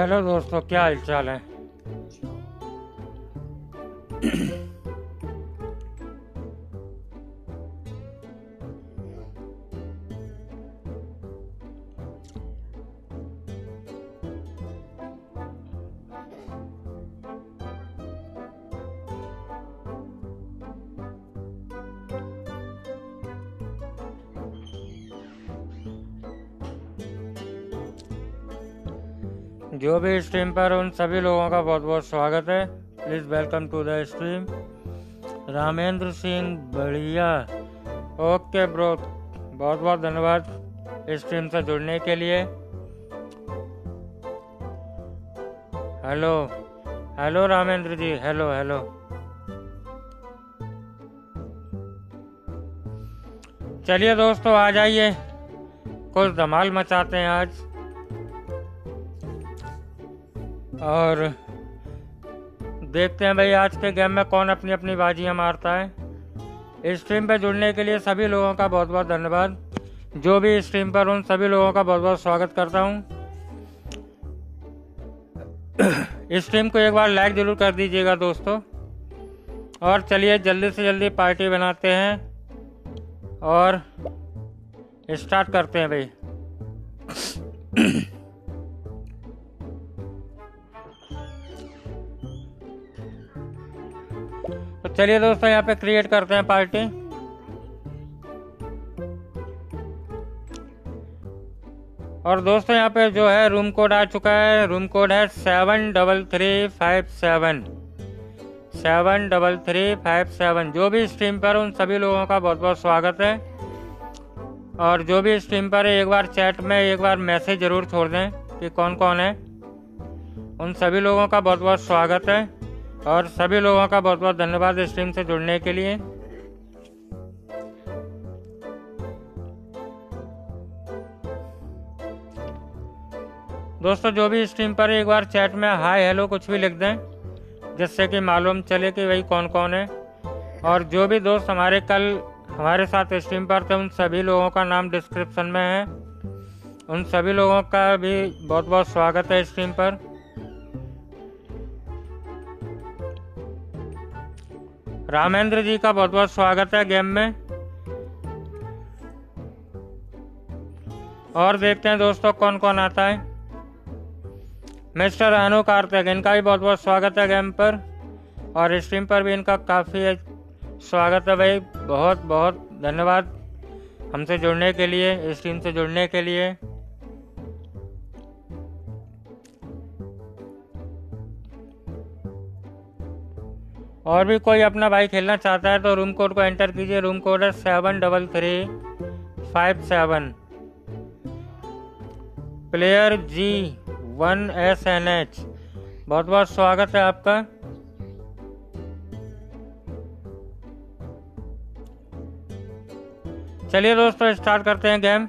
Hello दोस्तों, क्या हालचाल है। जो भी स्ट्रीम पर उन सभी लोगों का बहुत बहुत स्वागत है। Please welcome to the stream. Ramendra Singh बढ़िया, ओके ब्रो, बहुत बहुत धन्यवाद स्ट्रीम से जुड़ने के लिए। Hello hello Ramendra ji, hello hello. चलिए दोस्तों, आ जाइए, कुछ धमाल मचाते हैं आज। और देखते हैं भाई आज के गेम में कौन अपनी अपनी बाजियां मारता है। स्ट्रीम पे जुड़ने के लिए सभी लोगों का बहुत बहुत धन्यवाद। जो भी स्ट्रीम पर उन सभी लोगों का बहुत बहुत स्वागत करता हूँ। स्ट्रीम को एक बार लाइक जरूर कर दीजिएगा दोस्तों। और चलिए जल्दी से जल्दी पार्टी बनाते हैं और स्टार्ट करते हैं भाई। चलिए दोस्तों, यहाँ पे क्रिएट करते हैं पार्टी। और दोस्तों यहाँ पे जो है रूम कोड आ चुका है। रूम कोड है 73357, 73357। जो भी स्ट्रीम पर उन सभी लोगों का बहुत बहुत स्वागत है। और जो भी स्ट्रीम पर एक बार चैट में एक बार मैसेज जरूर छोड़ दें कि कौन कौन है। उन सभी लोगों का बहुत बहुत स्वागत है और सभी लोगों का बहुत बहुत धन्यवाद स्ट्रीम से जुड़ने के लिए। दोस्तों जो भी स्ट्रीम पर एक बार चैट में हाय हेलो कुछ भी लिख दें, जिससे कि मालूम चले कि भाई कौन कौन है। और जो भी दोस्त हमारे कल हमारे साथ स्ट्रीम पर थे, उन सभी लोगों का नाम डिस्क्रिप्शन में है। उन सभी लोगों का भी बहुत बहुत स्वागत है स्ट्रीम पर। रामेंद्र जी का बहुत बहुत स्वागत है गेम में। और देखते हैं दोस्तों कौन कौन आता है। मिस्टर अनु कार्तिक, इनका भी बहुत बहुत स्वागत है गेम पर। और स्ट्रीम पर भी इनका काफ़ी स्वागत है भाई, बहुत बहुत धन्यवाद हमसे जुड़ने के लिए, स्ट्रीम से जुड़ने के लिए। और भी कोई अपना भाई खेलना चाहता है तो रूम कोड को एंटर कीजिए। रूम कोड है 73357। प्लेयर G1SNH, बहुत बहुत स्वागत है आपका। चलिए दोस्तों स्टार्ट करते हैं गेम।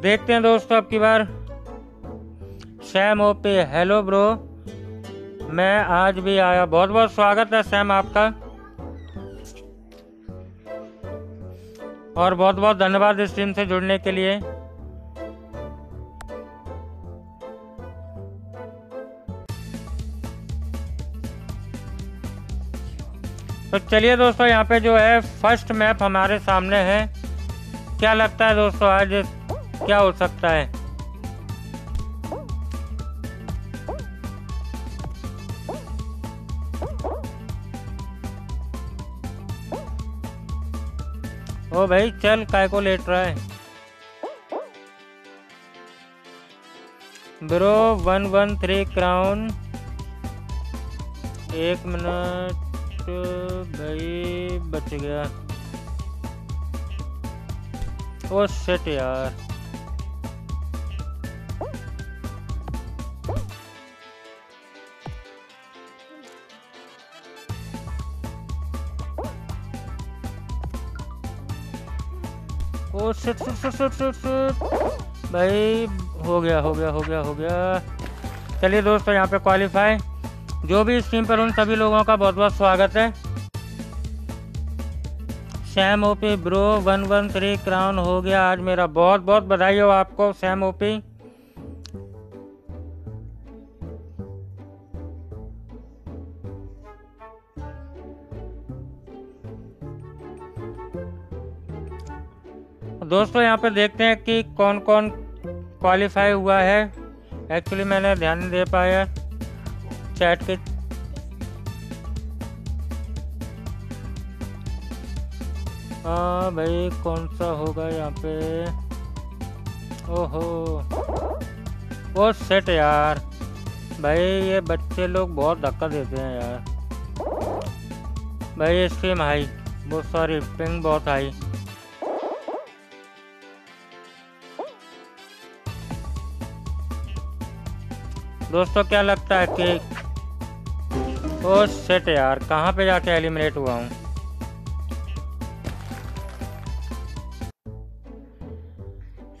देखते हैं दोस्तों अब की बार। सैम ओपी, हेलो ब्रो, मैं आज भी आया, बहुत बहुत स्वागत है सैम आपका। और बहुत बहुत धन्यवाद स्ट्रीम से जुड़ने के लिए। तो चलिए दोस्तों यहाँ पे जो है फर्स्ट मैप हमारे सामने है। क्या लगता है दोस्तों आज क्या हो सकता है? ओ भाई चल, काय को लेट रहा है ब्रो। 113 क्राउन, एक मिनट भाई बच गया। ओ शिट यार, oh shit shit shit shit भाई, हो गया। चलिए दोस्तों यहाँ पे क्वालिफाई। जो भी स्ट्रीम पर उन सभी लोगों का बहुत बहुत स्वागत है। सैम ओपी ब्रो 113 क्राउन हो गया आज मेरा, बहुत बहुत बधाई हो आपको सैम ओपी। दोस्तों यहाँ पे देखते हैं कि कौन कौन क्वालिफाई हुआ है। एक्चुअली मैंने ध्यान नहीं दे पाया चैट के। हाँ भाई कौन सा होगा यहाँ पे, ओहो वो सेट यार, भाई ये बच्चे लोग बहुत धक्का देते हैं यार। भाई स्ट्रीम हाई, वो सॉरी पिंग बहुत हाई। दोस्तों क्या लगता है कि ओ सेट यार कहाँ पे जाके एलिमिनेट हुआ हूँ।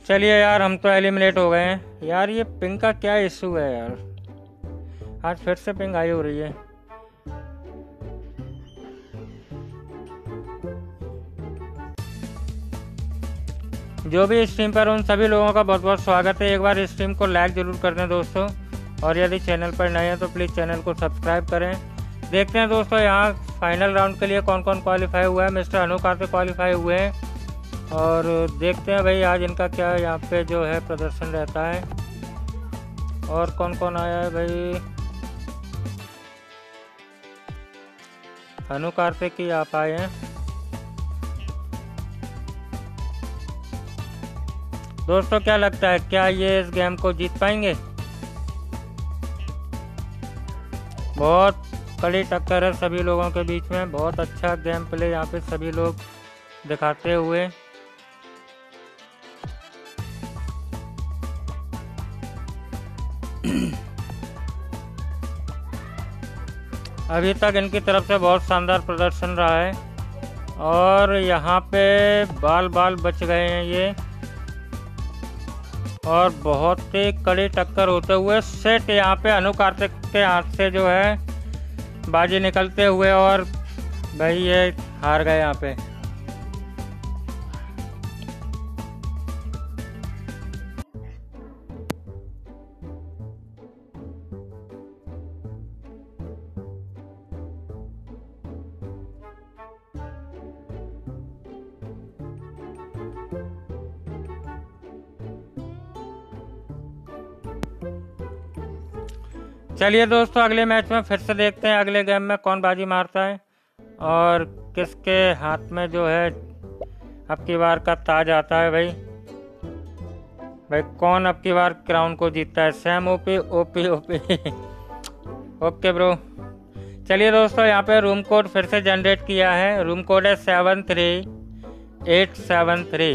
चलिए यार हम तो एलिमिनेट हो गए हैं यार। ये पिंग का क्या इशू है यार, आज फिर से पिंग आई हो रही है। जो भी स्ट्रीम पर उन सभी लोगों का बहुत बहुत स्वागत है। एक बार स्ट्रीम को लाइक जरूर कर दें दोस्तों, और यदि चैनल पर नए हैं तो प्लीज़ चैनल को सब्सक्राइब करें। देखते हैं दोस्तों यहाँ फाइनल राउंड के लिए कौन कौन क्वालिफाई हुआ है। मिस्टर अनु कार्तिक क्वालिफाई हुए हैं, और देखते हैं भाई आज इनका क्या यहाँ पे जो है प्रदर्शन रहता है। और कौन कौन आया है भाई, अनु कार्तिक ही आप आए हैं। दोस्तों क्या लगता है क्या ये इस गेम को जीत पाएंगे? बहुत कड़ी टक्कर है सभी लोगों के बीच में, बहुत अच्छा गेम प्ले यहाँ पे सभी लोग दिखाते हुए। अभी तक इनकी तरफ से बहुत शानदार प्रदर्शन रहा है, और यहाँ पे बाल बाल बच गए हैं ये, और बहुत ही कड़ी टक्कर होते हुए सेट यहाँ पे अनु कार्तिक के हाथ से जो है बाजी निकलते हुए, और भाई ये हार गए यहाँ पे। चलिए दोस्तों अगले मैच में फिर से देखते हैं अगले गेम में कौन बाजी मारता है, और किसके हाथ में जो है अब की बार का ताज आता है। भाई भाई कौन अब की बार क्राउन को जीतता है? Sam OP OP OP okay bro. चलिए दोस्तों यहाँ पे रूम कोड फिर से जनरेट किया है, रूम कोड है 73873।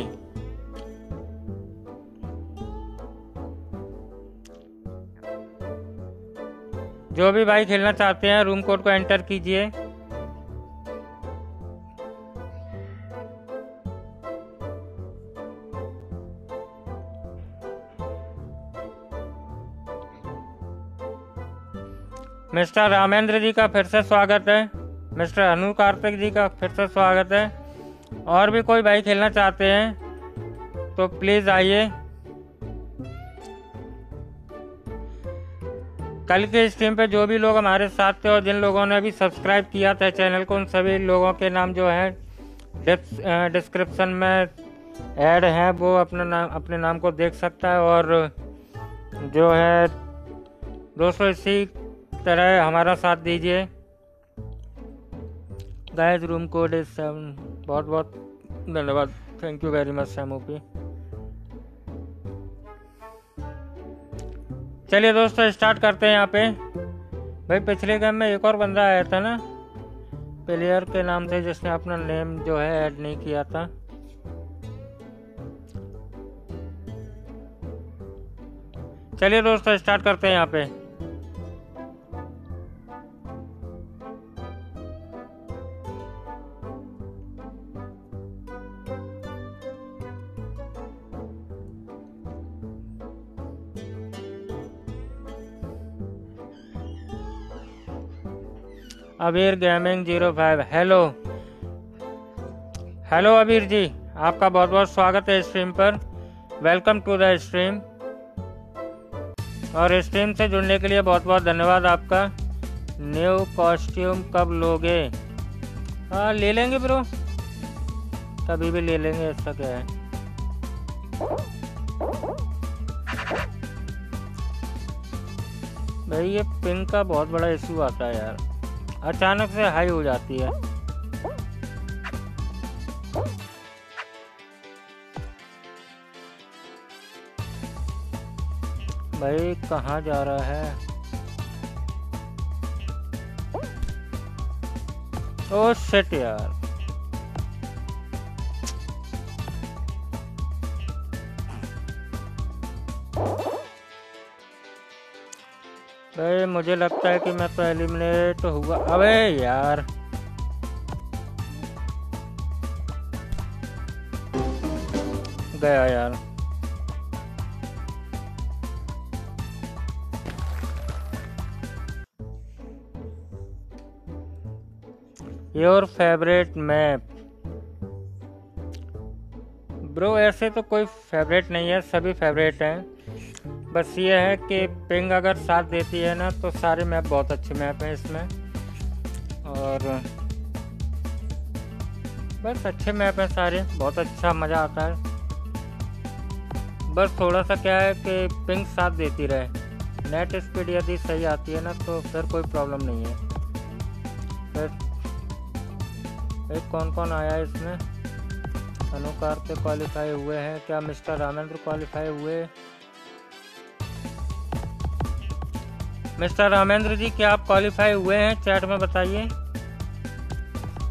जो भी भाई खेलना चाहते हैं रूम कोड को एंटर कीजिए। मिस्टर रामेंद्र जी का फिर से स्वागत है, मिस्टर अनु कार्तिक जी का फिर से स्वागत है। और भी कोई भाई खेलना चाहते हैं तो प्लीज़ आइए। कल के स्ट्रीम पे जो भी लोग हमारे साथ थे और जिन लोगों ने भी सब्सक्राइब किया था चैनल को, उन सभी लोगों के नाम जो है डिस्क्रिप्शन में ऐड है, वो अपने नाम को देख सकता है। और जो है दोस्तों इसी तरह हमारा साथ दीजिए गाइस। रूम कोड इज 7, बहुत बहुत धन्यवाद, thank you very much Sam OP. चलिए दोस्तों स्टार्ट करते हैं यहाँ पे। भाई पिछले गेम में एक और बंदा आया था ना प्लेयर के नाम से, जिसने अपना नेम जो है ऐड नहीं किया था। चलिए दोस्तों स्टार्ट करते हैं यहाँ पे। Abhir gaming 05 hello hello Abhir ji, आपका बहुत बहुत स्वागत है स्ट्रीम पर। Welcome to the stream. और स्ट्रीम से जुड़ने के लिए बहुत बहुत धन्यवाद आपका। न्यू कॉस्ट्यूम कब लोगे? हाँ, ले लेंगे ब्रो, तभी भी ले लेंगे, ऐसा क्या है। भाई ये पिंग का बहुत बड़ा इशू आता है यार, अचानक से हाई हो जाती है। भाई कहाँ जा रहा है? ओ शिट यार, अरे मुझे लगता है कि मैं तो एलिमिनेट हुआ। अबे यार गया यार। Your favourite map? ब्रो ऐसे तो कोई फेवरेट नहीं है, सभी फेवरेट हैं। बस ये है कि पिंग अगर साथ देती है ना तो सारे मैप बहुत अच्छे मैप हैं इसमें, और बस अच्छे मैप हैं सारे, बहुत अच्छा मज़ा आता है। बस थोड़ा सा क्या है कि पिंग साथ देती रहे, नेट स्पीड यदि सही आती है ना तो फिर कोई प्रॉब्लम नहीं है। फिर एक कौन कौन आया है इसमें? अनु कार्तिक क्वालिफाई हुए हैं क्या? मिस्टर रामेंद्र क्वालिफाई हुए? मिस्टर रामेंद्र जी क्या आप क्वालिफाई हुए हैं? चैट में बताइए,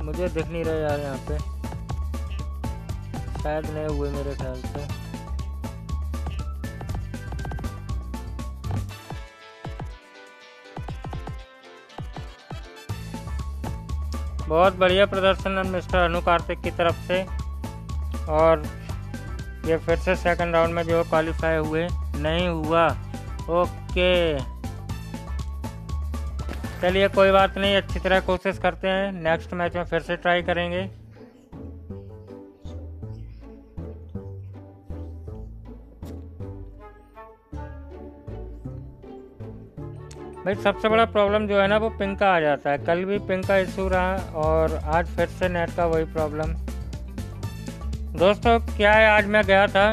मुझे दिख नहीं रहा यार यहाँ पे, शायद नहीं हुए मेरे ख्याल से। बहुत बढ़िया प्रदर्शन मिस्टर अनु कार्तिक की तरफ से, और ये फिर से सेकंड राउंड में जो क्वालिफाई हुए। नहीं हुआ, ओके चलिए कोई बात नहीं, अच्छी तरह कोशिश करते हैं, नेक्स्ट मैच में फिर से ट्राई करेंगे। भाई सबसे बड़ा प्रॉब्लम जो है ना वो पिंग का आ जाता है, कल भी पिंग का इशू रहा और आज फिर से नेट का वही प्रॉब्लम। दोस्तों क्या है, आज मैं गया था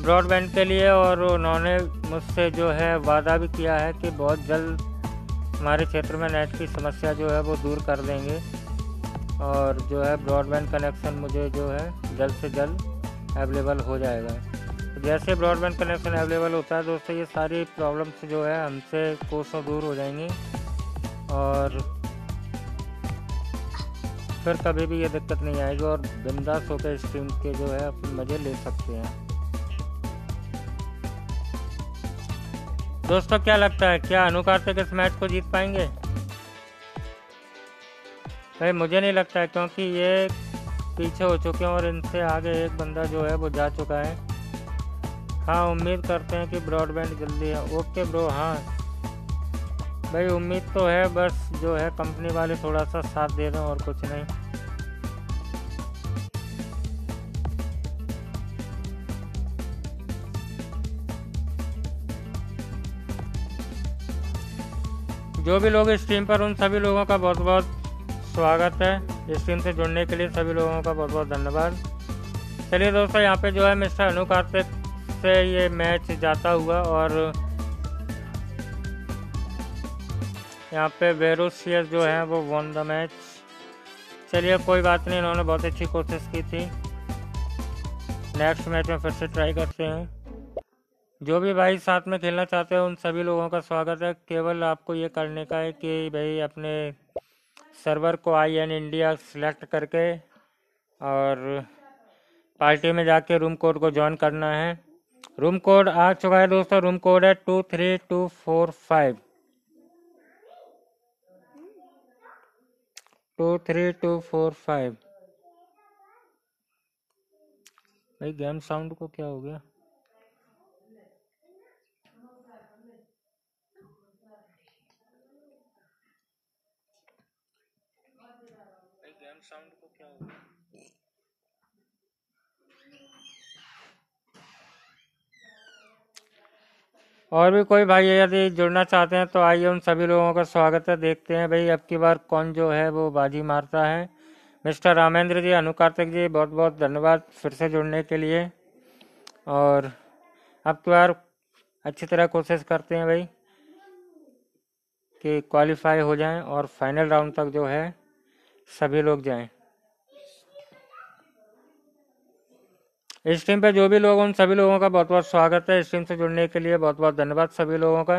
ब्रॉडबैंड के लिए और उन्होंने मुझसे जो है वादा भी किया है कि बहुत जल्द हमारे क्षेत्र में नेट की समस्या जो है वो दूर कर देंगे, और जो है ब्रॉडबैंड कनेक्शन मुझे जो है जल्द से जल्द अवेलेबल हो जाएगा। तो जैसे ब्रॉडबैंड कनेक्शन अवेलेबल होता है दोस्तों, ये सारी प्रॉब्लम्स जो है हमसे कोसों दूर हो जाएंगी, और फिर कभी भी ये दिक्कत नहीं आएगी, और बिंदास होकर स्ट्रीम के जो है अपने मज़े ले सकते हैं। दोस्तों क्या लगता है, क्या अनु कार्तिक इस मैच को जीत पाएंगे? भाई मुझे नहीं लगता है, क्योंकि ये पीछे हो चुके हैं और इनसे आगे एक बंदा जो है वो जा चुका है। हाँ उम्मीद करते हैं कि ब्रॉडबैंड जल्दी है। ओके ब्रो, हाँ भाई उम्मीद तो है, बस जो है कंपनी वाले थोड़ा सा साथ दे दें और कुछ नहीं। जो भी लोग स्ट्रीम पर, उन सभी लोगों का बहुत बहुत स्वागत है। स्ट्रीम से जुड़ने के लिए सभी लोगों का बहुत बहुत धन्यवाद। चलिए दोस्तों यहाँ पे जो है मिस्टर अनु कार्तिक से ये मैच जाता हुआ, और यहाँ पे वेरोसियर जो है वो वॉन द मैच। चलिए कोई बात नहीं, इन्होंने बहुत अच्छी कोशिश की थी, नेक्स्ट मैच में फिर से ट्राई करते हैं। जो भी भाई साथ में खेलना चाहते हैं उन सभी लोगों का स्वागत है। केवल आपको ये करने का है कि भाई अपने सर्वर को IN India सेलेक्ट करके और पार्टी में जाके रूम कोड को ज्वाइन करना है। रूम कोड आ चुका है दोस्तों, रूम कोड है 23245 23245। भाई गेम साउंड को क्या हो गया? साउंड को क्या होगा? और भी कोई भाई यदि जुड़ना चाहते हैं तो आइए, उन सभी लोगों का स्वागत है। देखते हैं भाई अब की बार कौन जो है वो बाजी मारता है। मिस्टर रामेंद्र जी, अनु कार्तिक जी, बहुत बहुत धन्यवाद फिर से जुड़ने के लिए, और अब की बार अच्छी तरह कोशिश करते हैं भाई कि क्वालिफाई हो जाएं और फाइनल राउंड तक जो है सभी लोग जाएं। इस टीम पे जो भी लोग, उन सभी लोगों का बहुत बहुत स्वागत है। इस टीम से जुड़ने के लिए बहुत बहुत धन्यवाद सभी लोगों का।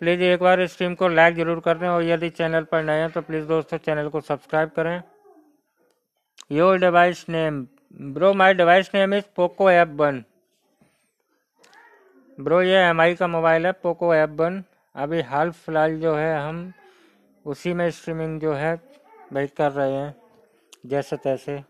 प्लीज़ एक बार इस टीम को लाइक ज़रूर कर दें, और यदि चैनल पर नए हैं तो प्लीज़ दोस्तों चैनल को सब्सक्राइब करें। Your device name bro? My device name is Poco F1। Bro ये MI का मोबाइल है, पोको F1। अभी हाल फिलहाल जो है हम उसी में स्ट्रीमिंग जो है भाई कर रहे हैं जैसे तैसे।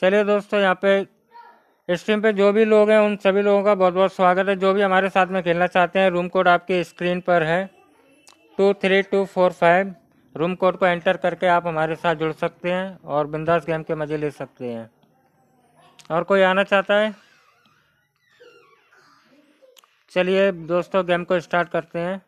चलिए दोस्तों, यहाँ पे स्ट्रीम पे जो भी लोग हैं उन सभी लोगों का बहुत बहुत स्वागत है। जो भी हमारे साथ में खेलना चाहते हैं, रूम कोड आपकी स्क्रीन पर है 23245। रूम कोड को एंटर करके आप हमारे साथ जुड़ सकते हैं और बिंदास गेम के मज़े ले सकते हैं। और कोई आना चाहता है? चलिए दोस्तों गेम को स्टार्ट करते हैं।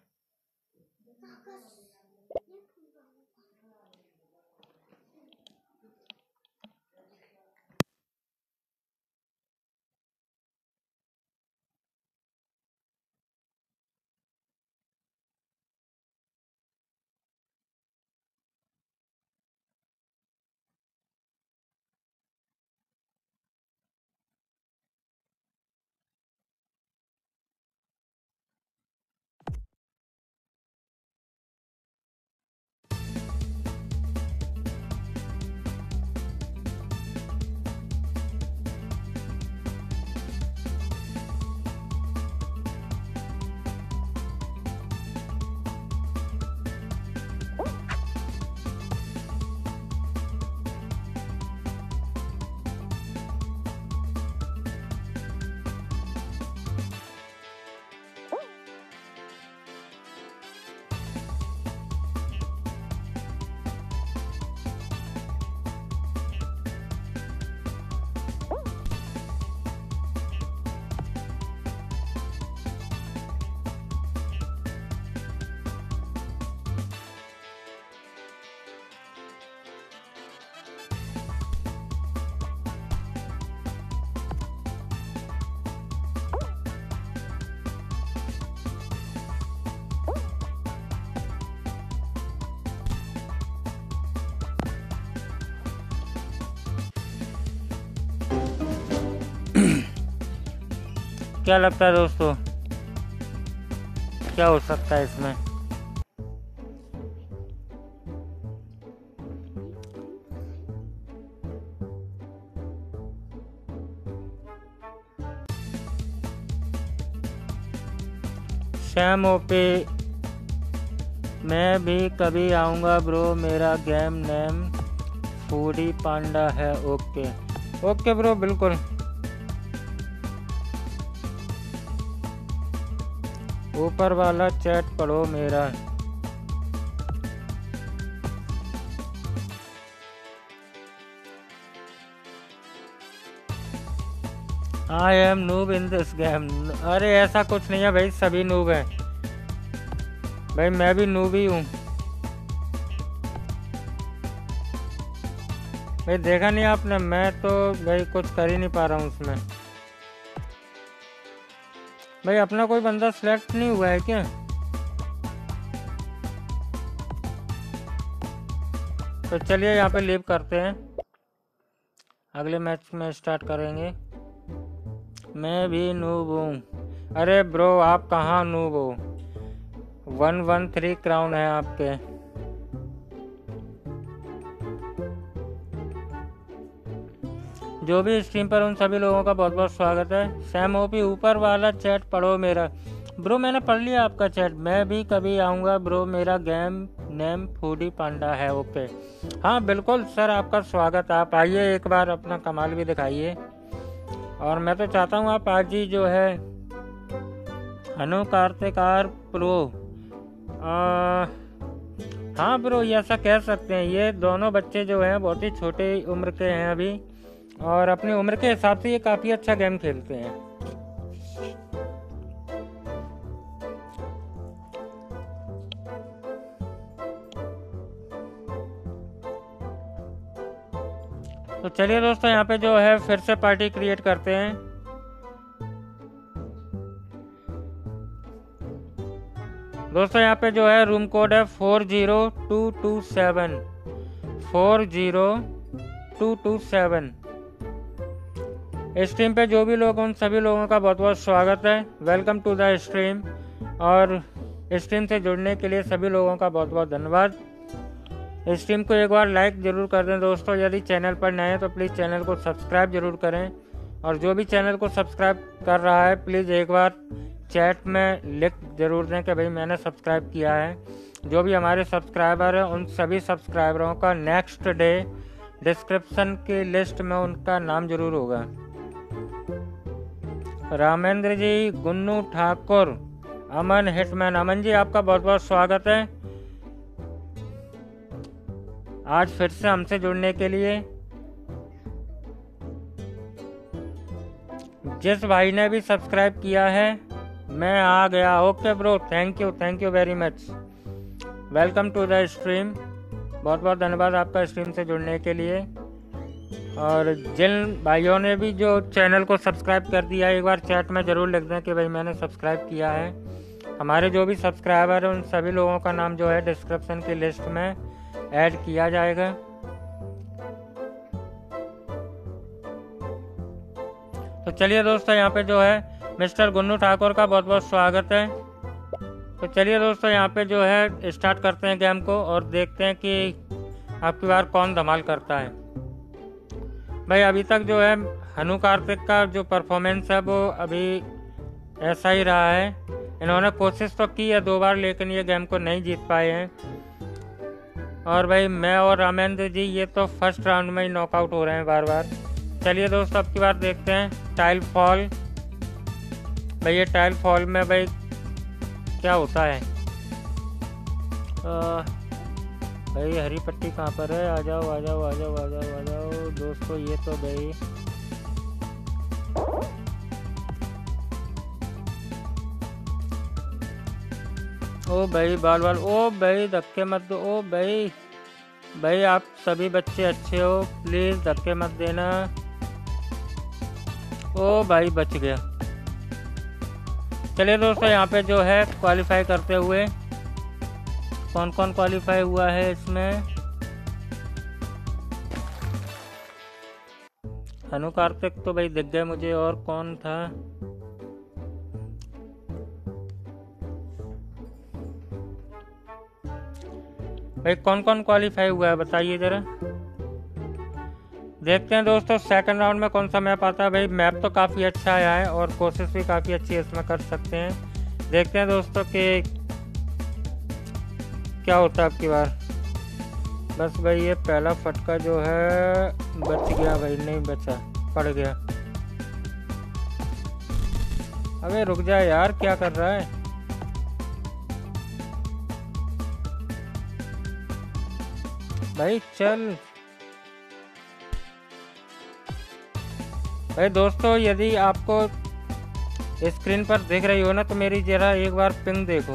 क्या लगता है दोस्तों, क्या हो सकता है इसमें? सैम ओपी, मैं भी कभी आऊंगा ब्रो, मेरा गेम नेम फूडी पांडा है। ओके ओके ब्रो, बिल्कुल ऊपर वाला चैट पढ़ो मेरा। I am noob in this game. अरे ऐसा कुछ नहीं है भाई, सभी नूब हैं भाई, मैं भी नूब ही हूँ भाई। देखा नहीं आपने, मैं तो भाई कुछ कर ही नहीं पा रहा हूँ उसमें भाई। अपना कोई बंदा सिलेक्ट नहीं हुआ है क्या? तो चलिए यहाँ पे लीव करते हैं, अगले मैच में स्टार्ट करेंगे। मैं भी नूब हूँ। अरे ब्रो आप कहाँ नूब हो? 113 क्राउन है आपके। जो भी स्ट्रीम पर, उन सभी लोगों का बहुत बहुत स्वागत है। सैम ओपी, ऊपर वाला चैट पढ़ो मेरा। ब्रो मैंने पढ़ लिया आपका चैट। मैं भी कभी आऊँगा ब्रो, मेरा गेम नेम फूडी पांडा है। ओके हाँ बिल्कुल सर, आपका स्वागत। आप आइए, एक बार अपना कमाल भी दिखाइए। और मैं तो चाहता हूँ आप आज ही जो है अनु कार्तिक प्रो हाँ ब्रो, ऐसा कह सकते हैं। ये दोनों बच्चे जो हैं बहुत ही छोटे उम्र के हैं अभी, और अपनी उम्र के हिसाब से ये काफ़ी अच्छा गेम खेलते हैं। तो चलिए दोस्तों, यहाँ पे जो है फिर से पार्टी क्रिएट करते हैं। दोस्तों यहाँ पे जो है रूम कोड है 40227 40227। स्ट्रीम पे जो भी लोग, उन सभी लोगों का बहुत बहुत स्वागत है। वेलकम टू द स्ट्रीम, और स्ट्रीम से जुड़ने के लिए सभी लोगों का बहुत बहुत धन्यवाद। स्ट्रीम को एक बार लाइक ज़रूर कर दें दोस्तों। यदि चैनल पर नए हैं तो प्लीज़ चैनल को सब्सक्राइब जरूर करें, और जो भी चैनल को सब्सक्राइब कर रहा है प्लीज़ एक बार चैट में लिख जरूर दें कि भाई मैंने सब्सक्राइब किया है। जो भी हमारे सब्सक्राइबर हैं, उन सभी सब्सक्राइबरों का नेक्स्ट डे डिस्क्रिप्शन की लिस्ट में उनका नाम जरूर होगा। रामेंद्र जी, गुन्नू ठाकुर, अमन हिटमैन, अमन जी आपका बहुत बहुत स्वागत है आज फिर से हमसे जुड़ने के लिए। जिस भाई ने भी सब्सक्राइब किया है, मैं आ गया। Okay bro, thank you very much. Welcome to the stream, बहुत बहुत धन्यवाद आपका स्ट्रीम से जुड़ने के लिए। और जिन भाइयों ने भी जो चैनल को सब्सक्राइब कर दिया है, एक बार चैट में ज़रूर लिख दें कि भाई मैंने सब्सक्राइब किया है। हमारे जो भी सब्सक्राइबर हैं, उन सभी लोगों का नाम जो है डिस्क्रिप्शन की लिस्ट में ऐड किया जाएगा। तो चलिए दोस्तों, यहाँ पे जो है मिस्टर गुन्नू ठाकुर का बहुत बहुत स्वागत है। तो चलिए दोस्तों, यहाँ पे जो है स्टार्ट करते हैं गेम को, और देखते हैं कि आपकी बार कौन धमाल करता है। भाई अभी तक जो है अनु कार्तिक का जो परफॉर्मेंस है वो अभी ऐसा ही रहा है। इन्होंने कोशिश तो की है 2 बार, लेकिन ये गेम को नहीं जीत पाए हैं। और भाई मैं और रामेंद्र जी ये तो फर्स्ट राउंड में ही नॉकआउट हो रहे हैं बार बार। चलिए दोस्तों, आपकी बार देखते हैं टाइल फॉल। भाई ये टाइल फॉल में भाई क्या होता है? भाई हरी पट्टी कहाँ पर है? आ जाओ आ जाओ आ जाओ आ जाओ आ जाओ दोस्तों। ये तो भाई ओ भाई बाल बाल, ओ भाई धक्के मत दो। ओ भाई भाई आप सभी बच्चे अच्छे हो, प्लीज़ धक्के मत देना। ओ भाई बच गया। चलिए दोस्तों, यहाँ पे जो है क्वालिफाई करते हुए कौन कौन क्वालिफाई हुआ है इसमें? अनु कार्तिक तो भाई दिख गए मुझे, और कौन था? भाई कौन कौन क्वालिफाई हुआ है बताइए जरा। देखते हैं दोस्तों सेकंड राउंड में कौन सा मैप आता है। भाई मैप तो काफ़ी अच्छा आया है, और कोशिश भी काफ़ी अच्छी है, इसमें कर सकते हैं। देखते हैं दोस्तों कि क्या होता है आपकी बार। बस भाई ये पहला फटका जो है बच गया। भाई नहीं बचा, पड़ गया। अबे रुक जा यार, क्या कर रहा है? भाई चल। भाई दोस्तों, यदि आपको स्क्रीन पर देख रही हो ना, तो मेरी जरा एक बार पिंग देखो।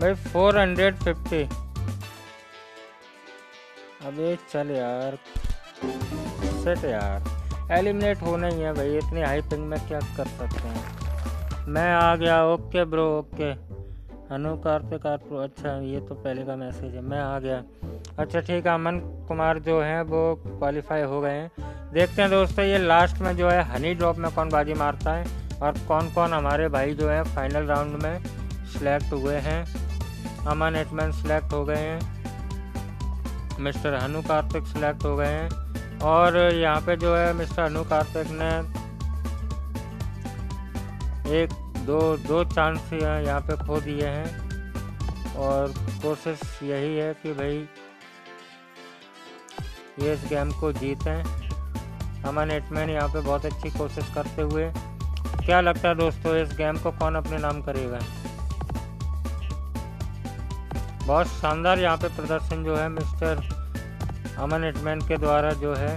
भाई 450। अबे चल यार, सेट यार, एलिमिनेट होना ही है भाई। इतनी हाई पिंग में क्या कर सकते हैं? मैं आ गया। Okay bro, okay Anu Kartik, अच्छा ये तो पहले का मैसेज है। मैं आ गया, अच्छा ठीक है। अमन कुमार जो हैं वो क्वालिफाई हो गए हैं। देखते हैं दोस्तों ये लास्ट में जो है हनी ड्रॉप में कौन बाजी मारता है, और कौन कौन हमारे भाई जो हैं फाइनल राउंड में सिलेक्ट हुए हैं। अमन हिटमैन सिलेक्ट हो गए हैं, मिस्टर अनु कार्तिक सिलेक्ट हो गए हैं, और यहाँ पे जो है मिस्टर अनु कार्तिक ने 1-2 चांस यहाँ पे खो दिए हैं। और कोशिश यही है कि भाई ये इस गेम को जीतें। अमन हिटमैन यहाँ पे बहुत अच्छी कोशिश करते हुए क्या लगता है दोस्तों, इस गेम को कौन अपने नाम करेगा? बहुत शानदार यहाँ पे प्रदर्शन जो है मिस्टर अमन हिटमैन के द्वारा जो है।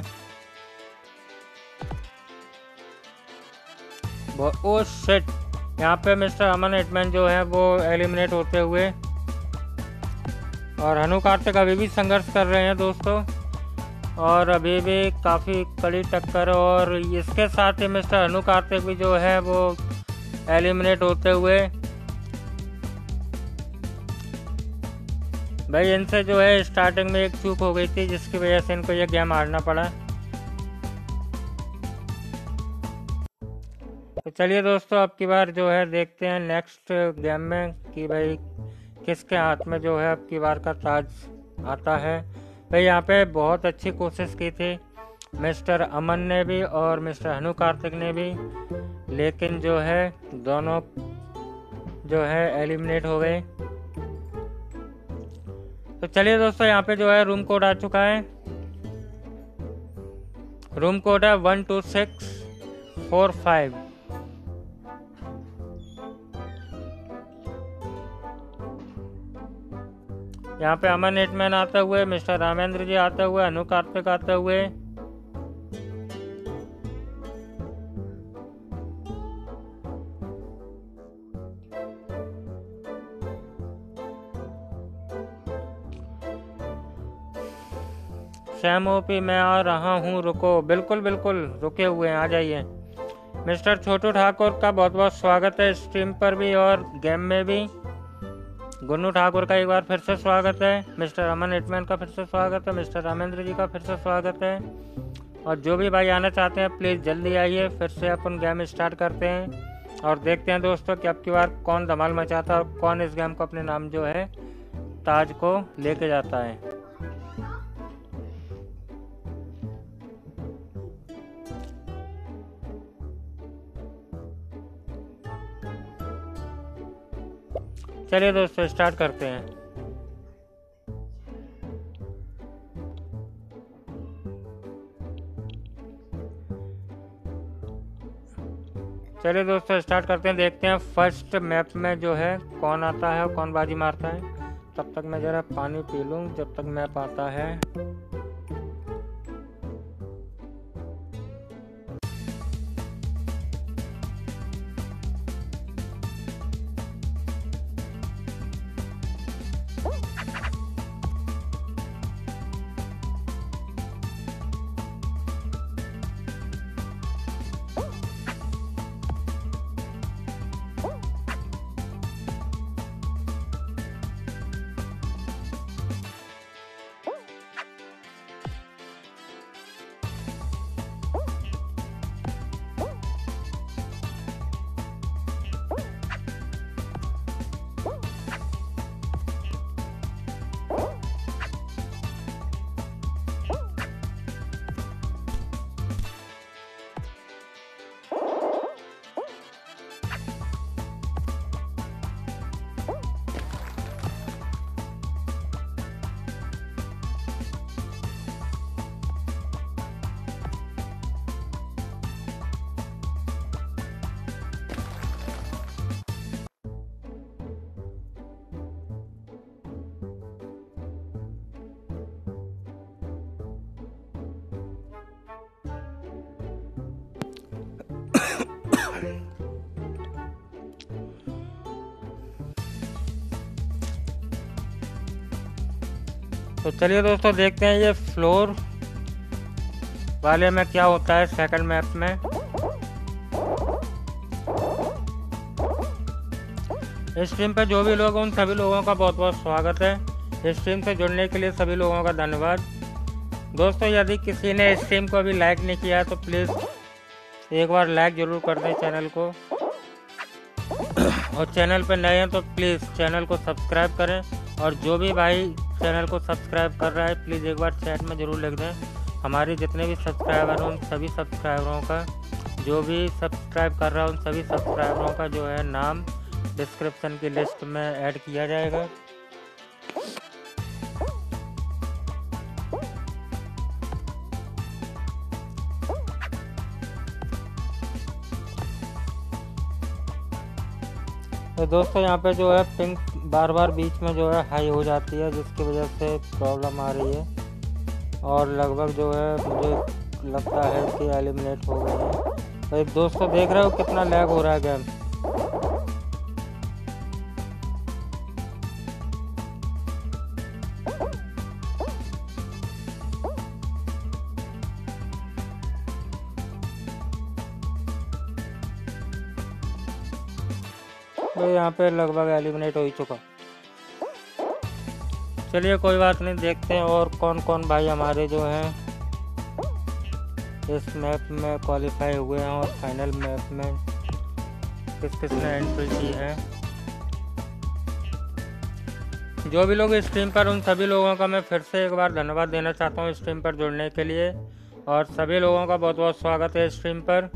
ओ शिट, यहाँ पे मिस्टर अमन हिटमैन जो है वो एलिमिनेट होते हुए, और अनु कार्तिक अभी भी संघर्ष कर रहे हैं दोस्तों, और अभी भी काफ़ी कड़ी टक्कर, और इसके साथ ही मिस्टर अनु कार्तिक भी जो है वो एलिमिनेट होते हुए। भाई इनसे जो है स्टार्टिंग में एक चूक हो गई थी, जिसकी वजह से इनको यह गेम हारना पड़ा। तो चलिए दोस्तों, अब की बार जो है देखते हैं नेक्स्ट गेम में कि भाई किसके हाथ में जो है अब की बार का ताज आता है। भाई यहाँ पे बहुत अच्छी कोशिश की थी मिस्टर अमन ने भी और मिस्टर अनु कार्तिक ने भी, लेकिन जो है दोनों जो है एलिमिनेट हो गए। तो चलिए दोस्तों, यहाँ पे जो है रूम कोड आ चुका है। रूम कोड है 12645। यहाँ पे अमन हिटमैन आते हुए, मिस्टर रामेंद्र जी आते हुए, अनु कार्तिक आते हुए, सैम ओपी मैं आ रहा हूँ, रुको, बिल्कुल बिल्कुल रुके हुए हैं, आ जाइए। मिस्टर छोटू ठाकुर का बहुत बहुत स्वागत है स्ट्रीम पर भी और गेम में भी। गुन्नू ठाकुर का एक बार फिर से स्वागत है, मिस्टर अमन हिटमैन का फिर से स्वागत है, मिस्टर रामेंद्र जी का फिर से स्वागत है। और जो भी भाई आना चाहते हैं प्लीज़ जल्दी आइए, फिर से अपन गेम स्टार्ट करते हैं और देखते हैं दोस्तों कि अब की बार कौन धमाल मचाता है और कौन इस गेम को अपने नाम जो है ताज को लेके जाता है। चलिए दोस्तों स्टार्ट करते हैं। चलिए दोस्तों स्टार्ट करते हैं, देखते हैं फर्स्ट मैप में जो है कौन आता है और कौन बाजी मारता है। तब तक मैं जरा पानी पी लूँ जब तक मैप आता है। तो चलिए दोस्तों देखते हैं ये फ्लोर वाले में क्या होता है सेकंड मैप में। इस स्ट्रीम पे जो भी लोग, उन सभी लोगों का बहुत बहुत स्वागत है। इस स्ट्रीम से जुड़ने के लिए सभी लोगों का धन्यवाद। दोस्तों यदि किसी ने इस स्ट्रीम को अभी लाइक नहीं किया तो प्लीज़ एक बार लाइक ज़रूर कर दें चैनल को, और चैनल पर नए हैं तो प्लीज़ चैनल को सब्सक्राइब करें। और जो भी भाई चैनल को सब्सक्राइब कर रहा है प्लीज़ एक बार चैट में ज़रूर लिख दें। हमारे जितने भी सब्सक्राइबर हैं उन सभी सब्सक्राइबरों का, जो भी सब्सक्राइब कर रहा है उन सभी सब्सक्राइबरों का जो है नाम डिस्क्रिप्शन की लिस्ट में ऐड किया जाएगा। तो दोस्तों यहाँ पे जो है पिंक बार बार बीच में जो है हाई हो जाती है, जिसकी वजह से प्रॉब्लम आ रही है और लगभग जो है मुझे लगता है कि एलिमिनेट हो गए हैं। तो दोस्तों देख रहे हो कितना लैग हो रहा है गेम। तो यहाँ पे लगभग एलिमिनेट हो ही चुका। चलिए कोई बात नहीं, देखते हैं और कौन कौन भाई हमारे जो हैं इस मैप में क्वालिफाई हुए हैं और फाइनल मैप में किस किस ने एंट्री की है। जो भी लोग स्ट्रीम पर, उन सभी लोगों का मैं फिर से एक बार धन्यवाद देना चाहता हूँ स्ट्रीम पर जुड़ने के लिए, और सभी लोगों का बहुत बहुत स्वागत है स्ट्रीम पर।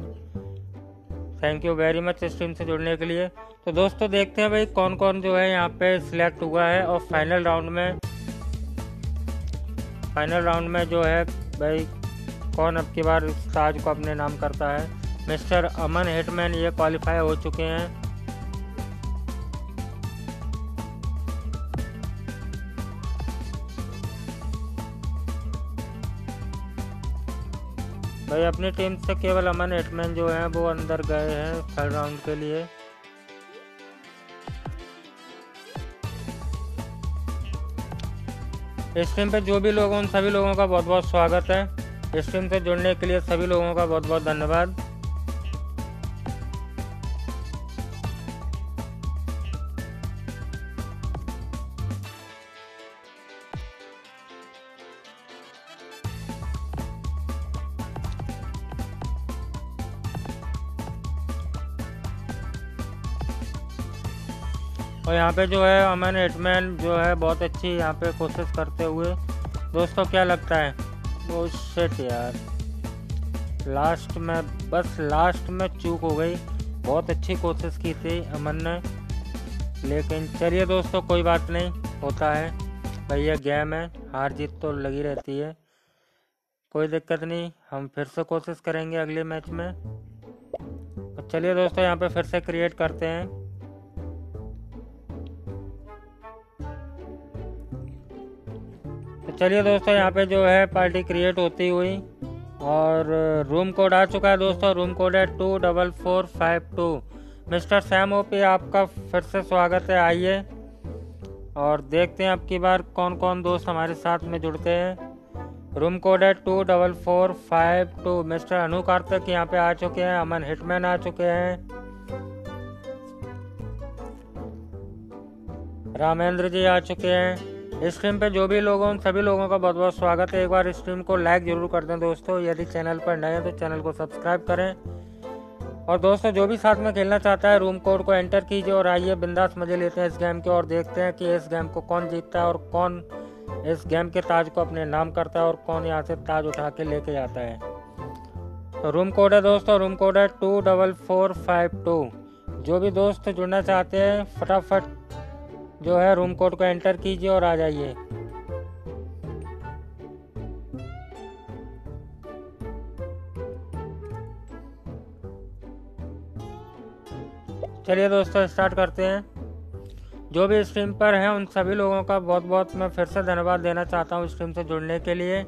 Thank you very much stream से जुड़ने के लिए। तो दोस्तों देखते हैं भाई कौन कौन जो है यहाँ पे सिलेक्ट हुआ है और फाइनल राउंड में जो है भाई कौन अब की बार इस ताज को अपने नाम करता है। मिस्टर अमन हिटमैन ये क्वालिफाई हो चुके हैं। भाई अपनी टीम से केवल अमन हिटमैन जो है वो अंदर गए हैं थर्ड राउंड के लिए। स्ट्रीम पे जो भी लोग, उन सभी लोगों का बहुत बहुत स्वागत है। स्ट्रीम से जुड़ने के लिए सभी लोगों का बहुत बहुत धन्यवाद। और यहाँ पे जो है अमन हिटमैन जो है बहुत अच्छी यहाँ पे कोशिश करते हुए, दोस्तों क्या लगता है वो शेट यार लास्ट में चूक हो गई। बहुत अच्छी कोशिश की थी अमन ने, लेकिन चलिए दोस्तों कोई बात नहीं, होता है भैया गेम है, हार जीत तो लगी रहती है, कोई दिक्कत नहीं, हम फिर से कोशिश करेंगे अगले मैच में। और चलिए दोस्तों यहाँ पे फिर से क्रिएट करते हैं। चलिए दोस्तों यहाँ पे जो है पार्टी क्रिएट होती हुई, और रूम कोड आ चुका है दोस्तों, रूम कोड है 24452। मिस्टर सैम ओपी आपका फिर से स्वागत है, आइए और देखते हैं अब की बार कौन कौन दोस्त हमारे साथ में जुड़ते हैं। रूम कोड है 24452। मिस्टर अनु कार्तिक यहाँ पे आ चुके हैं, अमन हिटमैन आ चुके हैं, रामेंद्र जी आ चुके हैं। स्ट्रीम पे जो भी लोग, उन सभी लोगों का बहुत बहुत स्वागत है। एक बार स्ट्रीम को लाइक जरूर कर दें दोस्तों, यदि चैनल पर नए हैं तो चैनल को सब्सक्राइब करें। और दोस्तों जो भी साथ में खेलना चाहता है, रूम कोड को एंटर कीजिए और आइए बिंदास मजे लेते हैं इस गेम के, और देखते हैं कि इस गेम को कौन जीतता है और कौन इस गेम के ताज को अपने नाम करता है और कौन यहाँ से ताज उठा के लेके जाता है। तो रूम कोड है दोस्तों, रूम कोड है 24452। जो भी दोस्त जुड़ना चाहते हैं फटाफट जो है रूम कोड को एंटर कीजिए और आ जाइए। चलिए दोस्तों स्टार्ट करते हैं। जो भी स्ट्रीम पर हैं, उन सभी लोगों का बहुत बहुत मैं फिर से धन्यवाद देना चाहता हूं स्ट्रीम से जुड़ने के लिए,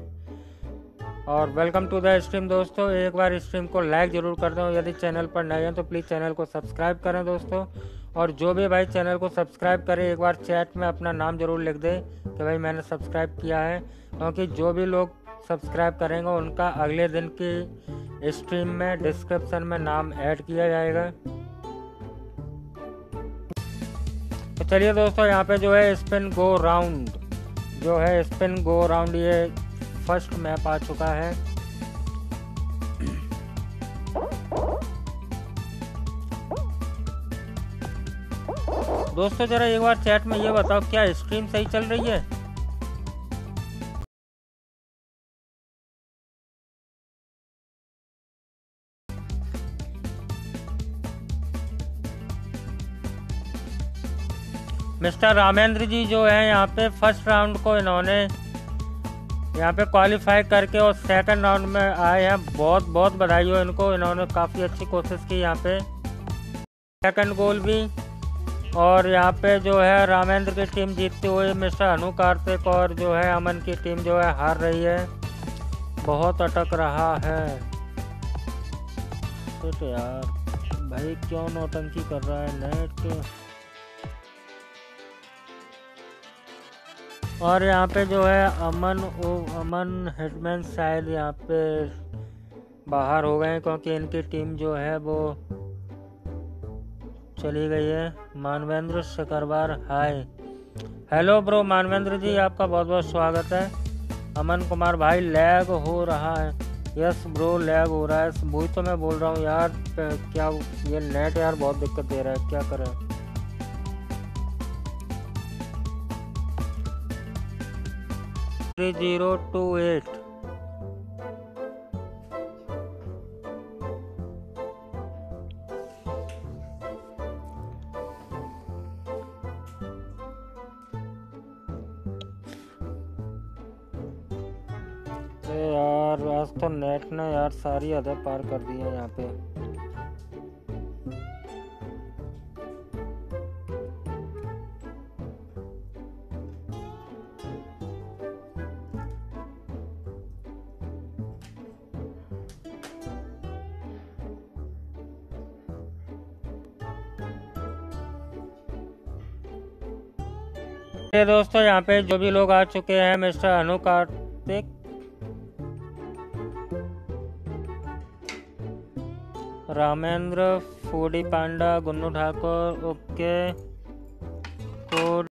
और वेलकम टू द स्ट्रीम दोस्तों। एक बार स्ट्रीम को लाइक जरूर कर दें, यदि चैनल पर नए हैं तो प्लीज़ चैनल को सब्सक्राइब करें दोस्तों। और जो भी भाई चैनल को सब्सक्राइब करे, एक बार चैट में अपना नाम जरूर लिख दे कि भाई मैंने सब्सक्राइब किया है, क्योंकि जो भी लोग सब्सक्राइब करेंगे उनका अगले दिन की स्ट्रीम में डिस्क्रिप्शन में नाम ऐड किया जाएगा। तो चलिए दोस्तों यहाँ पे जो है स्पिन गो राउंड ये फर्स्ट मैप आ चुका है। दोस्तों जरा एक बार चैट में ये बताओ, क्या स्ट्रीम सही चल रही है? मिस्टर रामेंद्र जी जो है यहाँ पे फर्स्ट राउंड को इन्होंने यहाँ पे क्वालिफाई करके और सेकंड राउंड में आए हैं। बहुत बहुत बधाई हो इनको, इन्होंने काफ़ी अच्छी कोशिश की यहाँ पे। सेकंड गोल भी और यहाँ पे जो है रामेंद्र की टीम जीतते हुए मिस्टर अनु कार्तिक और जो है अमन की टीम जो है हार रही है, बहुत अटक रहा है। तो यार भाई क्यों नौटंकी कर रहा है नेट। और यहाँ पे जो है अमन हिटमैन शायद यहाँ पे बाहर हो गए हैं क्योंकि इनकी टीम जो है वो चली गई है। Manvendra Sakarwar hi, hello bro Manvendra ji, आपका बहुत बहुत स्वागत है। अमन कुमार भाई लैग हो रहा है। यस ब्रो लैग हो रहा है, वही तो मैं बोल रहा हूँ यार, क्या ये नेट यार बहुत दिक्कत दे रहा है, क्या करें। जीरो टू एट यार, आज तो नेट ने यार सारी हदें पार कर दी है यहाँ पे। दोस्तों यहाँ पे जो भी लोग आ चुके हैं, mister Anu Kartik, Ramendra, foodie panda, Gunnu Thakur, okay code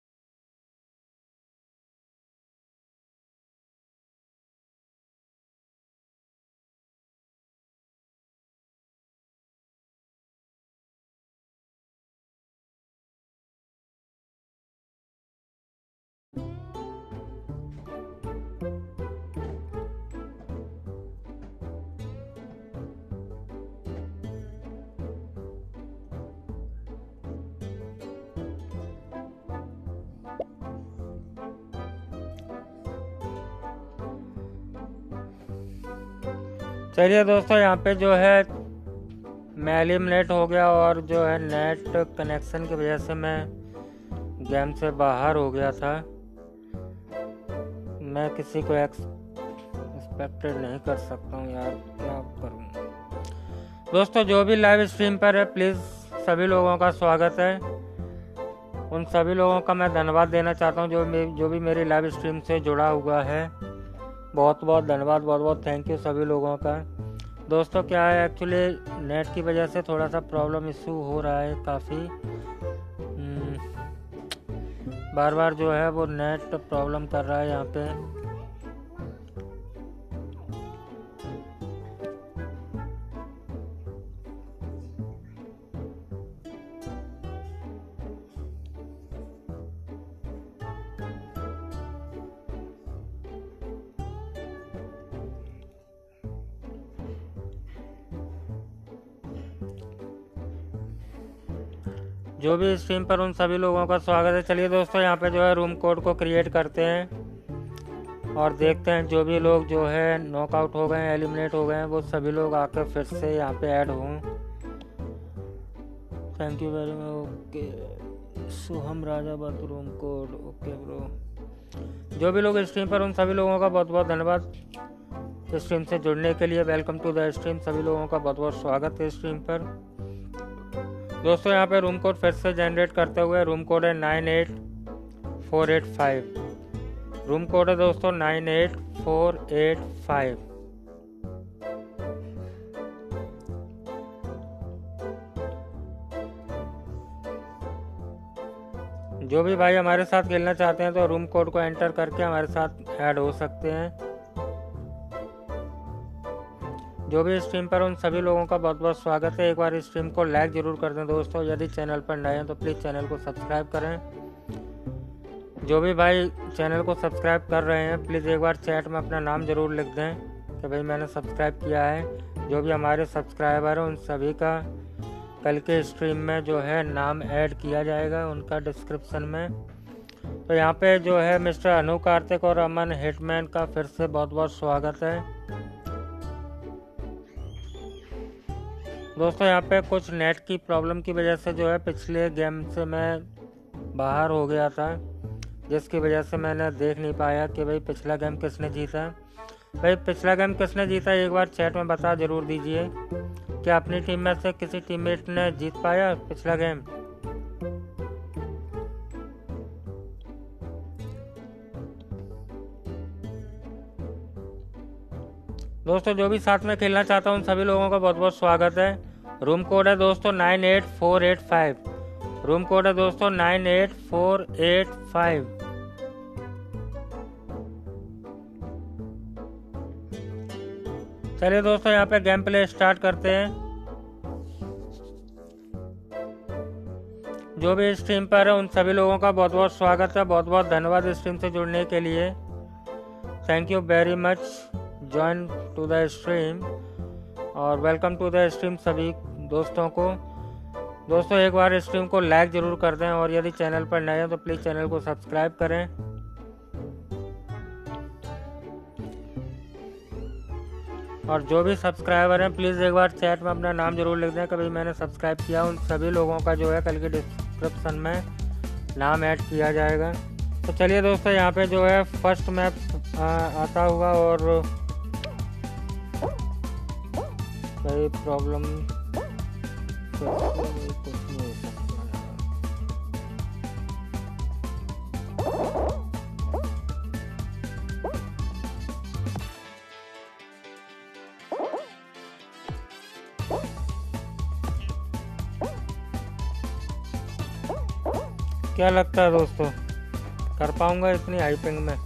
चलिए दोस्तों यहाँ पे जो है मैं एलिमिनेट हो गया और जो है नेट कनेक्शन की वजह से मैं गेम से बाहर हो गया था। मैं किसी को एक्सपेक्टेड नहीं कर सकता हूँ यार, क्या करूँ। दोस्तों जो भी लाइव स्ट्रीम पर है प्लीज़ सभी लोगों का स्वागत है, उन सभी लोगों का मैं धन्यवाद देना चाहता हूँ जो भी मेरी लाइव स्ट्रीम से जुड़ा हुआ है, बहुत बहुत धन्यवाद, बहुत बहुत थैंक यू सभी लोगों का। दोस्तों क्या है एक्चुअली नेट की वजह से थोड़ा सा प्रॉब्लम इशू हो रहा है, काफ़ी बार बार जो है वो नेट प्रॉब्लम कर रहा है यहाँ पे। जो भी स्ट्रीम पर उन सभी लोगों का स्वागत है। चलिए दोस्तों यहाँ पे जो है रूम कोड को क्रिएट करते हैं और देखते हैं जो भी लोग जो है नॉकआउट हो गए हैं, एलिमिनेट हो गए हैं, वो सभी लोग आकर फिर से यहाँ पे ऐड हों। Thank you very much. Okay Soham Raja बात रूम कोड, ओके ब्रो। जो भी लोग स्ट्रीम पर उन सभी लोगों का बहुत बहुत धन्यवाद स्ट्रीम से जुड़ने के लिए। वेलकम टू द स्ट्रीम, सभी लोगों का बहुत बहुत स्वागत है स्ट्रीम पर। दोस्तों यहाँ पे रूम कोड फिर से जनरेट करते हुए, रूम कोड है 98485, रूम कोड है दोस्तों 98485। जो भी भाई हमारे साथ खेलना चाहते हैं तो रूम कोड को एंटर करके हमारे साथ ऐड हो सकते हैं। जो भी स्ट्रीम पर उन सभी लोगों का बहुत बहुत स्वागत है। एक बार स्ट्रीम को लाइक जरूर कर दें दोस्तों, यदि चैनल पर नए हैं तो प्लीज़ चैनल को सब्सक्राइब करें। जो भी भाई चैनल को सब्सक्राइब कर रहे हैं प्लीज़ एक बार चैट में अपना नाम जरूर लिख दें कि भाई मैंने सब्सक्राइब किया है। जो भी हमारे सब्सक्राइबर हैं उन सभी का कल के स्ट्रीम में जो है नाम ऐड किया जाएगा उनका डिस्क्रिप्शन में। तो यहाँ पर जो है मिस्टर अनु कार्तिक और अमन हिटमैन का फिर से बहुत बहुत स्वागत है। दोस्तों यहाँ पे कुछ नेट की प्रॉब्लम की वजह से जो है पिछले गेम से मैं बाहर हो गया था, जिसकी वजह से मैंने देख नहीं पाया कि भाई पिछला गेम किसने जीता। भाई पिछला गेम किसने जीता एक बार चैट में बता ज़रूर दीजिए, क्या अपनी टीम में से किसी टीममेट ने जीत पाया पिछला गेम? दोस्तों जो भी साथ में खेलना चाहता हूँ उन सभी लोगों का बहुत बहुत स्वागत है। रूम कोड है दोस्तों 98485। रूम कोड है दोस्तों 98485। चलिए दोस्तों यहाँ पे गेम प्ले स्टार्ट करते हैं। जो भी स्ट्रीम पर है उन सभी लोगों का बहुत बहुत स्वागत है, बहुत बहुत धन्यवाद स्ट्रीम से जुड़ने के लिए। Thank you very much, join to the stream और वेलकम टू द स्ट्रीम सभी दोस्तों को। दोस्तों एक बार स्ट्रीम को लाइक ज़रूर कर दें और यदि चैनल पर नए हैं तो प्लीज़ चैनल को सब्सक्राइब करें। और जो भी सब्सक्राइबर हैं प्लीज़ एक बार चैट में अपना नाम जरूर लिख दें कभी मैंने सब्सक्राइब किया। उन सभी लोगों का जो है कल के डिस्क्रिप्शन में नाम ऐड किया जाएगा। तो चलिए दोस्तों यहाँ पे जो है फर्स्ट मैप आता होगा और कोई प्रॉब्लम कुछ नहीं होता। क्या लगता है दोस्तों कर पाऊंगा इतनी हाइपिंग में?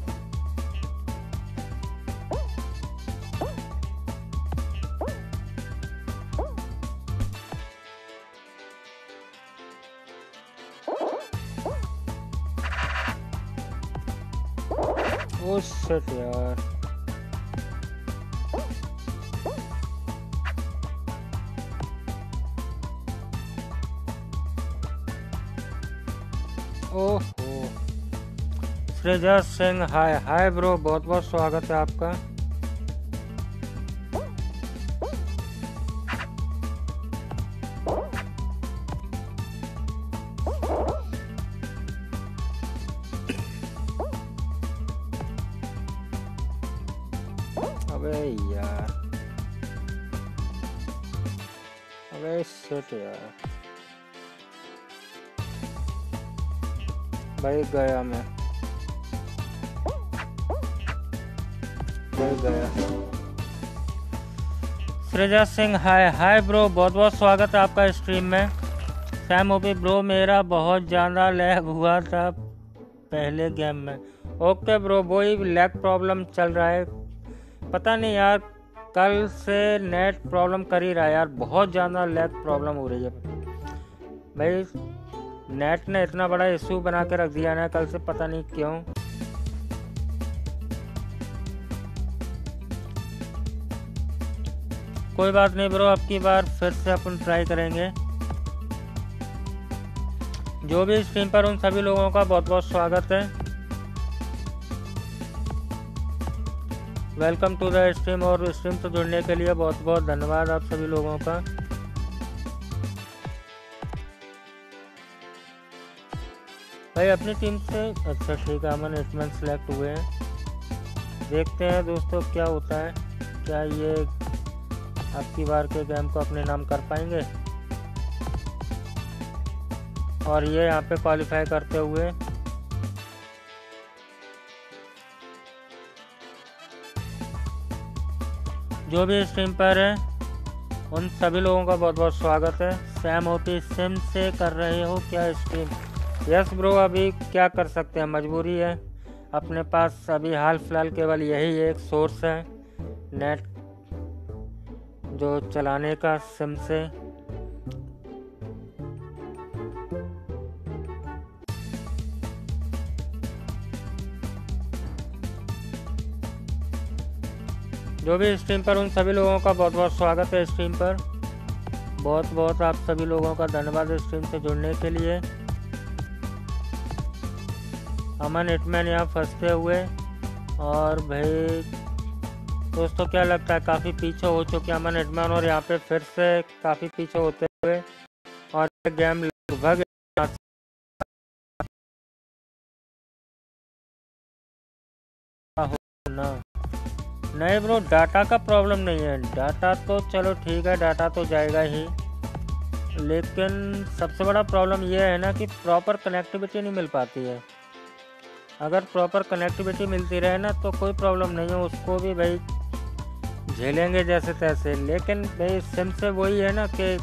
ओ शिट यार, ओहो। Sreeja Singh hi hi bro, बहुत बहुत स्वागत है आपका। अबे यार, अबे शिट यार, भाई गया मैं, भाई गया। Shreyas Singh hi hi bro, बहुत बहुत स्वागत है आपका स्ट्रीम में। सैम ओपी ब्रो मेरा बहुत ज़्यादा लैग हुआ था पहले गेम में। ओके ब्रो, वो ही लैग प्रॉब्लम चल रहा है, पता नहीं यार कल से नेट प्रॉब्लम कर ही रहा है यार, बहुत ज़्यादा लैग प्रॉब्लम हो रही है भाई। नेट ने इतना बड़ा इशू बना के रख दिया ना कल से, पता नहीं क्यों। कोई बात नहीं ब्रो, अब की बार फिर से अपन ट्राई करेंगे। जो भी स्ट्रीम पर उन सभी लोगों का बहुत बहुत स्वागत है, वेलकम टू द स्ट्रीम। और स्ट्रीम से जुड़ने के लिए बहुत बहुत धन्यवाद आप सभी लोगों का। भाई अपनी टीम से अच्छा ठीक है, अमन हिटमैन सेलेक्ट हुए हैं। देखते हैं दोस्तों क्या होता है, क्या ये अब की बार के गेम को अपने नाम कर पाएंगे और ये यहाँ पे क्वालिफाई करते हुए। जो भी स्ट्रीम पर है उन सभी लोगों का बहुत बहुत स्वागत है। सैम ओपी सिम से कर रहे हो क्या स्ट्रीम? यस ब्रो, अभी क्या कर सकते हैं, मजबूरी है। अपने पास अभी हाल फिलहाल केवल यही एक सोर्स है नेट जो चलाने का, सिम से। जो भी स्ट्रीम पर उन सभी लोगों का बहुत बहुत स्वागत है स्ट्रीम पर, बहुत बहुत आप सभी लोगों का धन्यवाद स्ट्रीम से जुड़ने के लिए। अमन हिटमैन यहाँ फंसते हुए और भाई दोस्तों क्या लगता है काफ़ी पीछे हो चुके अमन हिटमैन और यहाँ पे फिर से काफ़ी पीछे होते हुए और गेम लगभग नहीं ब्रो डाटा का प्रॉब्लम नहीं है। डाटा तो चलो ठीक है, डाटा तो जाएगा ही, लेकिन सबसे बड़ा प्रॉब्लम यह है ना कि प्रॉपर कनेक्टिविटी नहीं मिल पाती है। अगर प्रॉपर कनेक्टिविटी मिलती रहे ना तो कोई प्रॉब्लम नहीं है, उसको भी भाई झेलेंगे जैसे तैसे। लेकिन भाई सिम से वही है ना कि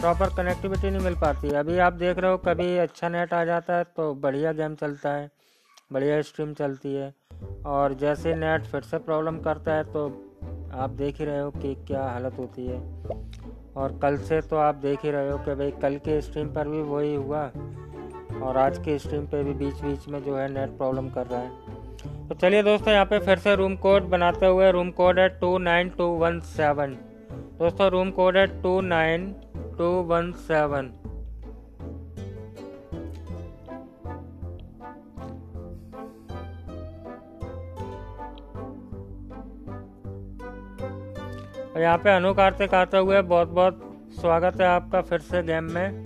प्रॉपर कनेक्टिविटी नहीं मिल पाती है। अभी आप देख रहे हो कभी अच्छा नेट आ जाता है तो बढ़िया गेम चलता है, बढ़िया स्ट्रीम चलती है, और जैसे नेट फिर से प्रॉब्लम करता है तो आप देख ही रहे हो कि क्या हालत होती है। और कल से तो आप देख ही रहे हो कि भाई कल के स्ट्रीम पर भी वही हुआ और आज के स्ट्रीम पे भी बीच बीच में जो है नेट प्रॉब्लम कर रहा है। तो चलिए दोस्तों यहाँ पे फिर से रूम कोड बनाते हुए, रूम कोड है 29217। दोस्तों रूम कोड है 29217। यहाँ पे अनु कार्तिक आते हुए बहुत बहुत स्वागत है आपका फिर से गेम में।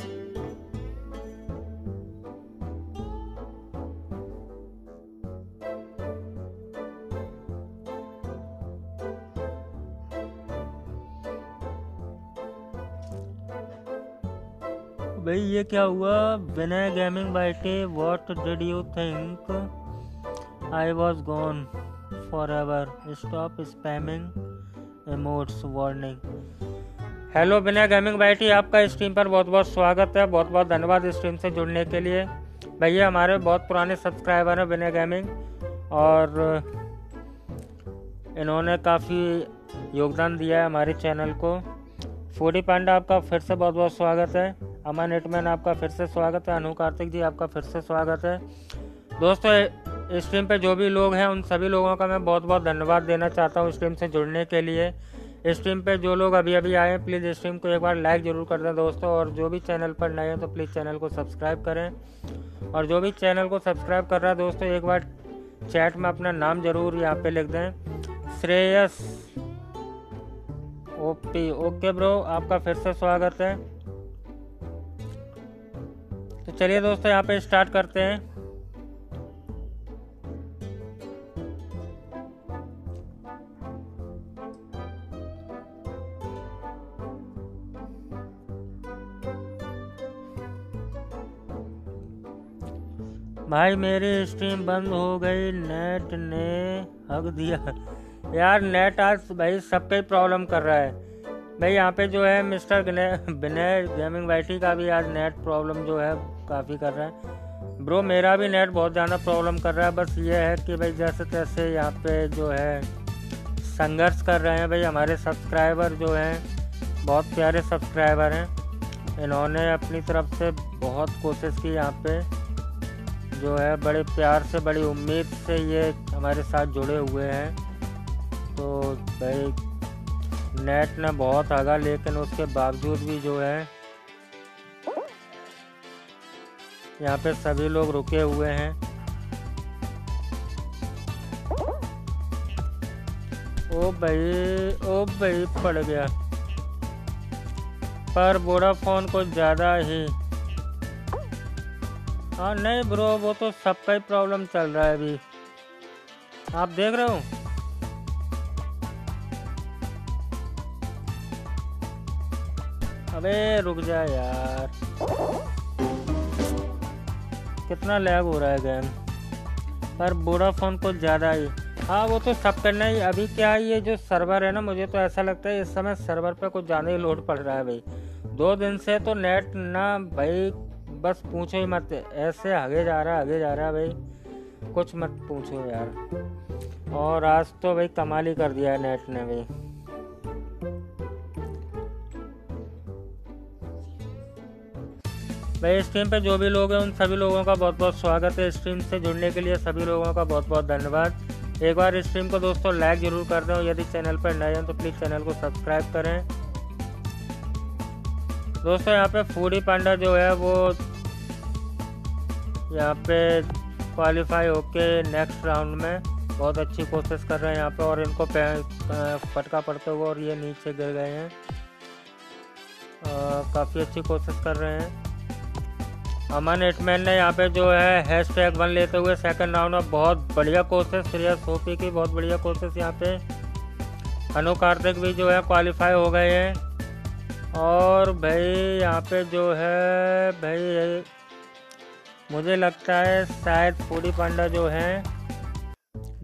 भाई ये क्या हुआ? Vinay gaming bytey, what did you think I was gone forever, stop spamming emotes warning. Hello बिना गेमिंग बाइटी, आपका स्ट्रीम पर बहुत बहुत स्वागत है, बहुत बहुत धन्यवाद स्ट्रीम से जुड़ने के लिए। भैया हमारे बहुत पुराने सब्सक्राइबर हैं बिना गेमिंग, और इन्होंने काफ़ी योगदान दिया है हमारे चैनल को। फूडी पांडा आपका फिर से बहुत बहुत स्वागत है। अमन हिटमैन आपका फिर से स्वागत है। अनु कार्तिक जी आपका फिर से स्वागत है। दोस्तों स्ट्रीम पे जो भी लोग हैं उन सभी लोगों का मैं बहुत बहुत धन्यवाद देना चाहता हूँ स्ट्रीम से जुड़ने के लिए। स्ट्रीम पे जो लोग अभी अभी आए हैं प्लीज़ स्ट्रीम को एक बार लाइक ज़रूर कर दें दोस्तों, और जो भी चैनल पर नए हैं तो प्लीज़ चैनल को सब्सक्राइब करें, और जो भी चैनल को सब्सक्राइब कर रहा है दोस्तों एक बार चैट में अपना नाम ज़रूर यहाँ पे लिख दें। श्रेयस ओपी, ओके ब्रो आपका फिर से स्वागत है। तो चलिए दोस्तों यहाँ पे स्टार्ट करते हैं। भाई मेरी स्ट्रीम बंद हो गई, नेट ने हक दिया। यार नेट आज भाई सबका ही प्रॉब्लम कर रहा है। भाई यहाँ पे जो है मिस्टर विनय गेमिंग बाइटी का भी आज नेट प्रॉब्लम जो है काफ़ी कर रहा है। ब्रो मेरा भी नेट बहुत ज़्यादा प्रॉब्लम कर रहा है, बस ये है कि भाई जैसे तैसे यहाँ पे जो है संघर्ष कर रहे हैं। भाई हमारे सब्सक्राइबर जो हैं बहुत प्यारे सब्सक्राइबर हैं, इन्होंने अपनी तरफ से बहुत कोशिश की, यहाँ पर जो है बड़े प्यार से बड़ी उम्मीद से ये हमारे साथ जुड़े हुए हैं। तो भाई नेट ने बहुत आगा, लेकिन उसके बावजूद भी जो है यहाँ पे सभी लोग रुके हुए हैं। ओ भाई पड़ गया, पर वोडाफोन को ज़्यादा ही। हाँ नहीं ब्रो वो तो सबका ही प्रॉब्लम चल रहा है अभी, आप देख रहे हो। अबे रुक जा यार, कितना लैग हो रहा है गेम, पर वोडाफोन को ज़्यादा ही। हाँ वो तो सब करना ही। अभी क्या है ये जो सर्वर है ना, मुझे तो ऐसा लगता है इस समय सर्वर पे कुछ ज़्यादा ही लोड पड़ रहा है भाई। 2 दिन से तो नेट ना भाई बस पूछो ही मत, ऐसे आगे जा रहा है भाई, कुछ मत पूछो यार। और आज तो भाई कमाल ही कर दिया है नेट ने भाई। भाई स्ट्रीम पे जो भी लोग हैं उन सभी लोगों का बहुत बहुत स्वागत है। स्ट्रीम से जुड़ने के लिए सभी लोगों का बहुत बहुत धन्यवाद। एक बार स्ट्रीम को दोस्तों लाइक ज़रूर कर दें, यदि चैनल पर नए हैं तो प्लीज़ चैनल को सब्सक्राइब करें। दोस्तों यहाँ पे फूडी पांडा जो है वो यहाँ पे क्वालिफाई होके नेक्स्ट राउंड में बहुत अच्छी कोशिश कर रहे हैं यहाँ पे और इनको फटका पड़ते हुए और ये नीचे गिर गए हैं। काफ़ी अच्छी कोशिश कर रहे हैं। अमन हिटमैन ने यहाँ पे जो है #1 लेते हुए सेकंड राउंड में बहुत बढ़िया कोशिश, श्रेयस ओपी की बहुत बढ़िया कोशिश यहाँ पे। अनु कार्तिक भी जो है क्वालिफाई हो गए हैं। और भाई यहाँ पे जो है भाई मुझे लगता है शायद फूडी पांडा जो है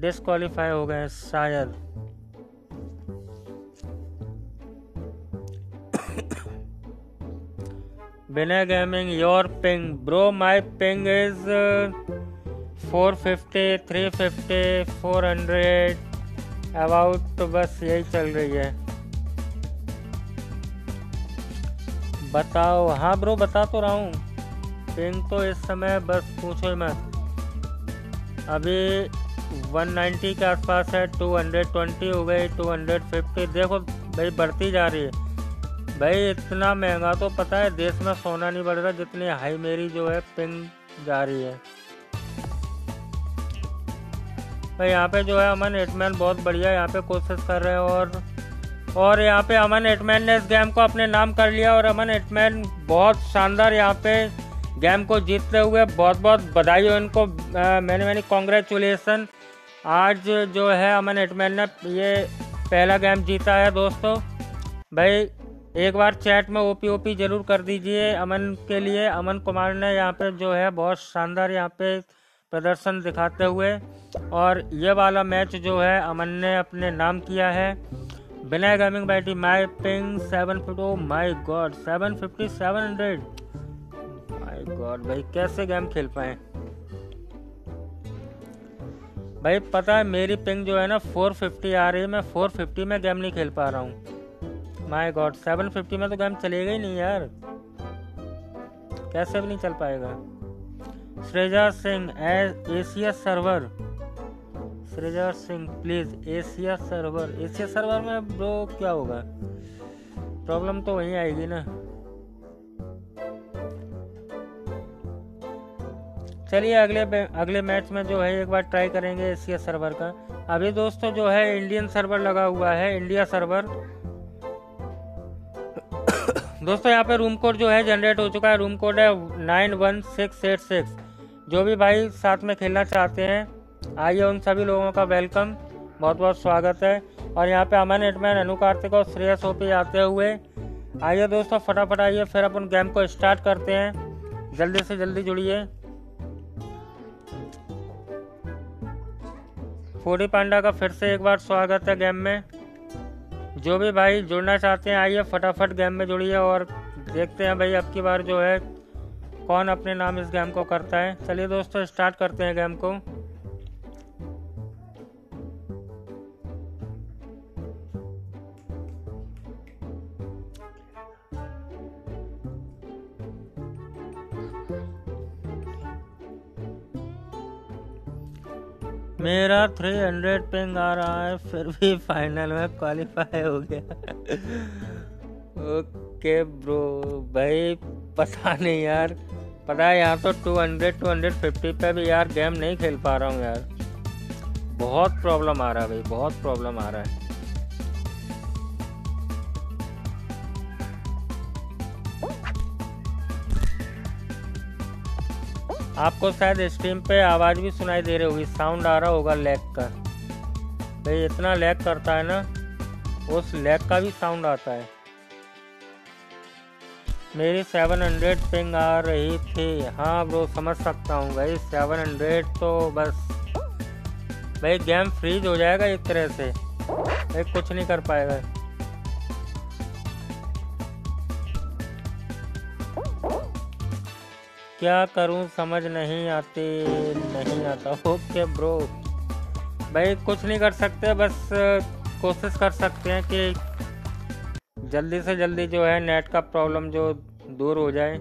डिस्क्वालीफाई हो गए हैं शायद। बिना gaming, your ping bro, my ping is 450, 350, 400 about, तो बस यही चल रही है। बताओ। हाँ ब्रो, बता तो रहा हूँ। पिंग तो इस समय बस पूछो ही मत, अभी 190 के आसपास है, 220 हो गई, 250, देखो भाई बढ़ती जा रही है। भाई इतना महंगा तो पता है देश में सोना नहीं बढ़ रहा जितनी हाई मेरी जो है पिंग जा रही है। भाई यहाँ पे जो है अमन हिटमैन बहुत बढ़िया यहाँ पे कोशिश कर रहे हैं और यहाँ पे अमन हिटमैन ने इस गेम को अपने नाम कर लिया। और अमन हिटमैन बहुत शानदार यहाँ पे गेम को जीतते हुए, बहुत बहुत बधाई हो इनको, मैनी कॉन्ग्रेचुलेसन। आज जो है अमन हिटमैन ने ये पहला गेम जीता है। दोस्तों भाई एक बार चैट में ओपी जरूर कर दीजिए अमन के लिए। अमन कुमार ने यहाँ पे जो है बहुत शानदार यहाँ पे प्रदर्शन दिखाते हुए और ये वाला मैच जो है अमन ने अपने नाम किया है। बिना gaming बाइटी, my ping 750, my god 750, 700, my god. भाई कैसे गेम खेल पाए। भाई पता है मेरी पिंग जो है ना 450 आ रही है, मैं 450 में गेम नहीं खेल पा रहा हूँ। माय गॉड 750 में तो गेम चलेगा ही नहीं यार, कैसे भी नहीं चल पाएगा। Shreeja Singh Asia server, Shreeja Singh please Asia server, Asia server में ब्रो क्या होगा, प्रॉब्लम तो वहीं आएगी ना। चलिए अगले मैच में जो है एक बार ट्राई करेंगे एशिया सर्वर का। अभी दोस्तों जो है इंडियन सर्वर लगा हुआ है, इंडिया सर्वर। दोस्तों यहाँ पे रूम कोड जो है जनरेट हो चुका है, रूम कोड है 91686। जो भी भाई साथ में खेलना चाहते हैं आइए, उन सभी लोगों का वेलकम, बहुत बहुत स्वागत है। और यहाँ पे अमन हिटमैन, अनु कार्तिक और श्रेयस ओपी आते हुए, आइए दोस्तों फटाफट आइए, फिर अपन गेम को स्टार्ट करते हैं। जल्दी से जल्दी जुड़िए। फूडी पांडा का फिर से एक बार स्वागत है गेम में। जो भी भाई जुड़ना चाहते हैं आइए फटाफट गेम में जुड़िए और देखते हैं भाई अब की बार जो है कौन अपने नाम इस गेम को करता है। चलिए दोस्तों स्टार्ट करते हैं गेम को। मेरा 300 पिंग आ रहा है, फिर भी फाइनल में क्वालिफाई हो गया। ओके ब्रो, भाई पता नहीं यार, पता है यहाँ तो 200-250 पे भी यार गेम नहीं खेल पा रहा हूँ यार, बहुत प्रॉब्लम आ रहा है भाई, बहुत प्रॉब्लम आ रहा है। आपको शायद स्ट्रीम पे आवाज़ भी सुनाई दे रही होगी, साउंड आ रहा होगा लैग का। भाई इतना लैग करता है ना, उस लैग का भी साउंड आता है। मेरी 700 पिंग आ रही थी। हाँ ब्रो समझ सकता हूँ भाई, 700 तो बस भाई गेम फ्रीज हो जाएगा एक तरह से, भाई कुछ नहीं कर पाएगा। क्या करूं समझ नहीं आता। ओके ब्रो, भाई कुछ नहीं कर सकते, बस कोशिश कर सकते हैं कि जल्दी से जल्दी जो है नेट का प्रॉब्लम जो दूर हो जाए।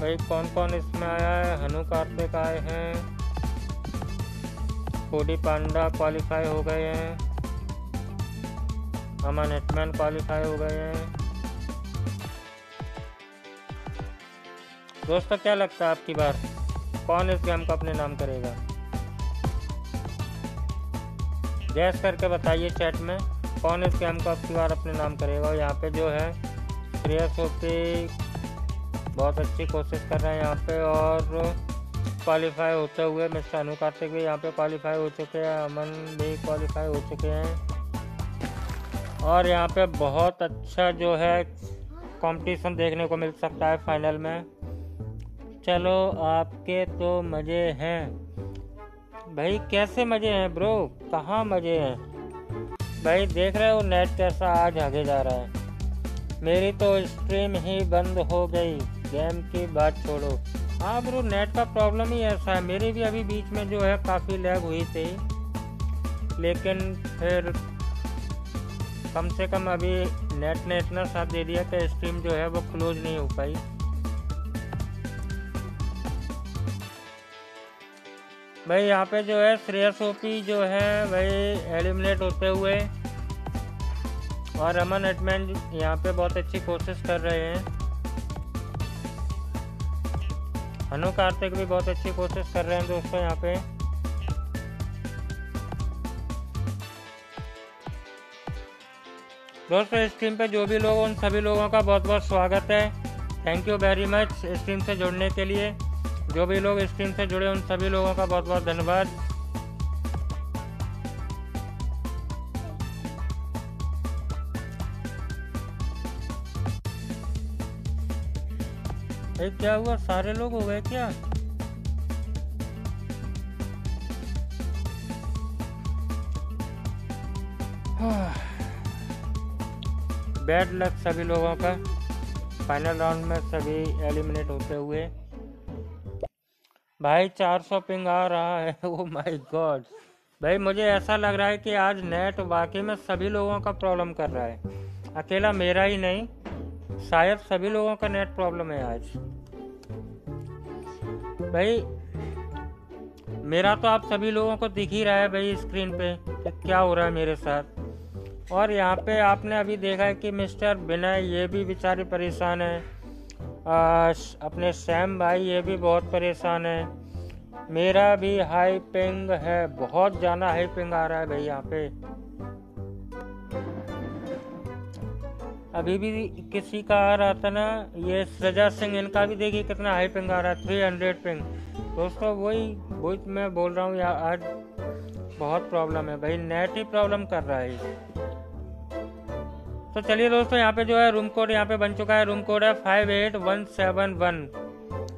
भाई कौन कौन इसमें आया है, अनु कार्तिक आए हैं, फूडी पांडा क्वालिफाई हो गए हैं, अमन हिटमैन क्वालिफाई हो गए हैं। दोस्तों क्या लगता है आपकी बार कौन इस गेम को अपने नाम करेगा? गैस करके बताइए चैट में कौन इस गेम को आपकी बार अपने नाम करेगा। और यहाँ पे जो है श्रेयस ओपी बहुत अच्छी कोशिश कर रहे हैं यहाँ पे और क्वालिफाई होते हुए, मिस्टर अनु कार्तिक भी यहाँ पे क्वालिफाई हो चुके हैं, अमन भी क्वालिफाई हो चुके हैं। और यहाँ पे बहुत अच्छा जो है कंपटीशन देखने को मिल सकता है फाइनल में। चलो आपके तो मज़े हैं भाई, कैसे मज़े हैं ब्रो, कहाँ मज़े हैं भाई? देख रहे हो नेट कैसा आज आगे जा रहा है, मेरी तो स्ट्रीम ही बंद हो गई, गेम की बात छोड़ो। हाँ ब्रो नेट का प्रॉब्लम ही ऐसा है, मेरी भी अभी बीच में जो है काफ़ी लैग हुई थी, लेकिन फिर कम से कम अभी नेट ने इतना साथ दे दिया कि स्ट्रीम जो है वो क्लोज नहीं हो पाई। भाई यहाँ पे जो है श्रेयस ओपी जो है भाई एलिमिनेट होते हुए और अमन हिटमैन यहाँ पे बहुत अच्छी कोशिश कर रहे हैं, अनु कार्तिक भी बहुत अच्छी कोशिश कर रहे हैं दोस्तों यहाँ पे। दोस्तों स्ट्रीम पे जो भी लोग उन सभी लोगों का बहुत बहुत स्वागत है, thank you very much stream से जुड़ने के लिए। जो भी लोग स्ट्रीम से जुड़े उन सभी लोगों का बहुत बहुत धन्यवाद। क्या हुआ, सारे लोग हो गए क्या? बैड लक सभी लोगों का, फाइनल राउंड में सभी एलिमिनेट होते हुए। भाई 400 पिंग आ रहा है, ओ माय गॉड। भाई मुझे ऐसा लग रहा है कि आज नेट वाकई में सभी लोगों का प्रॉब्लम कर रहा है, अकेला मेरा ही नहीं, शायद सभी लोगों का नेट प्रॉब्लम है आज। भाई मेरा तो आप सभी लोगों को दिख ही रहा है भाई स्क्रीन पे क्या हो रहा है मेरे साथ। और यहाँ पे आपने अभी देखा है कि मिस्टर विनय ये भी बेचारे परेशान है, अपने सैम भाई ये भी बहुत परेशान है, मेरा भी हाई पिंग है, बहुत ज़्यादा हाई पिंग आ रहा है भाई यहाँ पे। अभी भी किसी का आ रहा था ना ये श्रीजा सिंह, इनका भी देखिए कितना हाई पिंग आ रहा है, 300 पिंग। दोस्तों वही मैं बोल रहा हूँ यार, आज बहुत प्रॉब्लम है भाई, नेट ही प्रॉब्लम कर रहा है। तो चलिए दोस्तों यहाँ पे जो है रूम कोड यहाँ पे बन चुका है, रूम कोड है 58171।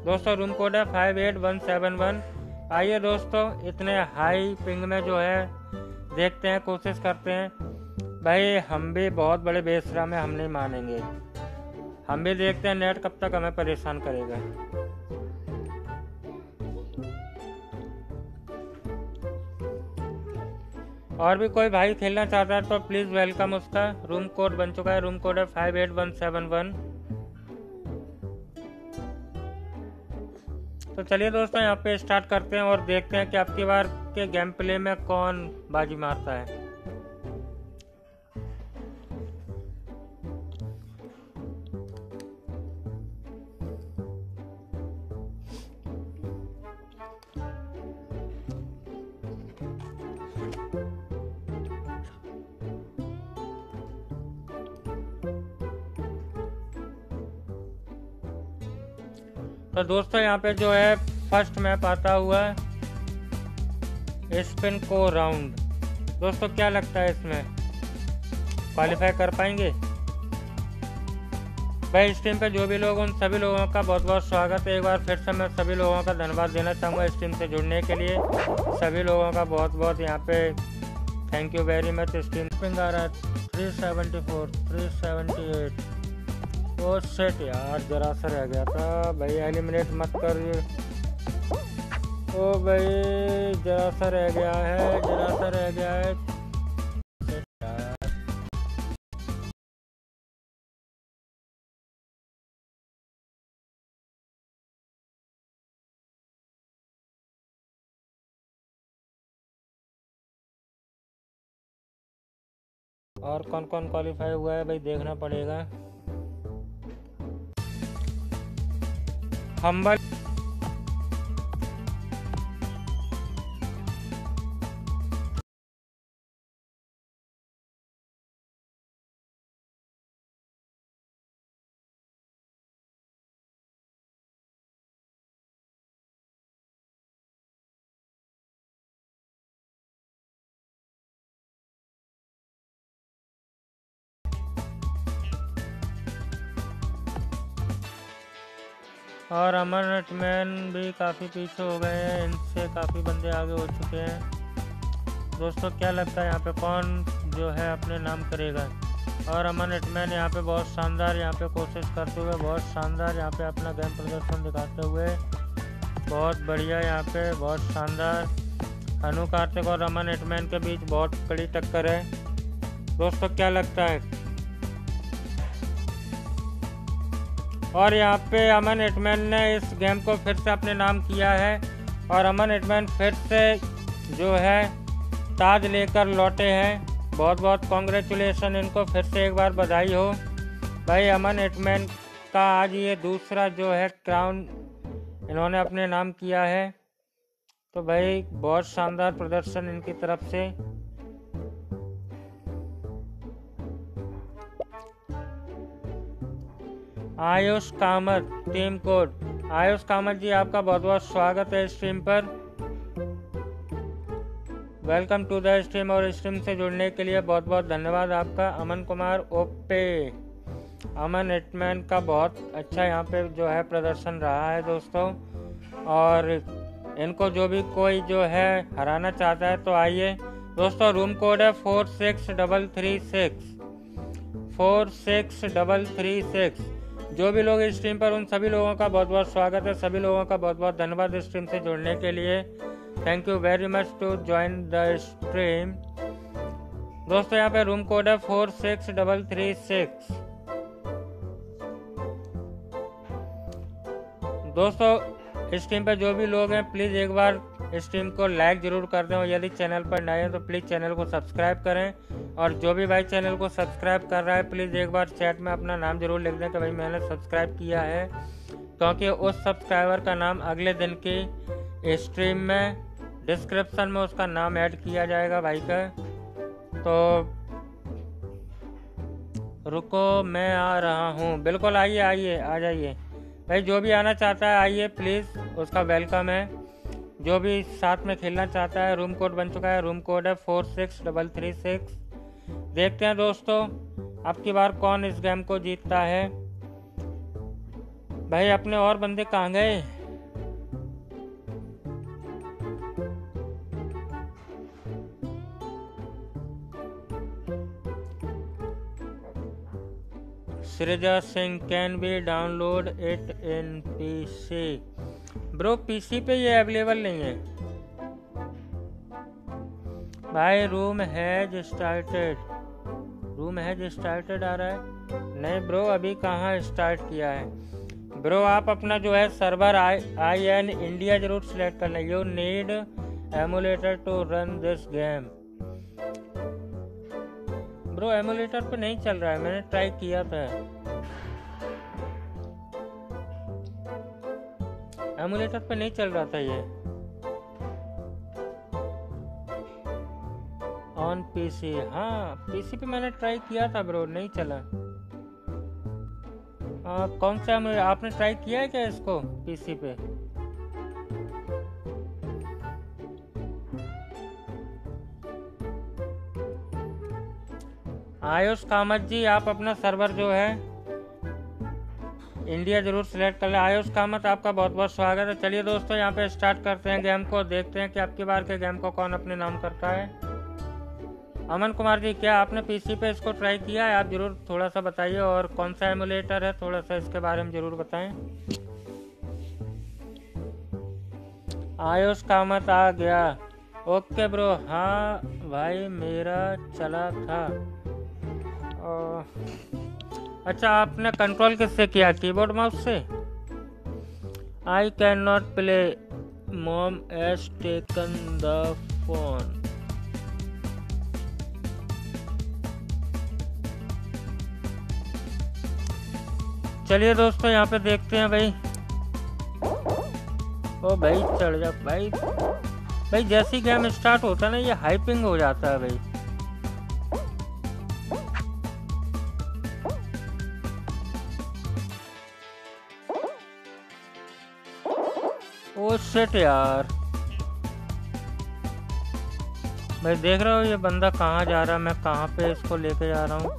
दोस्तों रूम कोड है 58171। आइए दोस्तों इतने हाई पिंग में जो है देखते हैं, कोशिश करते हैं। भाई हम भी बहुत बड़े बेशरम हैं, हम नहीं मानेंगे, हम भी देखते हैं नेट कब तक हमें परेशान करेगा। और भी कोई भाई खेलना चाहता है तो प्लीज वेलकम उसका। रूम कोड बन चुका है, रूम कोड है 58171। तो चलिए दोस्तों यहाँ पे स्टार्ट करते हैं और देखते हैं कि आपकी बार के गेम प्ले में कौन बाजी मारता है। तो दोस्तों यहाँ पे जो है फर्स्ट मैप आता हुआ स्पिन को राउंड। दोस्तों क्या लगता है इसमें क्वालिफाई कर पाएंगे? भाई स्ट्रीम पे जो भी लोग उन सभी लोगों का बहुत बहुत स्वागत है, एक बार फिर से मैं सभी लोगों का धन्यवाद देना चाहूँगा स्ट्रीम से जुड़ने के लिए। सभी लोगों का बहुत बहुत यहाँ पे thank you very much. Stream ping आ रहा है 374, 378। ओ सेट यार, जरा सा रह गया था भाई, एलिमिनेट मत कर। ओ भाई जरा सा रह गया है, जरा सा रह गया है। और कौन कौन क्वालिफाई हुआ है भाई देखना पड़ेगा। हम्बल और अमन हिटमैन भी काफ़ी पीछे हो गए हैं, इनसे काफ़ी बंदे आगे हो चुके हैं। दोस्तों क्या लगता है यहाँ पे कौन जो है अपने नाम करेगा? और अमन हिटमैन यहाँ पे बहुत शानदार यहाँ पे कोशिश करते हुए, बहुत शानदार यहाँ पे अपना गेम प्रदर्शन दिखाते हुए, बहुत बढ़िया यहाँ पे बहुत शानदार। अनु कार्तिक और अमन हिटमैन के बीच बहुत कड़ी टक्कर है। दोस्तों क्या लगता है? और यहाँ पे अमन हिटमैन ने इस गेम को फिर से अपने नाम किया है और अमन हिटमैन फिर से जो है ताज लेकर लौटे हैं। बहुत बहुत कॉन्ग्रेचुलेसन, इनको फिर से एक बार बधाई हो भाई। अमन हिटमैन का आज ये दूसरा जो है क्राउन इन्होंने अपने नाम किया है, तो भाई बहुत शानदार प्रदर्शन इनकी तरफ से। आयुष कामत टीम कोड, आयुष कामत जी आपका बहुत बहुत स्वागत है स्ट्रीम पर। वेलकम टू द स्ट्रीम, और स्ट्रीम से जुड़ने के लिए बहुत बहुत धन्यवाद आपका। अमन कुमार ओपे, अमन हिटमैन का बहुत अच्छा यहाँ पे जो है प्रदर्शन रहा है दोस्तों, और इनको जो भी कोई जो है हराना चाहता है तो आइए दोस्तों। रूम कोड है 46336 46336। जो भी लोग इस स्ट्रीम पर, उन सभी लोगों का बहुत बहुत स्वागत है, सभी लोगों का बहुत बहुत धन्यवाद इस स्ट्रीम से जुड़ने के लिए। Thank you very much to join the stream. दोस्तों यहाँ पे रूम कोड है 46336। दोस्तों इस स्ट्रीम पर जो भी लोग हैं प्लीज एक बार स्ट्रीम को लाइक जरूर कर दें, और यदि चैनल पर नए हैं तो प्लीज़ चैनल को सब्सक्राइब करें। और जो भी भाई चैनल को सब्सक्राइब कर रहा है प्लीज़ एक बार चैट में अपना नाम जरूर लिख दें कि भाई मैंने सब्सक्राइब किया है, क्योंकि उस सब्सक्राइबर का नाम अगले दिन की स्ट्रीम में डिस्क्रिप्शन में उसका नाम ऐड किया जाएगा भाई का। तो रुको मैं आ रहा हूँ। बिल्कुल आइए आइए आ जाइए भाई, जो भी आना चाहता है आइए प्लीज़, उसका वेलकम है। जो भी साथ में खेलना चाहता है, रूम कोड बन चुका है, रूम कोड है 46336। देखते हैं दोस्तों अब की बार कौन इस गेम को जीतता है। भाई अपने और बंदे कहाँ गए? Shreeja Singh can be download it in PC. Bro PC पे ये अवेलेबल नहीं है भाई। रूम हैज स्टार्टेड आ रहा है। नहीं ब्रो अभी कहाँ स्टार्ट किया है ब्रो। आप अपना जो है सर्वर IN इंडिया जरूर सिलेक्ट कर लें। You need emulator to run this game. Bro emulator पे नहीं चल रहा है, मैंने ट्राई किया था। एमुलेटर पे नहीं चल रहा था ये। ऑन पीसी, हाँ पीसी पे मैंने ट्राई किया था ब्रो, नहीं चला। कौन सा आपने ट्राई किया है क्या इसको पीसी पे? आयुष कामत जी आप अपना सर्वर जो है इंडिया जरूर सिलेक्ट कर ले। आयुष कामत आपका बहुत बहुत स्वागत है। चलिए दोस्तों यहाँ पे स्टार्ट करते हैं गेम को, देखते हैं कि आपकी बार के गेम को कौन अपने नाम करता है। अमन कुमार जी क्या आपने पीसी पे इसको ट्राई किया है? आप जरूर थोड़ा सा बताइए, और कौन सा एमुलेटर है थोड़ा सा इसके बारे में जरूर बताएं। आयुष कामत आ गया, ओके ब्रो। हाँ भाई मेरा चला था। अच्छा आपने कंट्रोल किससे किया, कीबोर्ड माउस से? I can not play, mom has taken the phone. चलिए दोस्तों यहाँ पे देखते हैं भाई। ओ भाई चढ़ जा भाई। भाई जैसे ही गेम स्टार्ट होता है ना ये हाइपिंग हो जाता है भाई। ओ शिट यार, भाई देख रहा हूँ ये बंदा कहाँ जा रहा है, मैं कहाँ पे इसको लेके जा रहा हूँ।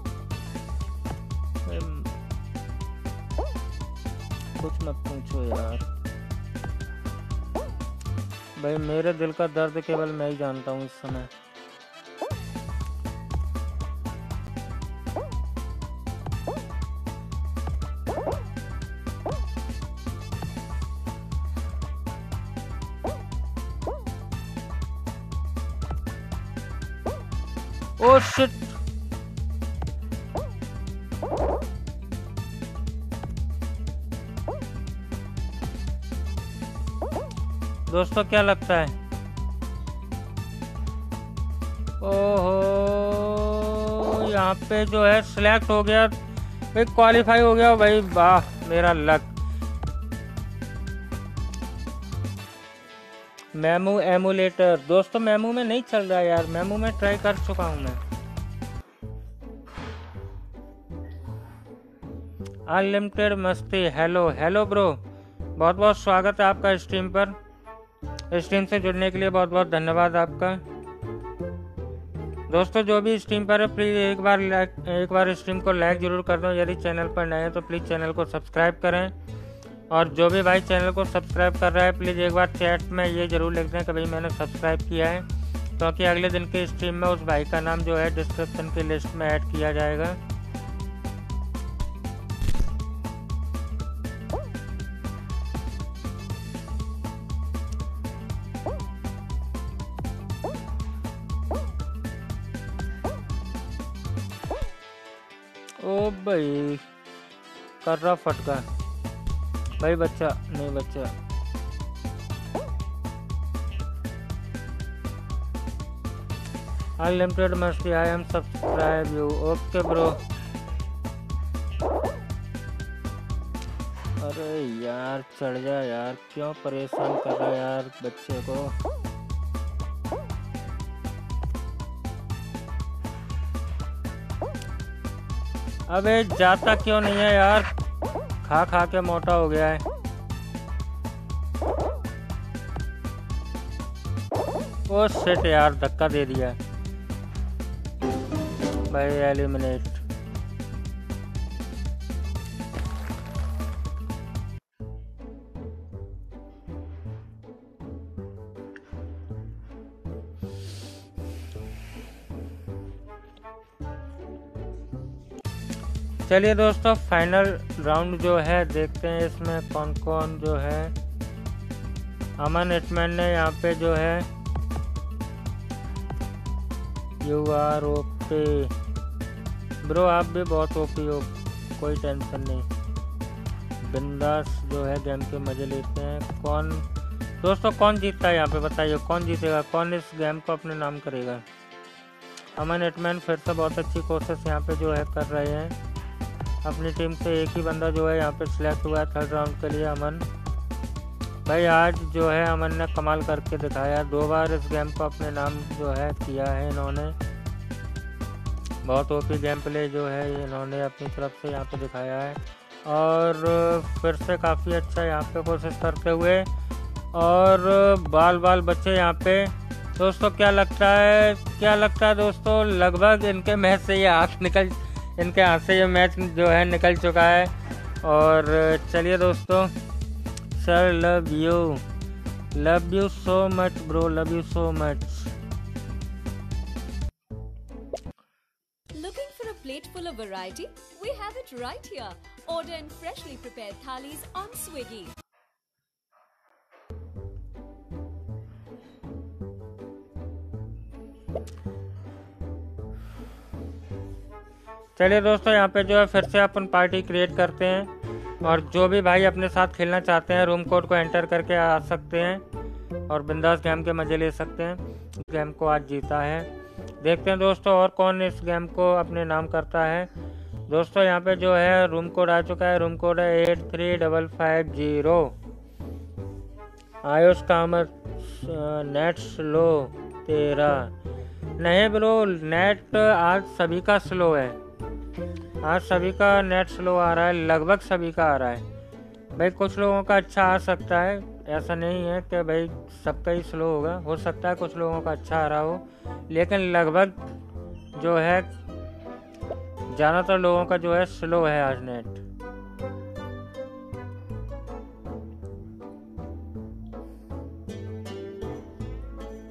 कुछ मत पूछो यार भाई, मेरे दिल का दर्द केवल मैं ही जानता हूँ इस समय। ओ शिट, दोस्तों क्या लगता है? ओहो यहाँ पे जो है सिलेक्ट हो गया भाई, क्वालिफाई हो गया भाई, वाह मेरा लक। मेमू एमुलेटर, दोस्तों मेमू में नहीं चल रहा यार, मेमू में ट्राई कर चुका हूँ मैं। अनलिमिटेड मस्ती, हेलो हेलो ब्रो, बहुत बहुत स्वागत है आपका स्ट्रीम पर। स्ट्रीम से जुड़ने के लिए बहुत बहुत धन्यवाद आपका। दोस्तों जो भी स्ट्रीम पर है प्लीज़ एक बार स्ट्रीम को लाइक ज़रूर कर दो। यदि चैनल पर नए हैं तो प्लीज़ चैनल को सब्सक्राइब करें। और जो भी भाई चैनल को सब्सक्राइब कर रहा है प्लीज़ एक बार चैट में ये ज़रूर लिख दें कि भाई मैंने सब्सक्राइब किया है, क्योंकि अगले दिन के स्ट्रीम में उस भाई का नाम जो है डिस्क्रिप्शन की लिस्ट में ऐड किया जाएगा। ओ भाई कर रहा फटका भाई, बच्चा नहीं बच्चा। अनलिमिटेड मस्ती, I am subscribe you, okay bro. अरे यार चढ़ जा यार, क्यों परेशान कर रहा यार बच्चे को। अबे जाता क्यों नहीं है यार, खा खा के मोटा हो गया है। ओ शिट यार धक्का दे दिया भाई। एलिमिनेट, चलिए दोस्तों फाइनल राउंड जो है देखते हैं इसमें कौन कौन जो है। अमन हिटमैन ने यहाँ पे जो है यू आर ओपी ब्रो, आप भी बहुत ओपी हो, कोई टेंशन नहीं, बिंदास जो है गेम के मजे लेते हैं। कौन दोस्तों कौन जीतता है यहाँ पे बताइए, कौन जीतेगा, कौन इस गेम को अपने नाम करेगा। अमन हिटमैन फिर से बहुत अच्छी कोशिश यहाँ पे जो है कर रहे हैं। अपनी टीम से एक ही बंदा जो है यहाँ पे सिलेक्ट हुआ है थर्ड राउंड के लिए, अमन भाई। आज जो है अमन ने कमाल करके दिखाया, 2 बार इस गेम को अपने नाम जो है किया है इन्होंने। बहुत ओपी गेम प्ले जो है इन्होंने अपनी तरफ से यहाँ पे दिखाया है, और फिर से काफ़ी अच्छा यहाँ पे कोशिश करते हुए, और बाल बाल बच्चे यहाँ पे। दोस्तों क्या लगता है, क्या लगता है दोस्तों, लगभग इनके महज से ये हाथ निकल, इनके हाथ से ये मैच जो है निकल चुका है। और चलिए दोस्तों, sir love you so much bro, love you so much. Looking for a plate full of variety, we have it right here, order in freshly prepared thalis on Swiggy. चलिए दोस्तों यहाँ पे जो है फिर से अपन पार्टी क्रिएट करते हैं, और जो भी भाई अपने साथ खेलना चाहते हैं रूम कोड को एंटर करके आ सकते हैं और बिंदास गेम के मज़े ले सकते हैं। गेम को आज जीता है, देखते हैं दोस्तों और कौन इस गेम को अपने नाम करता है। दोस्तों यहाँ पे जो है रूम कोड आ चुका है, रूम कोड है 83550। आयुष कामत नेट स्लो तेरा, नहीं ब्रो नेट आज सभी का स्लो है, आज सभी का नेट स्लो आ रहा है, लगभग सभी का आ रहा है भाई। कुछ लोगों का अच्छा आ सकता है, ऐसा नहीं है कि भाई सबका ही स्लो होगा, हो सकता है कुछ लोगों का अच्छा आ रहा हो, लेकिन लगभग जो है ज़्यादातर लोगों का जो है स्लो है आज नेट।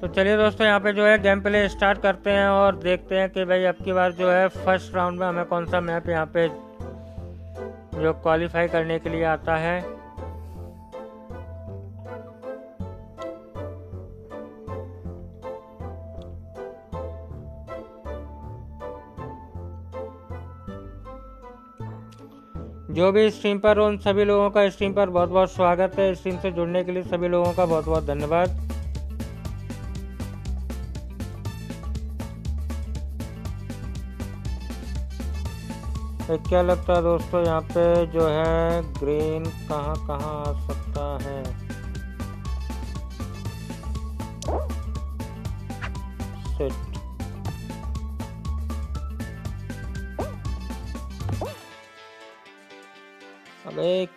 तो चलिए दोस्तों यहाँ पे जो है गेम प्ले स्टार्ट करते हैं और देखते हैं कि भाई अब की बार जो है फर्स्ट राउंड में हमें कौन सा मैप यहाँ पे जो क्वालिफाई करने के लिए आता है। जो भी स्ट्रीम पर हो उन सभी लोगों का स्ट्रीम पर बहुत बहुत स्वागत है। स्ट्रीम से जुड़ने के लिए सभी लोगों का बहुत बहुत धन्यवाद। तो क्या लगता है दोस्तों यहाँ पे जो है ग्रीन कहाँ कहाँ आ सकता है? सेट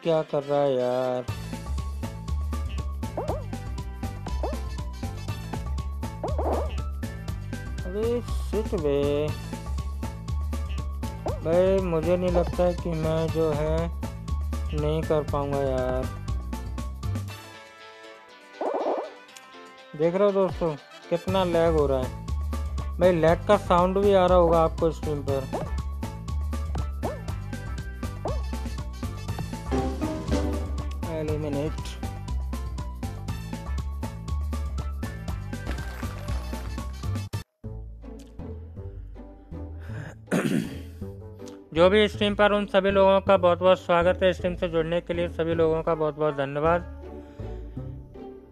क्या कर रहा है यार। अरे सिट बे भाई, मुझे नहीं लगता है कि मैं जो है नहीं कर पाऊंगा यार। देख रहे हो दोस्तों कितना लैग हो रहा है भाई, लैग का साउंड भी आ रहा होगा आपको स्ट्रीम पर। जो भी स्ट्रीम पर उन सभी लोगों का बहुत बहुत स्वागत है। स्ट्रीम से जुड़ने के लिए सभी लोगों का बहुत बहुत धन्यवाद।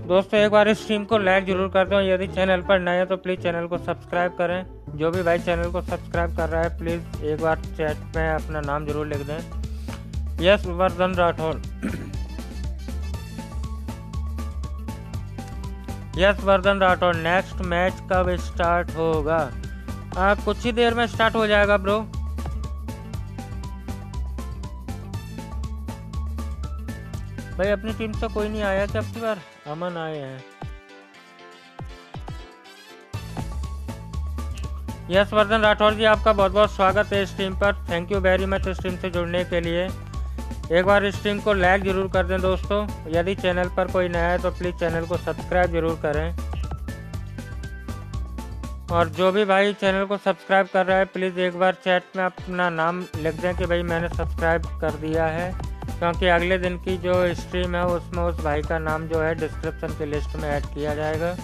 दोस्तों एक बार इस स्ट्रीम को लाइक जरूर कर दो। यदि चैनल पर नए हैं तो प्लीज़ चैनल को सब्सक्राइब करें। जो भी भाई चैनल को सब्सक्राइब कर रहा है प्लीज़ एक बार चैट में अपना नाम जरूर लिख दें। यशवर्धन राठौड़, यशवर्धन राठौड़ नेक्स्ट मैच कब स्टार्ट होगा? कुछ ही देर में स्टार्ट हो जाएगा ब्रो। भाई अपनी टीम से कोई नहीं आया था अब की बार, अमन आए हैं। यशवर्धन राठौर जी आपका बहुत बहुत स्वागत है स्ट्रीम पर। Thank you very much stream से जुड़ने के लिए। एक बार स्ट्रीम को लाइक जरूर कर दें दोस्तों। यदि चैनल पर कोई नया है तो प्लीज़ चैनल को सब्सक्राइब जरूर करें। और जो भी भाई चैनल को सब्सक्राइब कर रहा है प्लीज़ एक बार चैट में अपना नाम लिख दें कि भाई मैंने सब्सक्राइब कर दिया है, क्योंकि अगले दिन की जो स्ट्रीम है उसमें उस भाई का नाम जो है डिस्क्रिप्शन की लिस्ट में ऐड किया जाएगा।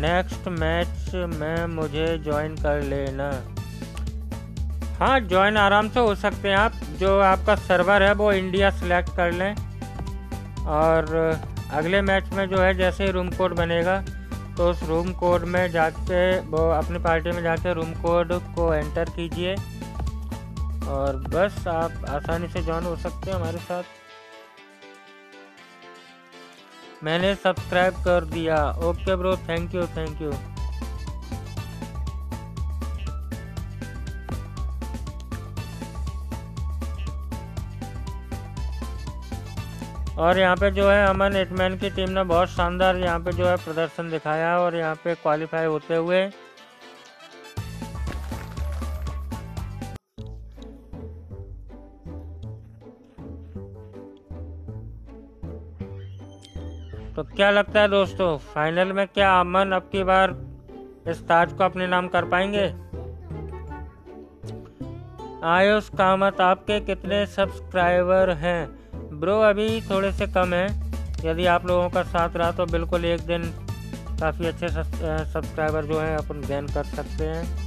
नेक्स्ट मैच में मुझे ज्वाइन कर लेना। हाँ ज्वाइन आराम से हो सकते हैं आप, जो आपका सर्वर है वो इंडिया सिलेक्ट कर लें और अगले मैच में जो है जैसे ही रूम कोड बनेगा तो उस रूम कोड में जाके वो अपनी पार्टी में जाके रूम कोड को एंटर कीजिए और बस आप आसानी से ज्वाइन हो सकते हैं हमारे साथ। मैंने सब्सक्राइब कर दिया, okay bro, thank you thank you. और यहाँ पे जो है अमन हिटमैन की टीम ने बहुत शानदार यहाँ पे जो है प्रदर्शन दिखाया और यहाँ पे क्वालिफाई होते हुए तो क्या लगता है दोस्तों फाइनल में क्या अमन अब की बार इस ताज को अपने नाम कर पाएंगे? आयुष कामत आपके कितने सब्सक्राइबर हैं? ब्रो अभी थोड़े से कम है, यदि आप लोगों का साथ रहा तो बिल्कुल एक दिन काफ़ी अच्छे सब्सक्राइबर जो हैं अपन गेन कर सकते हैं।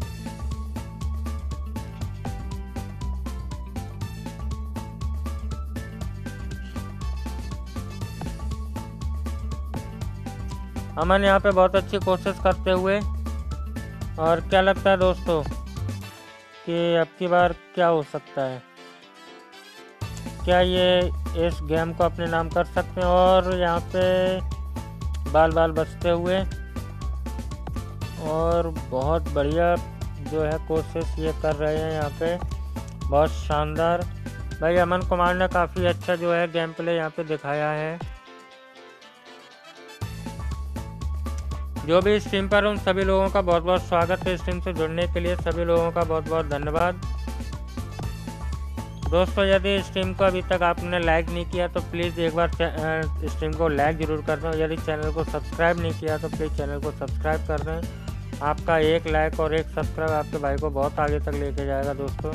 अमन यहाँ पे बहुत अच्छी कोशिश करते हुए। और क्या लगता है दोस्तों कि अब की बार क्या हो सकता है, क्या ये इस गेम को अपने नाम कर सकते हैं? और यहाँ पे बाल बाल बचते हुए और बहुत बढ़िया जो है कोशिश ये कर रहे हैं यहाँ पे, बहुत शानदार। भाई अमन कुमार ने काफ़ी अच्छा जो है गेम प्ले यहाँ पे दिखाया है। जो भी स्ट्रीम पर उन सभी लोगों का बहुत बहुत स्वागत है। स्ट्रीम से जुड़ने के लिए सभी लोगों का बहुत बहुत धन्यवाद। दोस्तों यदि स्ट्रीम को अभी तक आपने लाइक नहीं किया तो प्लीज़ एक बार स्ट्रीम को लाइक ज़रूर कर दें। यदि चैनल को सब्सक्राइब नहीं किया तो प्लीज़ चैनल को सब्सक्राइब कर दें। आपका एक लाइक और एक सब्सक्राइब आपके भाई को बहुत आगे तक लेके जाएगा दोस्तों।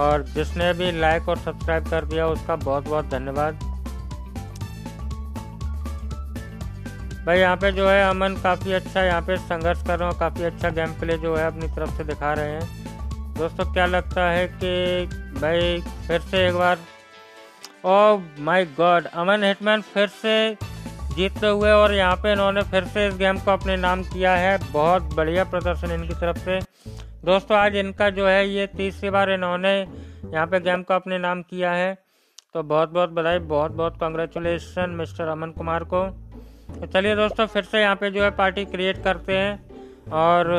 और जिसने भी लाइक और सब्सक्राइब कर दिया उसका बहुत बहुत धन्यवाद। भाई यहाँ पे जो है अमन काफ़ी अच्छा यहाँ पे संघर्ष कर रहे हैं, काफ़ी अच्छा गेम प्ले जो है अपनी तरफ से दिखा रहे हैं। दोस्तों क्या लगता है कि भाई फिर से एक बार, oh my god, Aman hitman फिर से जीतते हुए और यहाँ पे इन्होंने फिर से इस गेम को अपने नाम किया है। बहुत बढ़िया प्रदर्शन इनकी तरफ से दोस्तों। आज इनका जो है ये तीसरी बार इन्होंने यहाँ पे गेम को अपने नाम किया है। तो बहुत बहुत बधाई, बहुत बहुत कांग्रेचुलेशन मिस्टर अमन कुमार को। तो चलिए दोस्तों फिर से यहाँ पे जो है पार्टी क्रिएट करते हैं। और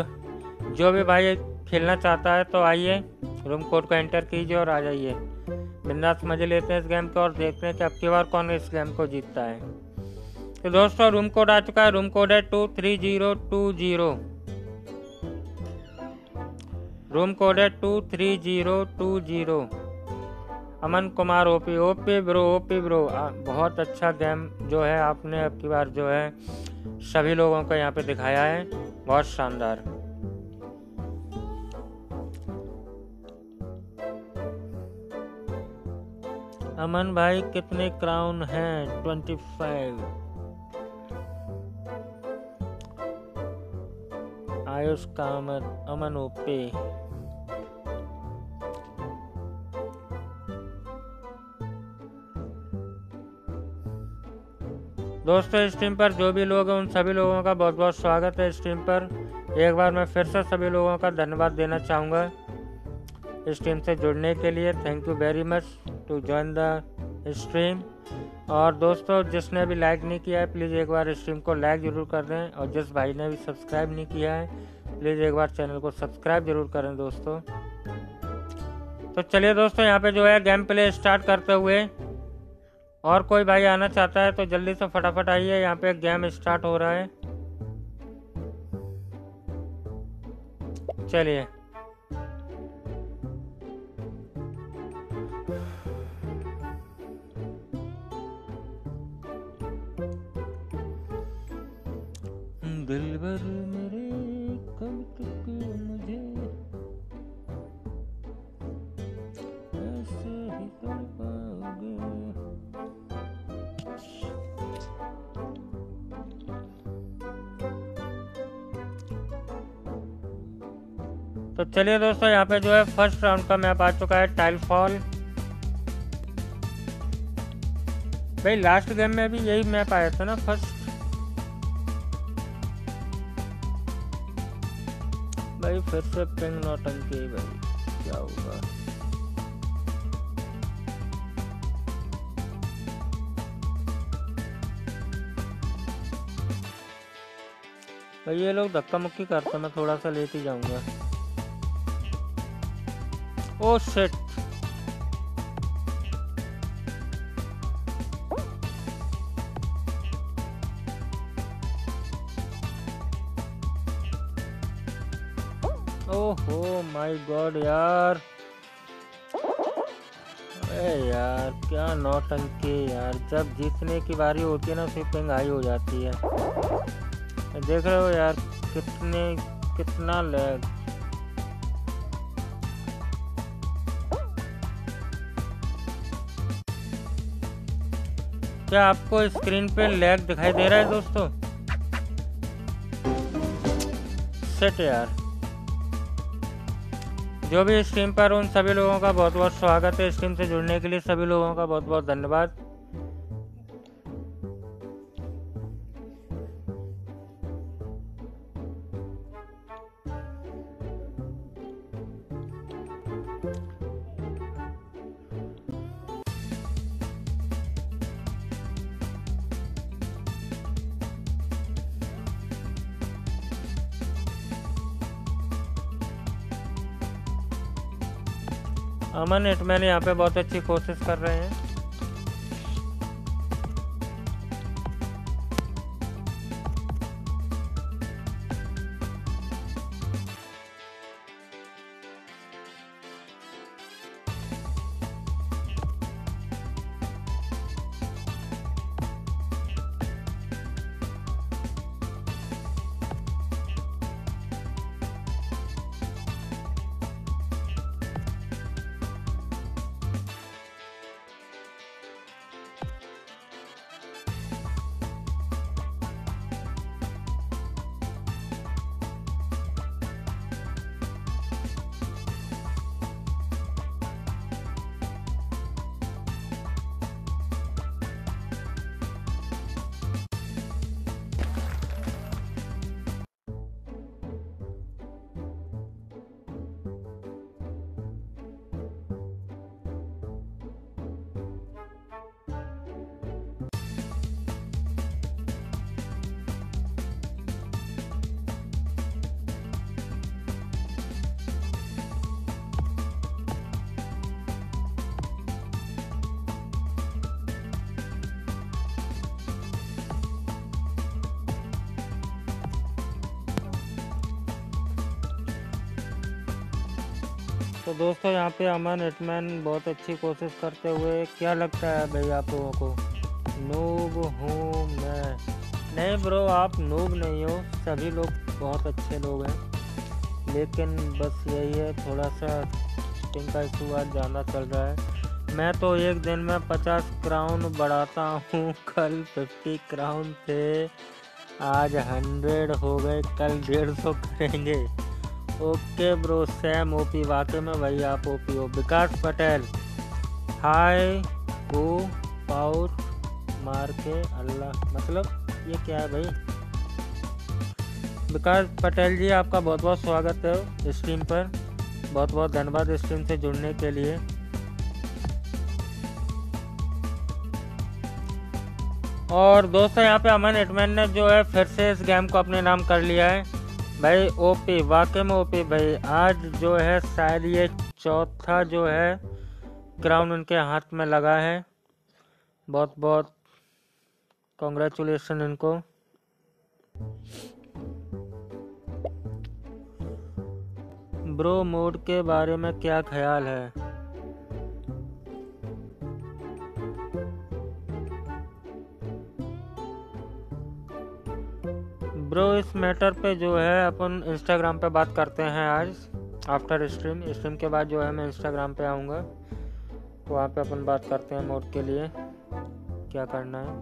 जो भी भाई खेलना चाहता है तो आइए, रूम कोड को एंटर कीजिए और आ जाइए। बिंदास मजे लेते हैं इस गेम को और देखते हैं कि अब की बार कौन इस गेम को जीतता है। तो दोस्तों रूम कोड आ चुका है, रूम कोड है 23020। रूम कोड है 23020। Aman Kumar OP, OP bro, OP bro, बहुत अच्छा गेम जो है आपने अब की बार जो है सभी लोगों को यहाँ पे दिखाया है, बहुत शानदार। अमन भाई कितने क्राउन हैं? 25। आयुष कामत, अमन ओपी। दोस्तों स्ट्रीम पर जो भी लोग हैं उन सभी लोगों का बहुत बहुत स्वागत है स्ट्रीम पर। एक बार मैं फिर से सभी लोगों का धन्यवाद देना चाहूँगा स्ट्रीम से जुड़ने के लिए। Thank you very much to join the stream. और दोस्तों जिसने भी लाइक नहीं किया है प्लीज़ एक बार स्ट्रीम को लाइक ज़रूर कर दें। और जिस भाई ने भी सब्सक्राइब नहीं किया है प्लीज़ एक बार चैनल को सब्सक्राइब ज़रूर करें दोस्तों। तो चलिए दोस्तों यहाँ पर जो है गेम प्ले स्टार्ट करते हुए, और कोई भाई आना चाहता है तो जल्दी से फटाफट आइए। यहाँ पे गेम स्टार्ट हो रहा है। चलिए दिलबर मेरे कब तक मुझे ऐसे ही तड़पाओगे। तो चलिए दोस्तों यहाँ पे जो है फर्स्ट राउंड का मैप आ चुका है, टाइल फॉल। भाई लास्ट गेम में भी यही मैप आया था ना फर्स्ट। भाई फिर से पिंग नौटंकी, भाई क्या होगा। भाई ये लोग धक्का मुक्की करते, मैं थोड़ा सा लेट ही जाऊंगा। ओ शिट, ओहो माय गॉड यार, अरे यार क्या नौटंकी यार। जब जीतने की बारी होती है ना स्वीपिंग हाई हो जाती है। देख रहे हो यार कितना लैग। क्या आपको स्क्रीन पे लैग दिखाई दे रहा है दोस्तों? सेट यार। जो भी स्ट्रीम पर उन सभी लोगों का बहुत बहुत स्वागत है। स्ट्रीम से जुड़ने के लिए सभी लोगों का बहुत बहुत धन्यवाद। अमन हिटमैन यहाँ पे बहुत अच्छी कोशिश कर रहे हैं। तो दोस्तों यहाँ पे अमन हिटमैन बहुत अच्छी कोशिश करते हुए, क्या लगता है भाई आप लोगों को? नूब हूँ मैं? नहीं ब्रो, आप नूब नहीं हो, सभी लोग बहुत अच्छे लोग हैं। लेकिन बस यही है, थोड़ा सा टीम का इशू आज ज़्यादा चल रहा है। मैं तो एक दिन में 50 क्राउन बढ़ाता हूँ। कल 50 क्राउन थे, आज 100 हो गए, कल 150 करेंगे। ओके ब्रो सैम ओपी, वाकई में भाई आप ओपी हो। विकास पटेल, हाय गो पाउट मार के अल्लाह, मतलब ये क्या है भाई? विकास पटेल जी, आपका बहुत बहुत स्वागत है स्ट्रीम पर, बहुत बहुत धन्यवाद स्ट्रीम से जुड़ने के लिए। और दोस्तों यहाँ पे अमन हिटमैन ने जो है फिर से इस गेम को अपने नाम कर लिया है। भाई ओपी, वाकई में ओपी भाई, आज जो है शायद ये चौथा जो है क्राउन उनके हाथ में लगा है। बहुत बहुत कॉन्ग्रेचुलेशन इनको। ब्रो मोड के बारे में क्या ख्याल है? ब्रो इस मैटर पे जो है अपन इंस्टाग्राम पे बात करते हैं आज आफ्टर स्ट्रीम के बाद जो है मैं इंस्टाग्राम पे आऊँगा, तो वहाँ पे अपन बात करते हैं मोड के लिए क्या करना है।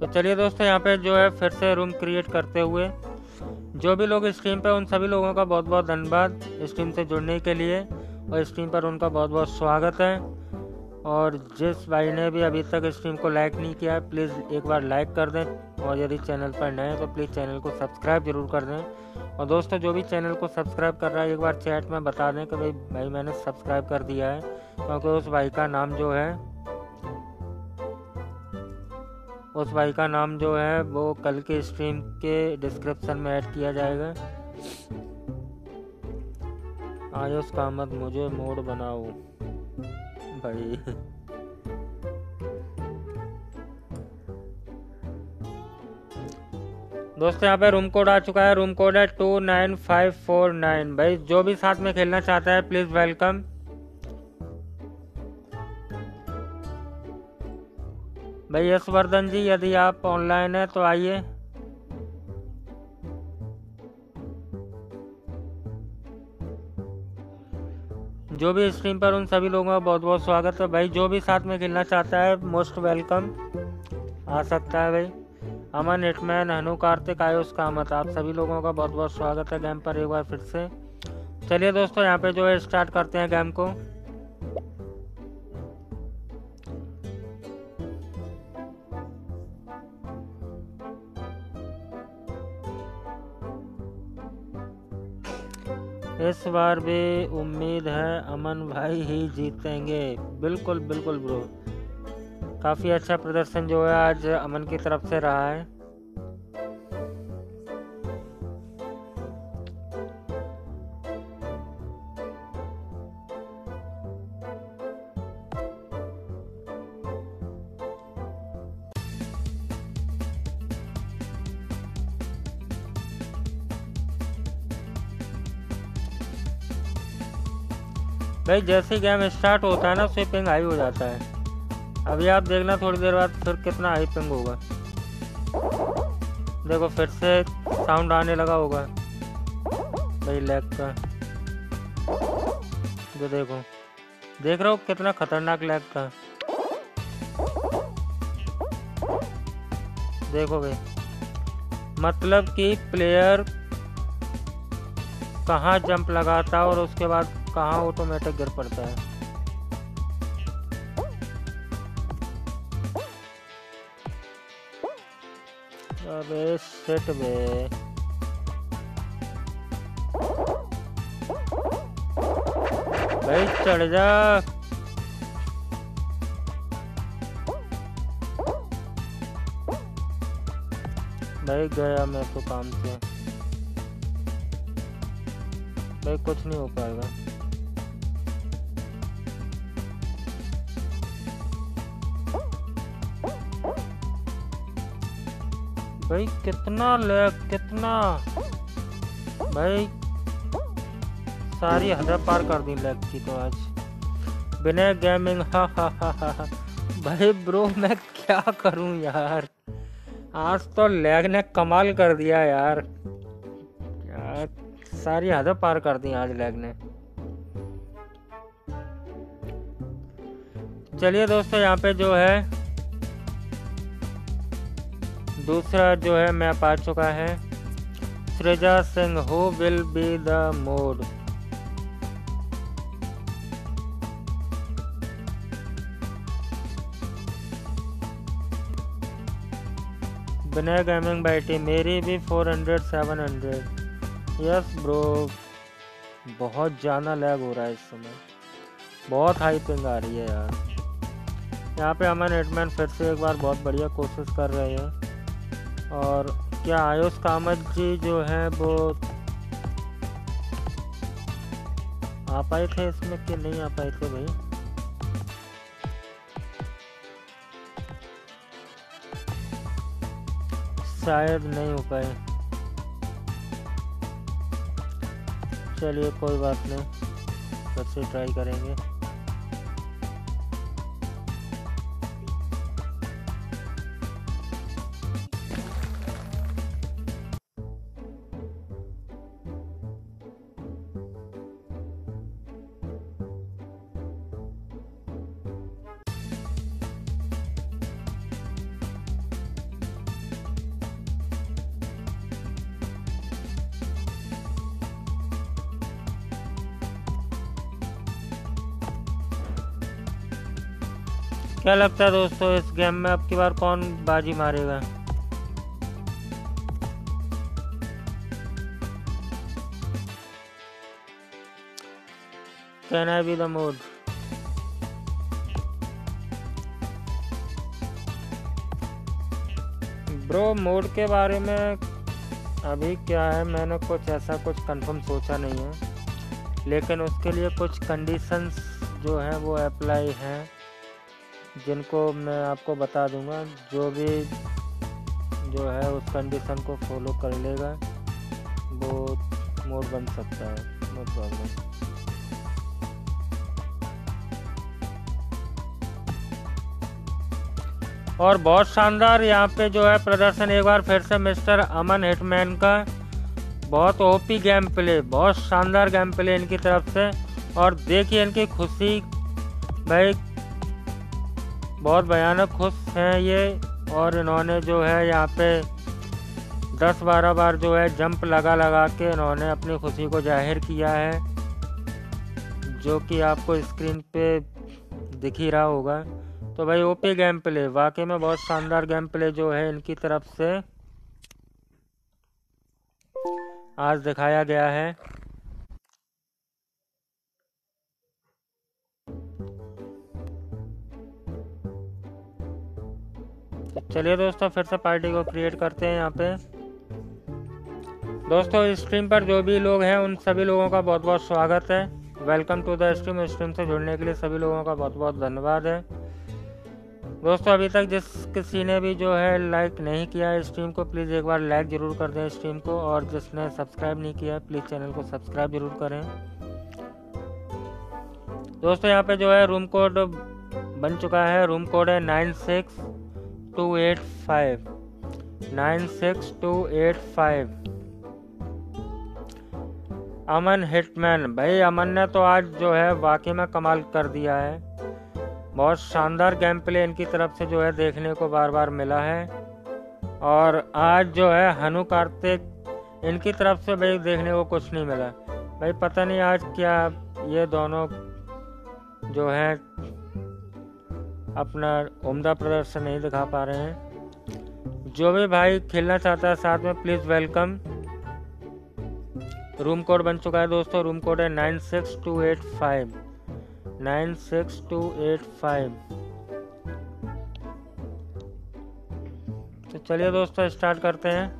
तो चलिए दोस्तों यहाँ पे जो है फिर से रूम क्रिएट करते हुए, जो भी लोग स्ट्रीम पे, उन सभी लोगों का बहुत बहुत धन्यवाद स्ट्रीम से जुड़ने के लिए, और स्ट्रीम पर उनका बहुत बहुत स्वागत है। और जिस भाई ने भी अभी तक स्ट्रीम को लाइक नहीं किया है, प्लीज़ एक बार लाइक कर दें, और यदि चैनल पर नए हैं तो प्लीज़ चैनल को सब्सक्राइब जरूर कर दें। और दोस्तों जो भी चैनल को सब्सक्राइब कर रहा है, एक बार चैट में बता दें कि भाई मैंने सब्सक्राइब कर दिया है, क्योंकि उस भाई का नाम जो है वो कल के स्ट्रीम के डिस्क्रिप्शन में ऐड किया जाएगा। आयुष कामत, मुझे मोड बनाओ भाई। दोस्तों यहाँ पे रूम कोड आ चुका है, रूम कोड है 29549। भाई जो भी साथ में खेलना चाहता है प्लीज वेलकम। भाई यशवर्धन जी, यदि आप ऑनलाइन है तो आइए। जो भी स्ट्रीम पर, उन सभी लोगों का बहुत बहुत स्वागत है। भाई जो भी साथ में खेलना चाहता है मोस्ट वेलकम, आ सकता है भाई। अमन हिटमैन, अनु कार्तिक, आयुष कामत, आप सभी लोगों का बहुत बहुत स्वागत है गेम पर एक बार फिर से। चलिए दोस्तों यहाँ पे जो है स्टार्ट करते हैं गेम को। इस बार भी उम्मीद है अमन भाई ही जीतेंगे। बिल्कुल बिल्कुल ब्रो, काफ़ी अच्छा प्रदर्शन जो है आज अमन की तरफ से रहा है। भाई जैसे गेम स्टार्ट होता है ना उससे पिंग हाई हो जाता है। अभी आप देखना थोड़ी देर बाद फिर कितना हाई पिंग होगा। देखो फिर से साउंड आने लगा होगा भाई लैग का। जो देखो देख रहे हो कितना खतरनाक लैग था। देखो भाई मतलब कि प्लेयर कहाँ जंप लगाता है और उसके बाद कहाँ ऑटोमेटिक गिर पड़ता है। अबे सेट में भाई चढ़ जा। भाई गया मैं तो काम से। भाई कुछ नहीं हो पाएगा। भाई कितना लैग कितना। भाई सारी हद पार कर दी लैग की तो आज। बिना गेमिंग हा हा हा हा। भाई ब्रो मैं क्या करूं यार, आज तो लैग ने कमाल कर दिया यार, यार सारी हद पार कर दी आज लैग ने। चलिए दोस्तों यहाँ पे जो है दूसरा जो है मैप आ चुका है। Shreeja Singh who will be the mod. Vinay gaming बाइटी मेरी भी 400 700। यस ब्रो बहुत ज़्यादा लैग हो रहा है इस समय, बहुत हाई पिंग आ रही है यार। यहाँ पे अमन हिटमैन फिर से एक बार बहुत बढ़िया कोशिश कर रहे हैं। और क्या आयुष कामत जी जो है वो आ पाए थे इसमें कि नहीं आ पाए थे भाई। शायद नहीं हो पाए। चलिए कोई बात नहीं, फिर से ट्राई करेंगे। क्या लगता है दोस्तों इस गेम में अब की बार कौन बाजी मारेगा? Can I be the mod. Bro mod के बारे में अभी क्या है, मैंने कुछ ऐसा कुछ कंफर्म सोचा नहीं है, लेकिन उसके लिए कुछ कंडीशंस जो हैं वो अप्लाई हैं जिनको मैं आपको बता दूंगा। जो भी जो है उस कंडीशन को फॉलो कर लेगा वो मोड बन सकता है, नो प्रॉब्लम। और बहुत शानदार यहाँ पे जो है प्रदर्शन एक बार फिर से मिस्टर अमन हिटमैन का। बहुत ओपी गेम प्ले, बहुत शानदार गेम प्ले इनकी तरफ से। और देखिए इनकी खुशी भाई, बहुत भयानक खुश हैं ये। और इन्होंने जो है यहाँ पे 10-12 बार जो है जंप लगा के इन्होंने अपनी खुशी को जाहिर किया है, जो कि आपको स्क्रीन पे दिख ही रहा होगा। तो भाई ओपी गेम प्ले, वाकई में बहुत शानदार गेम प्ले जो है इनकी तरफ से आज दिखाया गया है। चलिए दोस्तों फिर से पार्टी को क्रिएट करते हैं यहाँ पे। दोस्तों इस स्ट्रीम पर जो भी लोग हैं उन सभी लोगों का बहुत बहुत स्वागत है। Welcome to the stream. Stream से जुड़ने के लिए सभी लोगों का बहुत बहुत धन्यवाद है। दोस्तों अभी तक जिस किसी ने भी जो है लाइक नहीं किया है स्ट्रीम को, प्लीज़ एक बार लाइक ज़रूर कर दें स्ट्रीम को। और जिसने सब्सक्राइब नहीं किया है प्लीज़ चैनल को सब्सक्राइब ज़रूर करें। दोस्तों यहाँ पे जो है रूम कोड बन चुका है। रूम कोड है 96285 96285। अमन हिटमैन, भाई अमन ने तो आज जो है वाकई में कमाल कर दिया है। बहुत शानदार गेम प्ले इनकी तरफ से जो है देखने को बार बार मिला है। और आज जो है अनु कार्तिक इनकी तरफ से भाई देखने को कुछ नहीं मिला। भाई पता नहीं आज क्या ये दोनों जो है अपना उम्दा प्रदर्शन नहीं दिखा पा रहे हैं। जो भी भाई खेलना चाहता है साथ में प्लीज वेलकम। रूम कोड बन चुका है दोस्तों, रूम कोड है 96285 96285। तो चलिए दोस्तों स्टार्ट करते हैं।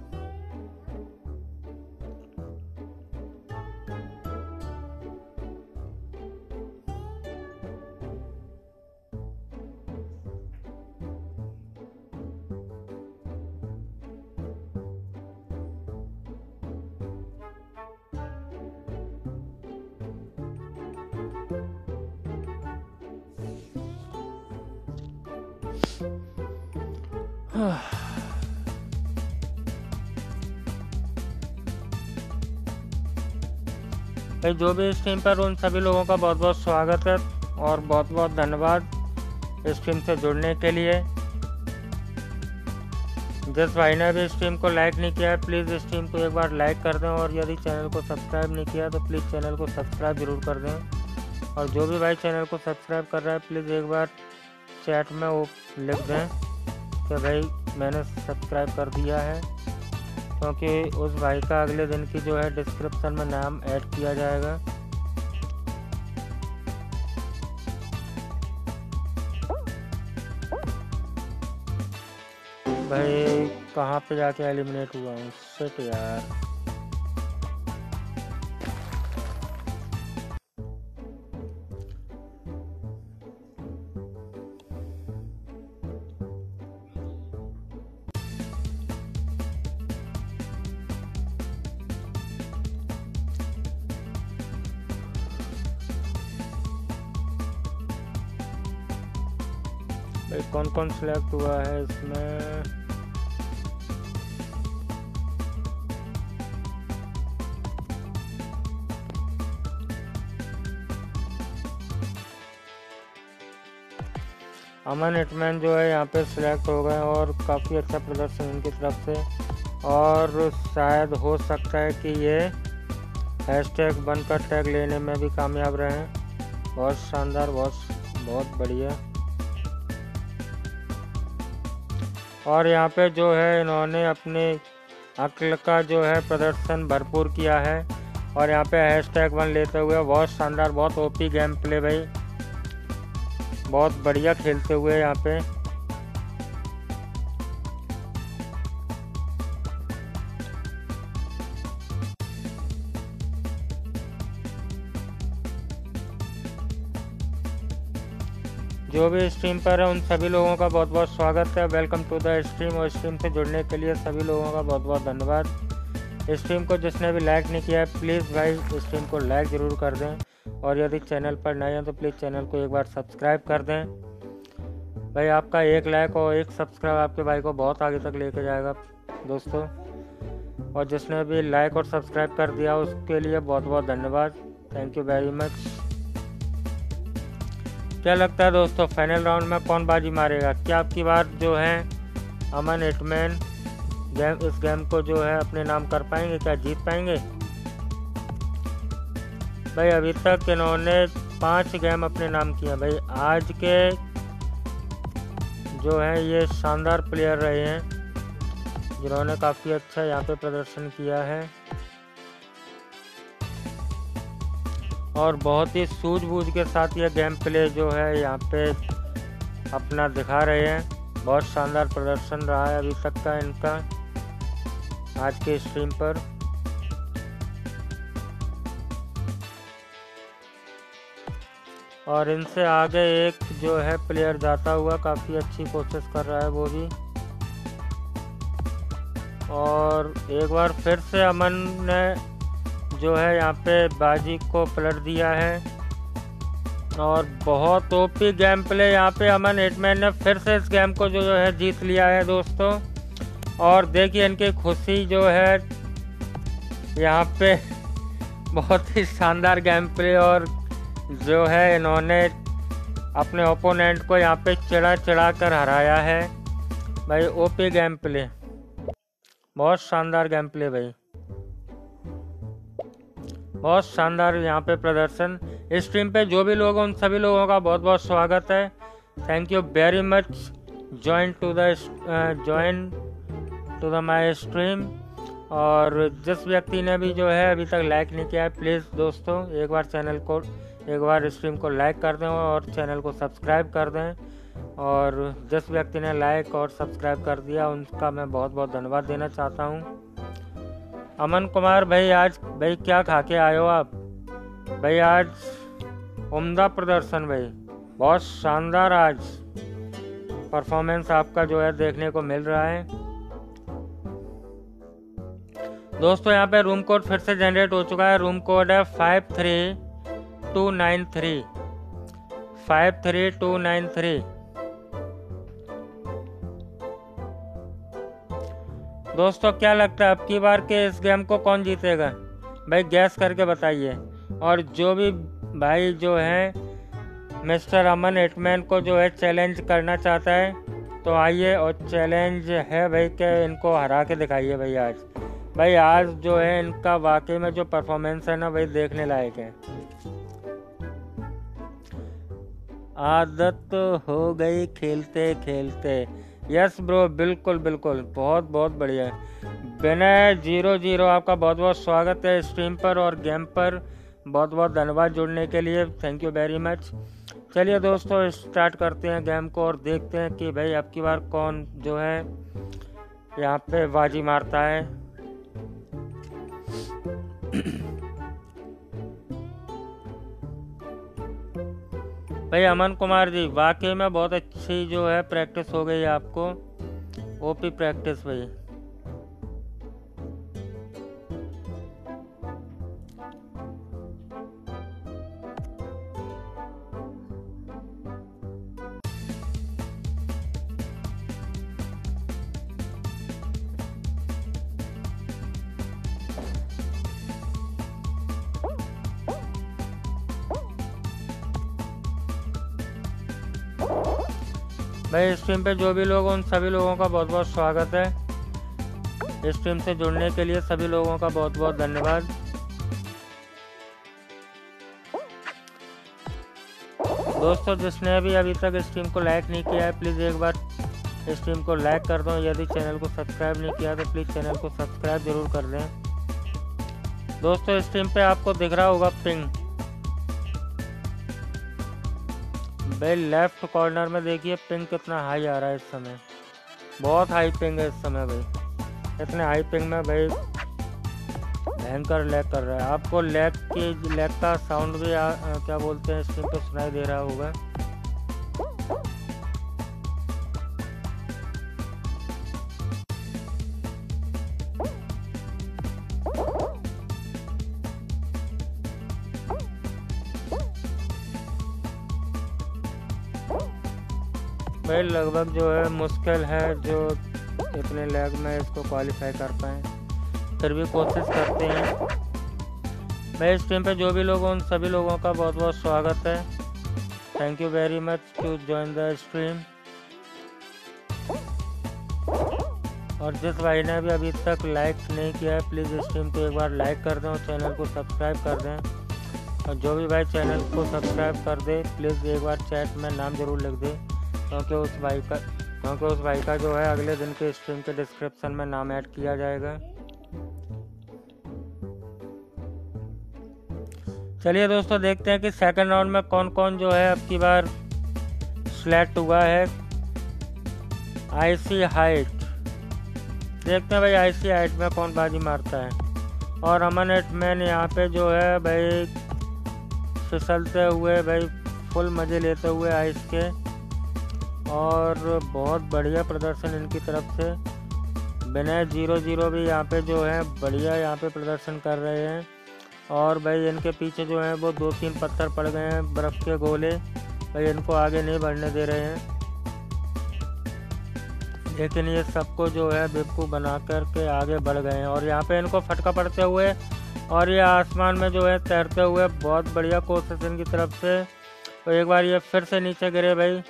भाई जो भी इस टीम पर उन सभी लोगों का बहुत बहुत स्वागत है और बहुत बहुत धन्यवाद इस टीम से जुड़ने के लिए। जिस भाई ने भी इस टीम को लाइक नहीं किया है प्लीज़ इस टीम को एक बार लाइक कर दें, और यदि चैनल को सब्सक्राइब नहीं किया तो प्लीज़ चैनल को सब्सक्राइब जरूर कर दें। और जो भी भाई चैनल को सब्सक्राइब कर रहा है प्लीज़ एक बार चैट में वो लिख दें कि भाई मैंने सब्सक्राइब कर दिया है, क्योंकि उस भाई का अगले दिन की जो है डिस्क्रिप्शन में नाम ऐड किया जाएगा। भाई कहाँ पे जाके एलिमिनेट हुआ हूँ, शिट यार। कौन कौन सिलेक्ट हुआ है इसमें? अमन हिटमैन जो है यहाँ पे सिलेक्ट हो गए और काफ़ी अच्छा प्रदर्शन इनकी तरफ से। और शायद हो सकता है कि ये हैशटैग बनकर टैग लेने में भी कामयाब रहे। बहुत शानदार, बहुत बढ़िया। और यहाँ पे जो है इन्होंने अपने अक्ल का जो है प्रदर्शन भरपूर किया है। और यहाँ पे हैशटैग वन लेते हुए बहुत शानदार, बहुत ओपी गेम प्ले भाई, बहुत बढ़िया खेलते हुए यहाँ पे। जो भी स्ट्रीम पर है उन सभी लोगों का बहुत बहुत स्वागत है। Welcome to the stream. और स्ट्रीम से जुड़ने के लिए सभी लोगों का बहुत बहुत धन्यवाद। स्ट्रीम को जिसने भी लाइक नहीं किया है प्लीज़ भाई स्ट्रीम को लाइक ज़रूर कर दें, और यदि चैनल पर नए हैं तो प्लीज़ चैनल को एक बार सब्सक्राइब कर दें। भाई आपका एक लाइक और एक सब्सक्राइब आपके भाई को बहुत आगे तक लेके जाएगा दोस्तों। और जिसने भी लाइक और सब्सक्राइब कर दिया उसके लिए बहुत बहुत धन्यवाद, थैंक यू वेरी मच। क्या लगता है दोस्तों फाइनल राउंड में कौन बाजी मारेगा? क्या आपकी बार जो है अमन हिटमैन इस गेम को जो है अपने नाम कर पाएंगे? क्या जीत पाएंगे? भाई अभी तक इन्होंने 5 गेम अपने नाम किया। भाई आज के जो है ये शानदार प्लेयर रहे हैं जिन्होंने काफ़ी अच्छा यहाँ पे प्रदर्शन किया है और बहुत ही सूझबूझ के साथ ये गेम प्ले जो है यहाँ पे अपना दिखा रहे हैं। बहुत शानदार प्रदर्शन रहा है अभी तक का इनका आज के स्ट्रीम पर। और इनसे आगे एक जो है प्लेयर जाता हुआ काफ़ी अच्छी कोशिश कर रहा है वो भी। और एक बार फिर से अमन ने जो है यहाँ पे बाजी को पलट दिया है। और बहुत ओपी गेम प्ले यहाँ पे अमन हिटमैन ने फिर से इस गेम को जो है जीत लिया है दोस्तों। और देखिए इनकी खुशी जो है यहाँ पे, बहुत ही शानदार गेम प्ले और जो है इन्होंने अपने ओपोनेंट को यहाँ पे चिड़ा चिड़ा कर हराया है भाई। ओपी गेम प्ले, बहुत शानदार गेम प्ले भाई, बहुत शानदार यहाँ पे प्रदर्शन। इस टीम पे जो भी लोग हैं उन सभी लोगों का बहुत बहुत स्वागत है। Thank you very much join to the my stream. और जिस व्यक्ति ने भी जो है अभी तक लाइक नहीं किया है, प्लीज़ दोस्तों एक बार चैनल को, एक बार स्ट्रीम को लाइक कर दें और चैनल को सब्सक्राइब कर दें। और जिस व्यक्ति ने लाइक और सब्सक्राइब कर दिया उनका मैं बहुत बहुत धन्यवाद देना चाहता हूँ। अमन कुमार भाई, आज भाई क्या खा के आए हो आप भाई? आज उम्दा प्रदर्शन भाई, बहुत शानदार आज परफॉर्मेंस आपका जो है देखने को मिल रहा है दोस्तों। यहाँ पे रूम कोड फिर से जनरेट हो चुका है। रूम कोड है 53293 53293। दोस्तों क्या लगता है आपकी बार के इस गेम को कौन जीतेगा भाई? गैस करके बताइए। और जो भी भाई जो है मिस्टर अमन हिटमैन को जो है चैलेंज करना चाहता है तो आइए, और चैलेंज है भाई कि इनको हरा के दिखाइए भाई। आज भाई, आज जो है इनका वाकई में जो परफॉर्मेंस है ना भाई, देखने लायक है। आदत हो गई खेलते खेलते। यस ब्रो, बिल्कुल बिल्कुल, बहुत बहुत बढ़िया। विनय 00 आपका बहुत बहुत स्वागत है स्ट्रीम पर और गेम पर, बहुत बहुत धन्यवाद जुड़ने के लिए। Thank you very much. चलिए दोस्तों स्टार्ट करते हैं गेम को और देखते हैं कि भाई आपकी बार कौन जो है यहाँ पे बाजी मारता है। भाई अमन कुमार जी, वाकई में बहुत अच्छी जो है प्रैक्टिस हो गई आपको, ओपी प्रैक्टिस भाई। भाई स्ट्रीम पे जो भी लोग उन सभी लोगों का बहुत बहुत स्वागत है। स्ट्रीम से जुड़ने के लिए सभी लोगों का बहुत बहुत धन्यवाद। दोस्तों जिसने भी अभी तक स्ट्रीम को लाइक नहीं किया है, प्लीज़ एक बार स्ट्रीम को लाइक कर दो। यदि चैनल को सब्सक्राइब नहीं किया तो प्लीज़ चैनल को सब्सक्राइब जरूर कर दें। दोस्तों स्ट्रीम पे आपको दिख रहा होगा पिंग भाई, लेफ्ट कॉर्नर में देखिए पिंग कितना हाई आ रहा है इस समय, बहुत हाई पिंग है इस समय भाई। इतने हाई पिंग में भाई भयंकर लैग कर रहा है। आपको लैग का साउंड भी क्या बोलते हैं स्क्रीन पे सुनाई दे रहा होगा। भाई लगभग जो है मुश्किल है जो इतने लैग में इसको क्वालिफाई कर पाएँ, फिर भी कोशिश करते हैं। भाई इस टीम पे जो भी लोग उन सभी लोगों का बहुत बहुत स्वागत है। Thank you very much to join the stream. और जिस भाई ने भी अभी तक लाइक नहीं किया है, प्लीज़ स्ट्रीम को एक बार लाइक कर दें और चैनल को सब्सक्राइब कर दें। और जो भी भाई चैनल को सब्सक्राइब कर दे, प्लीज़ एक बार चैट में नाम जरूर लिख दें, क्योंकि उस भाई का जो है अगले दिन के स्ट्रीम के डिस्क्रिप्शन में नाम ऐड किया जाएगा। चलिए दोस्तों देखते हैं कि सेकंड राउंड में कौन कौन जो है अब की बार सेलेक्ट हुआ है। आईसी हाइट, देखते हैं भाई आईसी हाइट में कौन बाजी मारता है। और अमन हिटमैन यहाँ पे जो है भाई फिसलते हुए भाई फुल मज़े लेते हुए आइस के, और बहुत बढ़िया प्रदर्शन इनकी तरफ से। विनय 00 भी यहाँ पे जो है बढ़िया यहाँ पे प्रदर्शन कर रहे हैं। और भाई इनके पीछे जो है वो 2-3 पत्थर पड़ गए हैं, बर्फ़ के गोले, भाई इनको आगे नहीं बढ़ने दे रहे हैं, लेकिन ये सबको जो है बेवकूफ़ बना कर के आगे बढ़ गए हैं। और यहाँ पे इनको फटका पड़ते हुए और ये आसमान में जो है तैरते हुए, बहुत बढ़िया कोशिश इनकी तरफ से। तो एक बार ये फिर से नीचे गिरे भाई।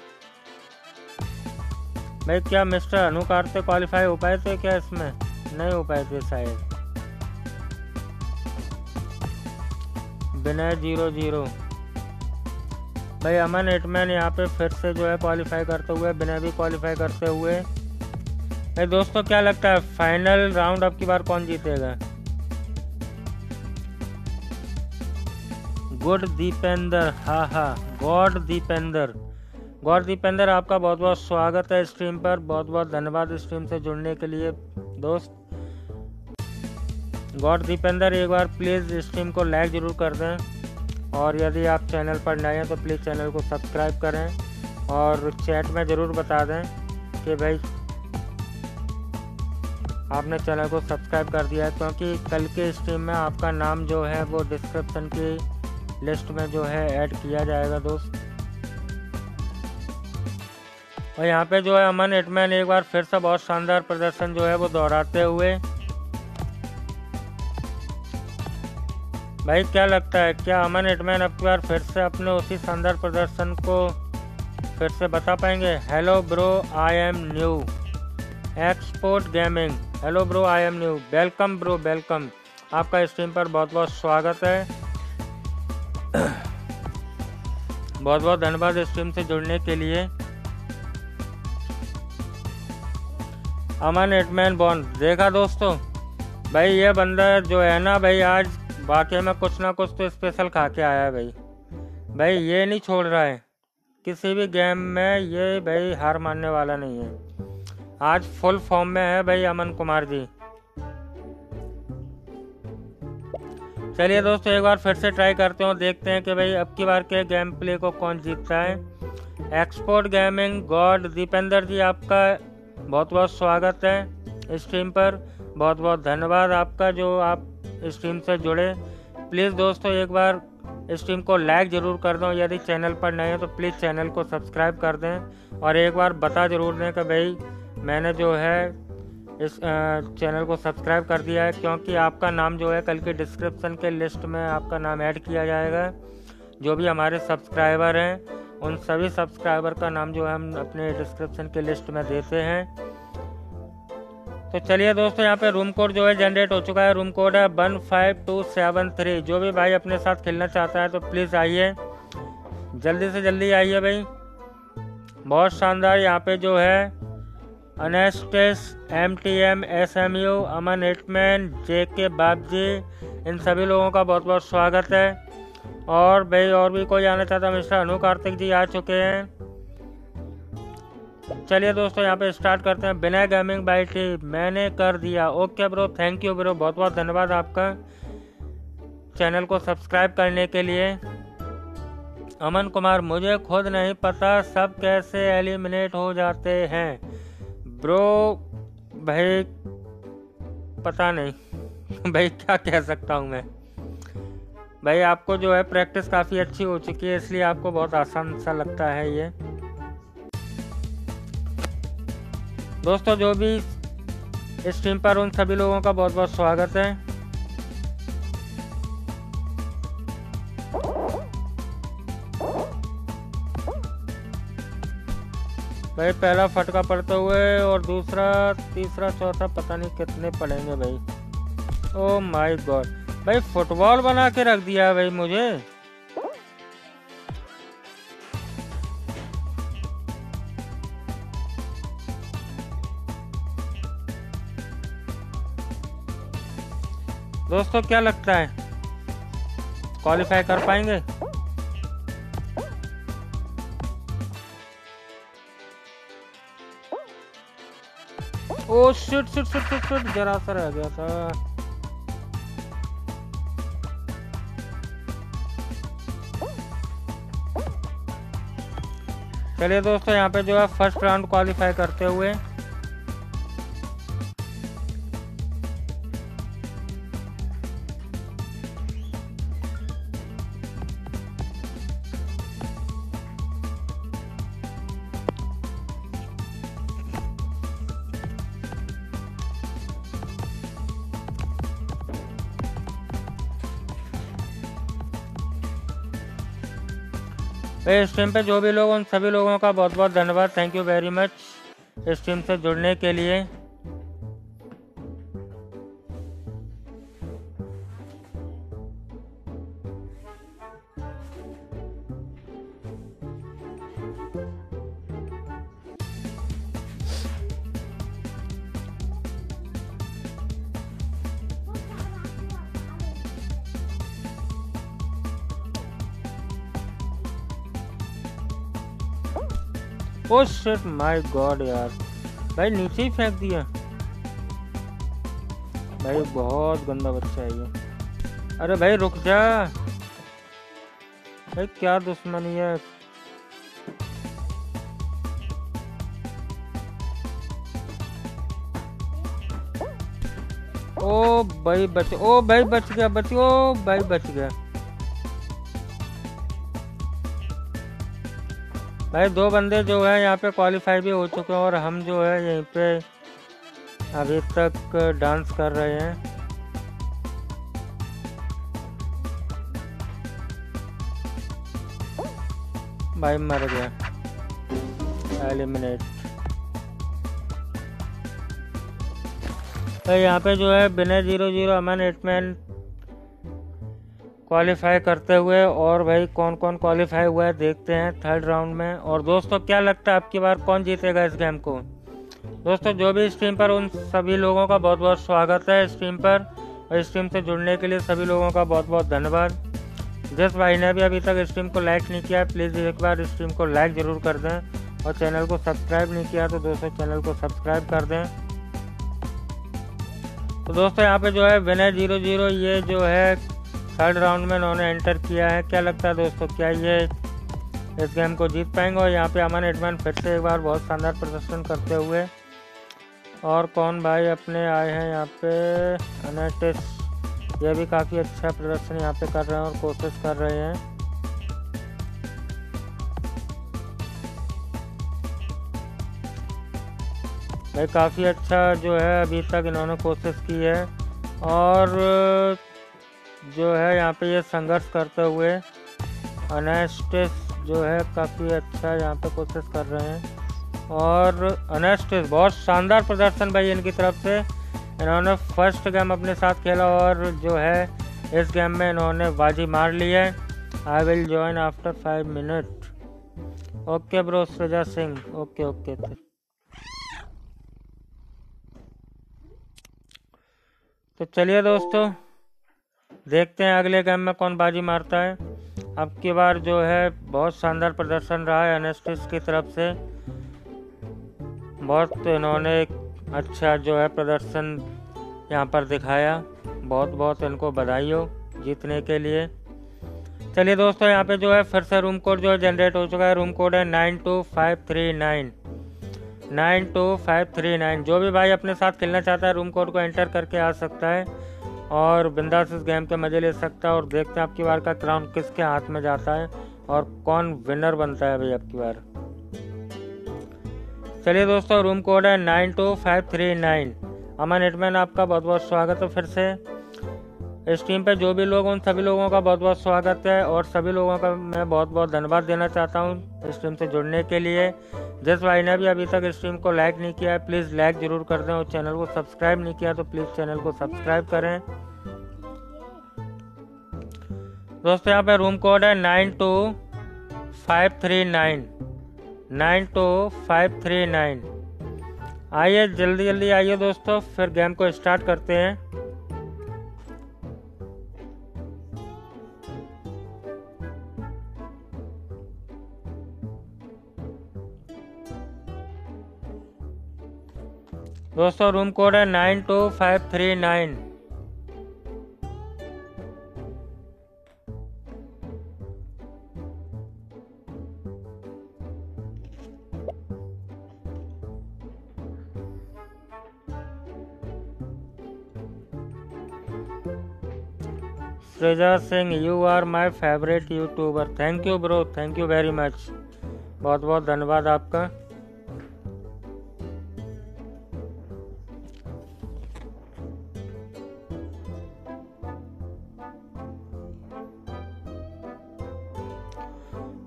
भाई क्या मिस्टर अनु कार्तिक क्वालिफाई हो पाए थे क्या इसमें? नहीं हो पाए थे शायद। विनय 00 भाई अमन हिटमैन यहाँ पे फिर से जो है क्वालिफाई करते हुए, विनय भी क्वालिफाई करते हुए। भाई दोस्तों क्या लगता है फाइनल राउंड अब की बार कौन जीतेगा? गौरव दीपेंद्र आपका बहुत बहुत स्वागत है स्ट्रीम पर, बहुत बहुत धन्यवाद स्ट्रीम से जुड़ने के लिए दोस्त। गौरव दीपेंद्र एक बार प्लीज़ स्ट्रीम को लाइक ज़रूर कर दें, और यदि आप चैनल पर नए हैं तो प्लीज़ चैनल को सब्सक्राइब करें, और चैट में ज़रूर बता दें कि भाई आपने चैनल को सब्सक्राइब कर दिया है, क्योंकि कल के स्ट्रीम में आपका नाम जो है वो डिस्क्रिप्शन की लिस्ट में जो है ऐड किया जाएगा दोस्त। और यहाँ पे जो है अमन हिटमैन एक बार फिर से बहुत शानदार प्रदर्शन जो है वो दोहराते हुए। भाई क्या लगता है क्या अमन हिटमैन अब की बार फिर से अपने उसी शानदार प्रदर्शन को फिर से बता पाएंगे? Hello bro I am new export gaming, hello bro I am new, welcome bro welcome, आपका स्ट्रीम पर बहुत बहुत स्वागत है, बहुत बहुत धन्यवाद स्ट्रीम से जुड़ने के लिए। अमन हिटमैन बॉन्ड देखा दोस्तों, भाई ये बंदा जो है ना भाई आज वाकई में कुछ ना कुछ तो स्पेशल खा के आया है भाई। भाई ये नहीं छोड़ रहा है किसी भी गेम में, ये भाई हार मानने वाला नहीं है, आज फुल फॉर्म में है भाई अमन कुमार जी। चलिए दोस्तों एक बार फिर से ट्राई करते हैं, देखते हैं कि भाई अब की बार के गेम प्ले को कौन जीतता है। Export gaming god Dipendra ji आपका बहुत बहुत स्वागत है स्ट्रीम पर, बहुत बहुत धन्यवाद आपका जो आप स्ट्रीम से जुड़े। प्लीज़ दोस्तों एक बार स्ट्रीम को लाइक ज़रूर कर दो, यदि चैनल पर नए हो तो प्लीज़ चैनल को सब्सक्राइब कर दें, और एक बार बता ज़रूर दें कि भाई मैंने जो है इस चैनल को सब्सक्राइब कर दिया है, क्योंकि आपका नाम जो है कल की डिस्क्रिप्शन के लिस्ट में आपका नाम ऐड किया जाएगा। जो भी हमारे सब्सक्राइबर हैं उन सभी सब्सक्राइबर का नाम जो है हम अपने डिस्क्रिप्शन के लिस्ट में देते हैं। तो चलिए दोस्तों यहाँ पे रूम कोड जो है जनरेट हो चुका है, रूम कोड है 15273। जो भी भाई अपने साथ खेलना चाहता है तो प्लीज़ आइए, जल्दी से जल्दी आइए भाई। बहुत शानदार यहाँ पे जो है अनेस्टेस MTM SMU Aman hitman JK Babji, इन सभी लोगों का बहुत बहुत स्वागत है। और भाई और भी कोई आना चाहता है? मिस्टर अनु कार्तिक जी आ चुके हैं। चलिए दोस्तों यहाँ पे स्टार्ट करते हैं। बिना गेमिंग बाइटी मैंने कर दिया, okay bro, thank you bro, बहुत बहुत धन्यवाद आपका चैनल को सब्सक्राइब करने के लिए। अमन कुमार मुझे खुद नहीं पता सब कैसे एलिमिनेट हो जाते हैं ब्रो, भाई पता नहीं भाई क्या कह सकता हूँ मैं। भाई आपको जो है प्रैक्टिस काफ़ी अच्छी हो चुकी है, इसलिए आपको बहुत आसान सा लगता है ये। दोस्तों जो भी इस स्ट्रीम पर उन सभी लोगों का बहुत बहुत स्वागत है। भाई पहला फटका पड़ते हुए और दूसरा, तीसरा, चौथा, पता नहीं कितने पड़ेंगे भाई। ओ माय गॉड भाई फुटबॉल बना के रख दिया है भाई मुझे। दोस्तों क्या लगता है क्वालिफाई कर पाएंगे? Oh shit shit shit shit shit, जरा सा रह गया था। चलिए दोस्तों यहाँ पे जो है फर्स्ट राउंड क्वालिफाई करते हुए। स्ट्रीम पे जो भी लोग, उन सभी लोगों का बहुत बहुत धन्यवाद। Thank you very much stream से जुड़ने के लिए। ओ शिट माय गॉड यार, भाई नीचे ही फेंक दिया। भाई बहुत गंदा बच्चा है ये। अरे भाई रुक जा, भाई क्या दुश्मनी है। ओ भाई बच, ओ भाई बच गया, बच, ओ भाई बच गया। भाई दो बंदे जो है यहाँ पे क्वालिफाई भी हो चुके हैं और हम जो है यहीं पे अभी तक डांस कर रहे हैं। भाई मर गया, एलिमिनेट। भाई यहाँ पे जो है विनय 00 अमन हिटमैन क्वालीफाई करते हुए। और भाई कौन कौन क्वालीफाई हुआ है देखते हैं थर्ड राउंड में। और दोस्तों क्या लगता है आपकी बार कौन जीतेगा इस गेम को? दोस्तों जो भी स्ट्रीम पर, उन सभी लोगों का बहुत बहुत स्वागत है स्ट्रीम पर। और स्ट्रीम से जुड़ने के लिए सभी लोगों का बहुत बहुत धन्यवाद। जिस भाई ने भी अभी तक स्ट्रीम को लाइक नहीं किया, प्लीज़ एक बार स्ट्रीम को लाइक ज़रूर कर दें। और चैनल को सब्सक्राइब नहीं किया तो दोस्तों चैनल को सब्सक्राइब कर दें। तो दोस्तों यहाँ पर जो है विनय 00 ये जो है थर्ड राउंड में उन्होंने एंटर किया है। क्या लगता है दोस्तों, क्या ये इस गेम को जीत पाएंगे? और यहाँ पे अमन हिटमैन फिर से एक बार बहुत शानदार प्रदर्शन करते हुए। और कौन भाई अपने आए हैं यहाँ पे, अनलिमिटेड, ये भी काफ़ी अच्छा प्रदर्शन यहाँ पे कर रहे हैं और कोशिश कर रहे हैं। भाई काफ़ी अच्छा जो है अभी तक इन्होंने कोशिश की है। और जो है यहाँ पे ये संघर्ष करते हुए अनलिमिटेड जो है काफ़ी अच्छा यहाँ पे कोशिश कर रहे हैं। और अनलिमिटेड बहुत शानदार प्रदर्शन भाई इनकी तरफ से। इन्होंने फर्स्ट गेम अपने साथ खेला और जो है इस गेम में इन्होंने बाजी मार ली है। I will join after 5 minute. Okay bro Shreja Singh, okay okay. तो चलिए दोस्तों देखते हैं अगले गेम में कौन बाजी मारता है। अब की बार जो है बहुत शानदार प्रदर्शन रहा है अनलिमिटेड की तरफ से। बहुत इन्होंने अच्छा जो है प्रदर्शन यहाँ पर दिखाया। बहुत बहुत इनको बधाई हो जीतने के लिए। चलिए दोस्तों यहाँ पे जो है फिर से रूम कोड जो है जनरेट हो चुका है। रूम कोड है 92539, 92539। जो भी भाई अपने साथ खेलना चाहता है रूम कोड को एंटर करके आ सकता है और बिंदास इस गेम के मज़े ले सकता है। और देखते हैं आपकी बार का क्राउन किसके हाथ में जाता है और कौन विनर बनता है भाई आपकी बार। चलिए दोस्तों रूम कोड है 92539। अमन हिटमैन आपका बहुत बहुत स्वागत है फिर से इस टीम पे। जो भी लोग, उन सभी लोगों का बहुत बहुत स्वागत है। और सभी लोगों का मैं बहुत बहुत धन्यवाद देना चाहता हूँ इस टीम से जुड़ने के लिए। जिस भाई ने भी अभी तक इस टीम को लाइक नहीं किया है, प्लीज़ लाइक ज़रूर कर दें। और चैनल को सब्सक्राइब नहीं किया तो प्लीज़ चैनल को सब्सक्राइब करें। दोस्तों यहाँ पे रूम कोड है 92539, 92539। आइए जल्दी जल्दी आइए दोस्तों, फिर गेम को स्टार्ट करते हैं। दोस्तों रूम कोड है 92539। Shreja Singh, you are my favourite YouTuber. Thank you bro, thank you very much, बहुत बहुत धन्यवाद आपका।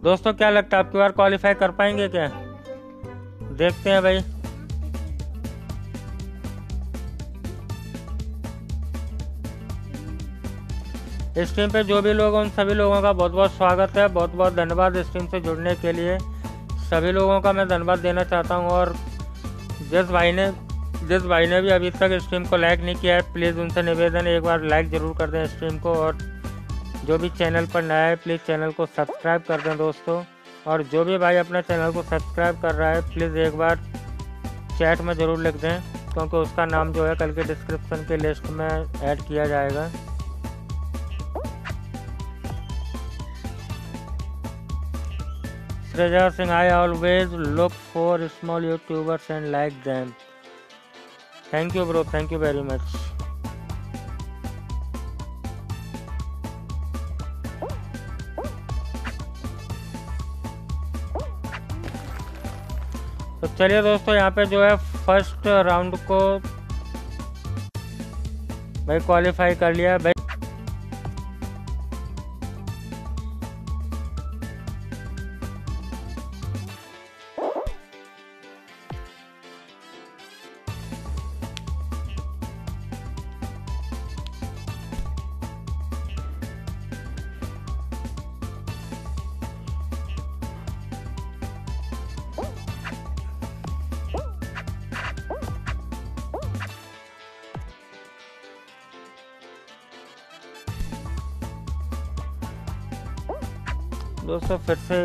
दोस्तों क्या लगता है आपकी बार क्वालिफाई कर पाएंगे क्या? देखते हैं भाई। इस टीम पे जो भी लोग हैं उन सभी लोगों का बहुत बहुत स्वागत है, बहुत बहुत धन्यवाद। इस टीम से जुड़ने के लिए सभी लोगों का मैं धन्यवाद देना चाहता हूं। और जिस भाई ने भी अभी तक इस टीम को लाइक नहीं किया है, प्लीज़ उनसे निवेदन एक बार लाइक ज़रूर कर दें इस टीम को। और जो भी चैनल पर नया है प्लीज़ चैनल को सब्सक्राइब कर दें दोस्तों। और जो भी भाई अपना चैनल को सब्सक्राइब कर रहा है प्लीज़ एक बार चैट में ज़रूर लिख दें, क्योंकि उसका नाम जो है कल के डिस्क्रिप्शन के लिस्ट में ऐड किया जाएगा। Shreja Singh, I always look for small YouTubers and like them. Thank you bro, thank you very much. तो चलिए दोस्तों, यहाँ पे जो है फर्स्ट राउंड को भाई क्वालिफाई कर लिया भाई। दोस्तों फिर से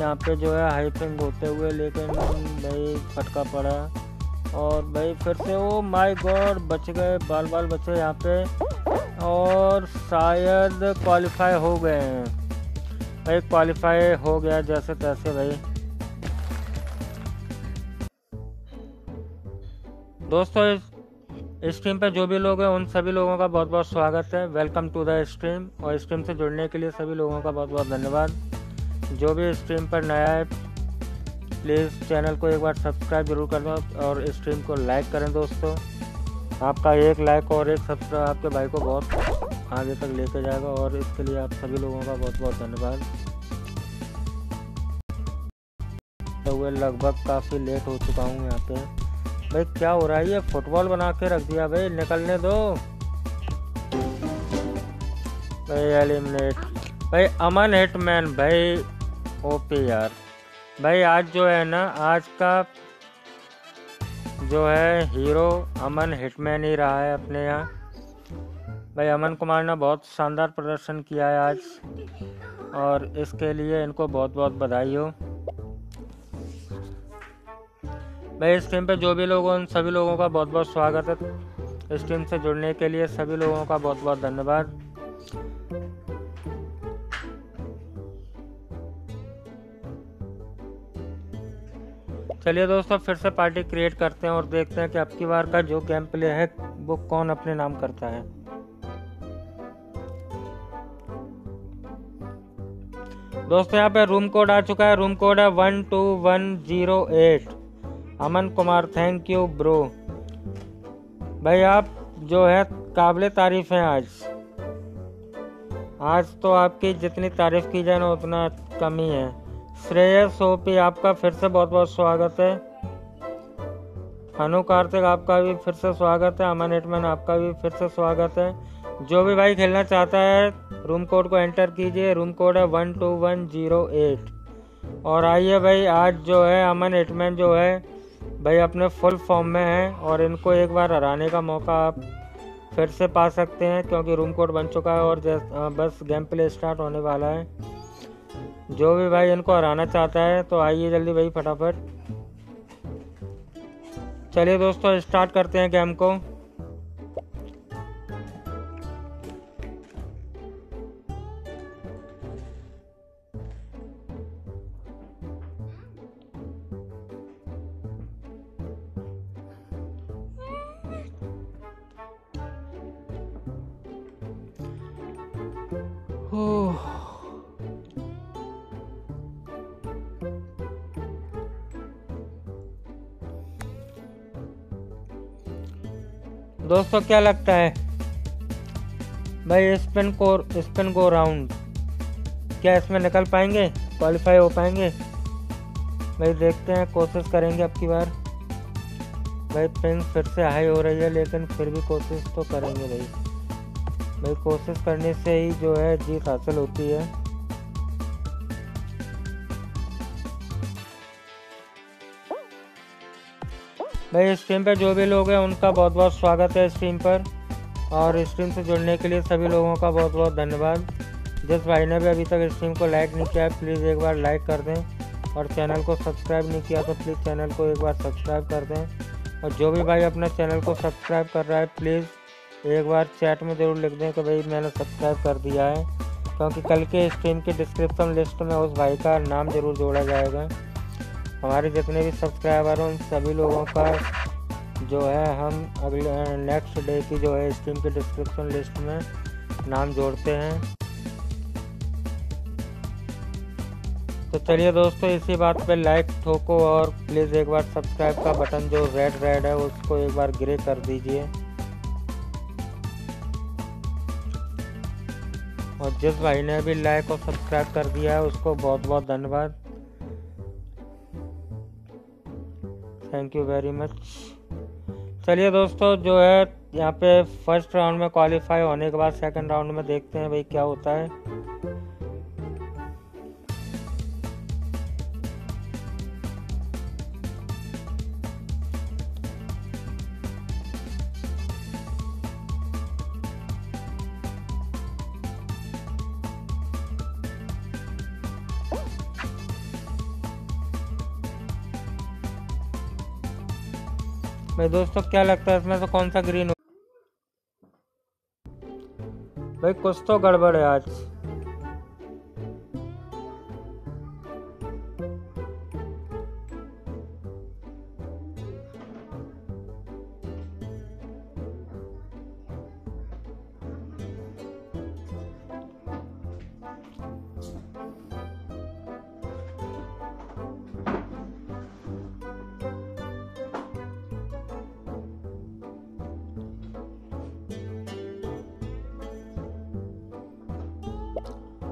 यहाँ पे जो है हाई पिंग होते हुए लेकिन भाई फटका पड़ा और भाई फिर से ओ माय गॉड बच गए, बाल बचे यहाँ पे और शायद क्वालिफाई हो गए हैं भाई। क्वालिफाई हो गया जैसे तैसे भाई। दोस्तों इस टीम पे जो भी लोग हैं उन सभी लोगों का बहुत बहुत स्वागत है। Welcome to the stream. और इस टीम से जुड़ने के लिए सभी लोगों का बहुत बहुत धन्यवाद। जो भी स्ट्रीम पर नया है प्लीज़ चैनल को एक बार सब्सक्राइब जरूर कर दो और स्ट्रीम को लाइक करें दोस्तों। आपका एक लाइक और एक सब्सक्राइब आपके भाई को बहुत आगे तक लेके जाएगा और इसके लिए आप सभी लोगों का बहुत बहुत धन्यवाद। तो लगभग काफ़ी लेट हो चुका हूँ यहाँ पे भाई। क्या हो रहा है, ये फुटबॉल बना के रख दिया भाई, निकलने दो भाई। एलिमिनेट भाई अमन हिटमैन भाई ओपी यार भाई। आज जो है ना, आज का जो है हीरो अमन हिटमैन ही रहा है अपने यहाँ भाई। अमन कुमार ने बहुत शानदार प्रदर्शन किया है आज और इसके लिए इनको बहुत बहुत बधाई हो भाई। इस टीम पे जो भी लोग हैं उन सभी लोगों का बहुत बहुत स्वागत है। इस टीम से जुड़ने के लिए सभी लोगों का बहुत बहुत धन्यवाद। चलिए दोस्तों फिर से पार्टी क्रिएट करते हैं और देखते हैं कि अब की बार का जो गेम प्ले है वो कौन अपने नाम करता है। दोस्तों यहाँ पे रूम कोड आ चुका है, रूम कोड है 12108। Aman Kumar thank you bro भाई, आप जो है काबिले तारीफ हैं। आज तो आपकी जितनी तारीफ की जाए ना उतना कम ही है। श्रेयस ओपी आपका फिर से बहुत बहुत स्वागत है। अनु कार्तिक आपका भी फिर से स्वागत है। अमन हिटमैन आपका भी फिर से स्वागत है। जो भी भाई खेलना चाहता है रूम कोड को एंटर कीजिए, रूम कोड है 12108। और आइए भाई, आज जो है अमन हिटमैन जो है भाई अपने फुल फॉर्म में है और इनको एक बार हराने का मौका आप फिर से पा सकते हैं, क्योंकि रूम कोड बन चुका है और बस गेम प्ले स्टार्ट होने वाला है। जो भी भाई इनको हराना चाहता है तो आइए जल्दी भाई फटाफट। चलिए दोस्तों स्टार्ट करते हैं गेम को। दोस्तों क्या लगता है भाई स्पिन को राउंड क्या इसमें निकल पाएंगे? क्वालिफाई हो पाएंगे भाई, देखते हैं, कोशिश करेंगे अब की बार। भाई पेन फिर से हाई हो रही है लेकिन फिर भी कोशिश तो करेंगे भाई। भाई कोशिश करने से ही जो है जीत हासिल होती है। भाई स्ट्रीम पर जो भी लोग हैं उनका बहुत बहुत स्वागत है स्ट्रीम पर, और स्ट्रीम से जुड़ने के लिए सभी लोगों का बहुत बहुत धन्यवाद। जिस भाई ने भी अभी तक स्ट्रीम को लाइक नहीं किया है प्लीज़ एक बार लाइक कर दें, और चैनल को सब्सक्राइब नहीं किया तो प्लीज़ चैनल को एक बार सब्सक्राइब कर दें। और जो भी भाई अपना चैनल को सब्सक्राइब कर रहा है प्लीज़ एक बार चैट में ज़रूर लिख दें कि भाई मैंने सब्सक्राइब कर दिया है, क्योंकि कल के स्ट्रीम की डिस्क्रिप्शन लिस्ट में उस भाई का नाम ज़रूर जोड़ा जाएगा। हमारे जितने भी सब्सक्राइबर हैं उन सभी लोगों का जो है हम अगले नेक्स्ट डे की जो है स्ट्रीम की डिस्क्रिप्शन लिस्ट में नाम जोड़ते हैं। तो चलिए दोस्तों, इसी बात पे लाइक ठोको और प्लीज़ एक बार सब्सक्राइब का बटन जो रेड है उसको एक बार ग्रे कर दीजिए। और जिस भाई ने भी लाइक और सब्सक्राइब कर दिया है उसको बहुत बहुत धन्यवाद, थैंक यू वेरी मच। चलिए दोस्तों, जो है यहाँ पे फर्स्ट राउंड में क्वालिफाई होने के बाद सेकंड राउंड में देखते हैं भाई क्या होता है। भाई दोस्तों क्या लगता है इसमें से कौन सा ग्रीन हो? भाई कुछ तो गड़बड़ है आज।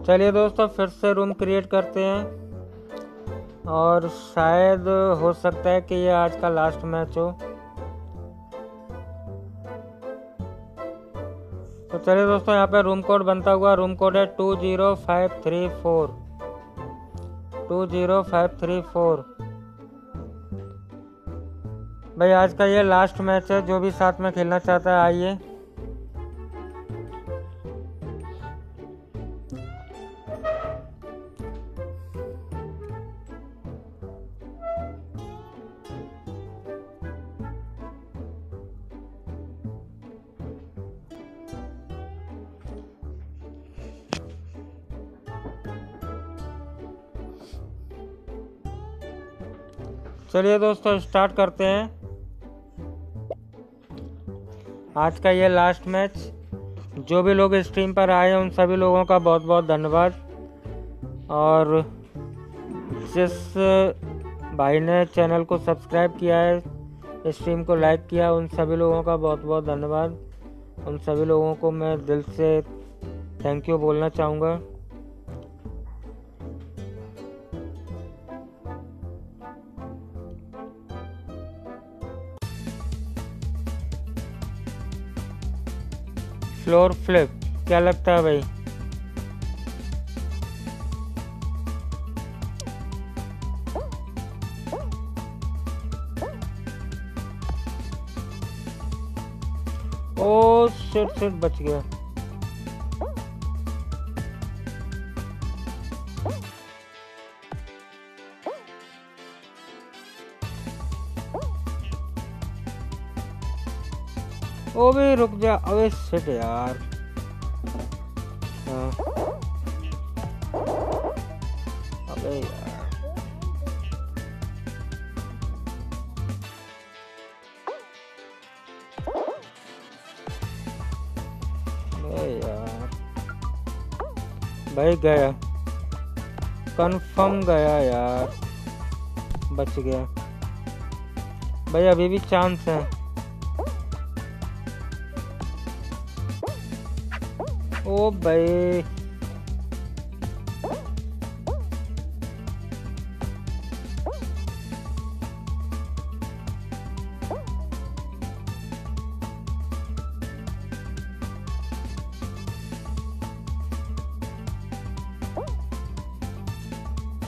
चलिए दोस्तों फिर से रूम क्रिएट करते हैं, और शायद हो सकता है कि ये आज का लास्ट मैच हो। तो चलिए दोस्तों, यहाँ पे रूम कोड बनता हुआ, रूम कोड है 20534 20534। भाई आज का ये लास्ट मैच है, जो भी साथ में खेलना चाहता है आइए। चलिए दोस्तों स्टार्ट करते हैं आज का ये लास्ट मैच। जो भी लोग स्ट्रीम पर आए उन सभी लोगों का बहुत बहुत धन्यवाद, और जिस भाई ने चैनल को सब्सक्राइब किया है, स्ट्रीम को लाइक किया, उन सभी लोगों का बहुत बहुत धन्यवाद। उन सभी लोगों को मैं दिल से थैंक यू बोलना चाहूँगा। फ्लोर फ्लिप क्या लगता है भाई? ओ शिट शिट बच गया। ओ भी रुक जा, अबे शिट यार। हाँ। अबे यार। अबे यार। भाई गया, कंफर्म गया यार, बच गया। भाई अभी भी चांस है। ओ भाई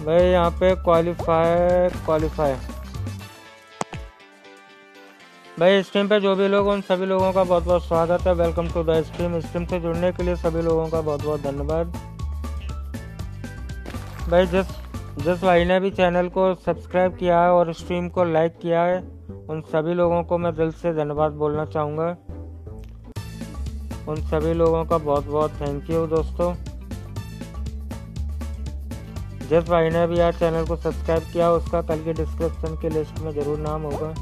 भाई यहाँ पे क्वालिफाई भाई स्ट्रीम पे जो भी लोग, उन सभी लोगों का बहुत बहुत स्वागत है। Welcome to the stream. Stream से जुड़ने के लिए सभी लोगों का बहुत बहुत धन्यवाद। भाई जिस भाई ने भी चैनल को सब्सक्राइब किया है और स्ट्रीम को लाइक किया है, उन सभी लोगों को मैं दिल से धन्यवाद बोलना चाहूँगा। उन सभी लोगों का बहुत बहुत थैंक यू दोस्तों। जिस भाई ने भी यार चैनल को सब्सक्राइब किया, उसका कल की डिस्क्रिप्शन की लिस्ट में ज़रूर नाम होगा।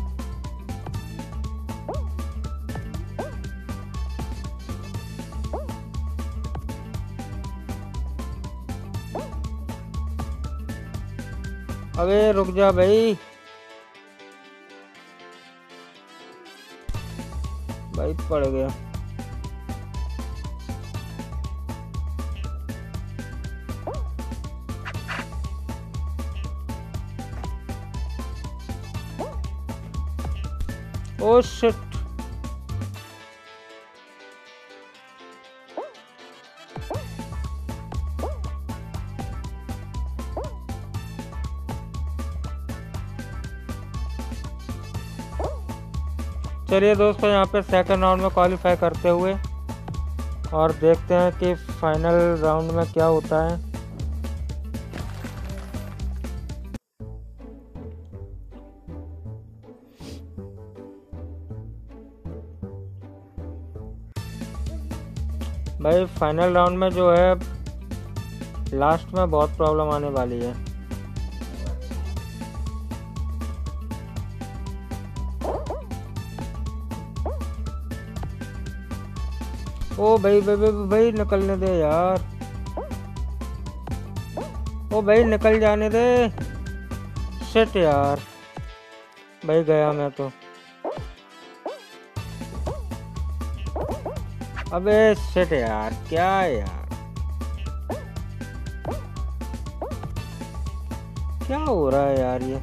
अबे रुक जा भाई, भाई पड़ गया। Oh shit! चलिए दोस्तों, यहाँ पे सेकंड राउंड में क्वालिफाई करते हुए और देखते हैं कि फाइनल राउंड में क्या होता है। भाई फाइनल राउंड में जो है लास्ट में बहुत प्रॉब्लम आने वाली है। ओ भाई भाई भाई, भाई निकलने दे यार, ओ भाई निकल जाने दे। शिट यार, भाई गया मैं तो। अबे शिट यार, क्या यार, क्या हो रहा है यार ये।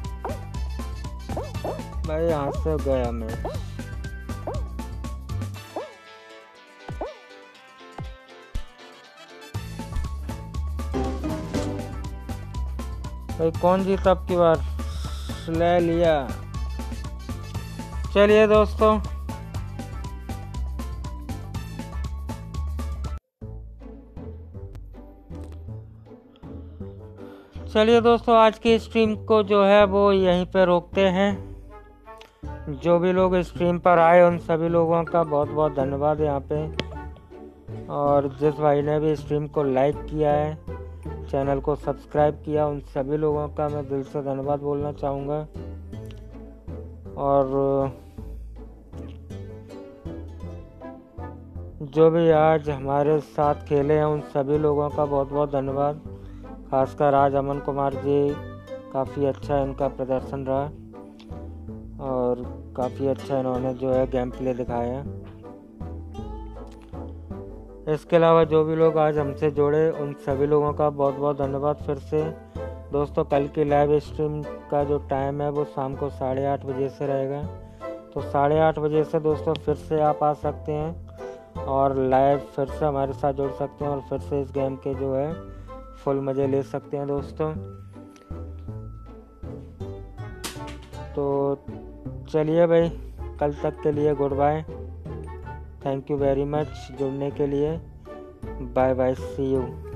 भाई यहाँ से गया मैं। भाई कौन जीता अब की बार? ले लिया। चलिए दोस्तों, आज की स्ट्रीम को जो है वो यहीं पे रोकते हैं। जो भी लोग स्ट्रीम पर आए, उन सभी लोगों का बहुत बहुत धन्यवाद यहाँ पे। और जिस भाई ने भी स्ट्रीम को लाइक किया है, चैनल को सब्सक्राइब किया, उन सभी लोगों का मैं दिल से धन्यवाद बोलना चाहूँगा। और जो भी आज हमारे साथ खेले हैं, उन सभी लोगों का बहुत बहुत धन्यवाद। खासकर आज अमन कुमार जी, काफ़ी अच्छा इनका प्रदर्शन रहा और काफ़ी अच्छा इन्होंने जो है गेम प्ले दिखाया। इसके अलावा जो भी लोग आज हमसे जुड़े, उन सभी लोगों का बहुत बहुत धन्यवाद फिर से दोस्तों। कल की लाइव स्ट्रीम का जो टाइम है वो शाम को 8:30 बजे से रहेगा, तो 8:30 बजे से दोस्तों फिर से आप आ सकते हैं और लाइव फिर से हमारे साथ जुड़ सकते हैं और फिर से इस गेम के जो है फुल मज़े ले सकते हैं दोस्तों। तो चलिए भाई, कल तक के लिए good bye. Thank you very much जुड़ने के लिए। Bye bye, see you.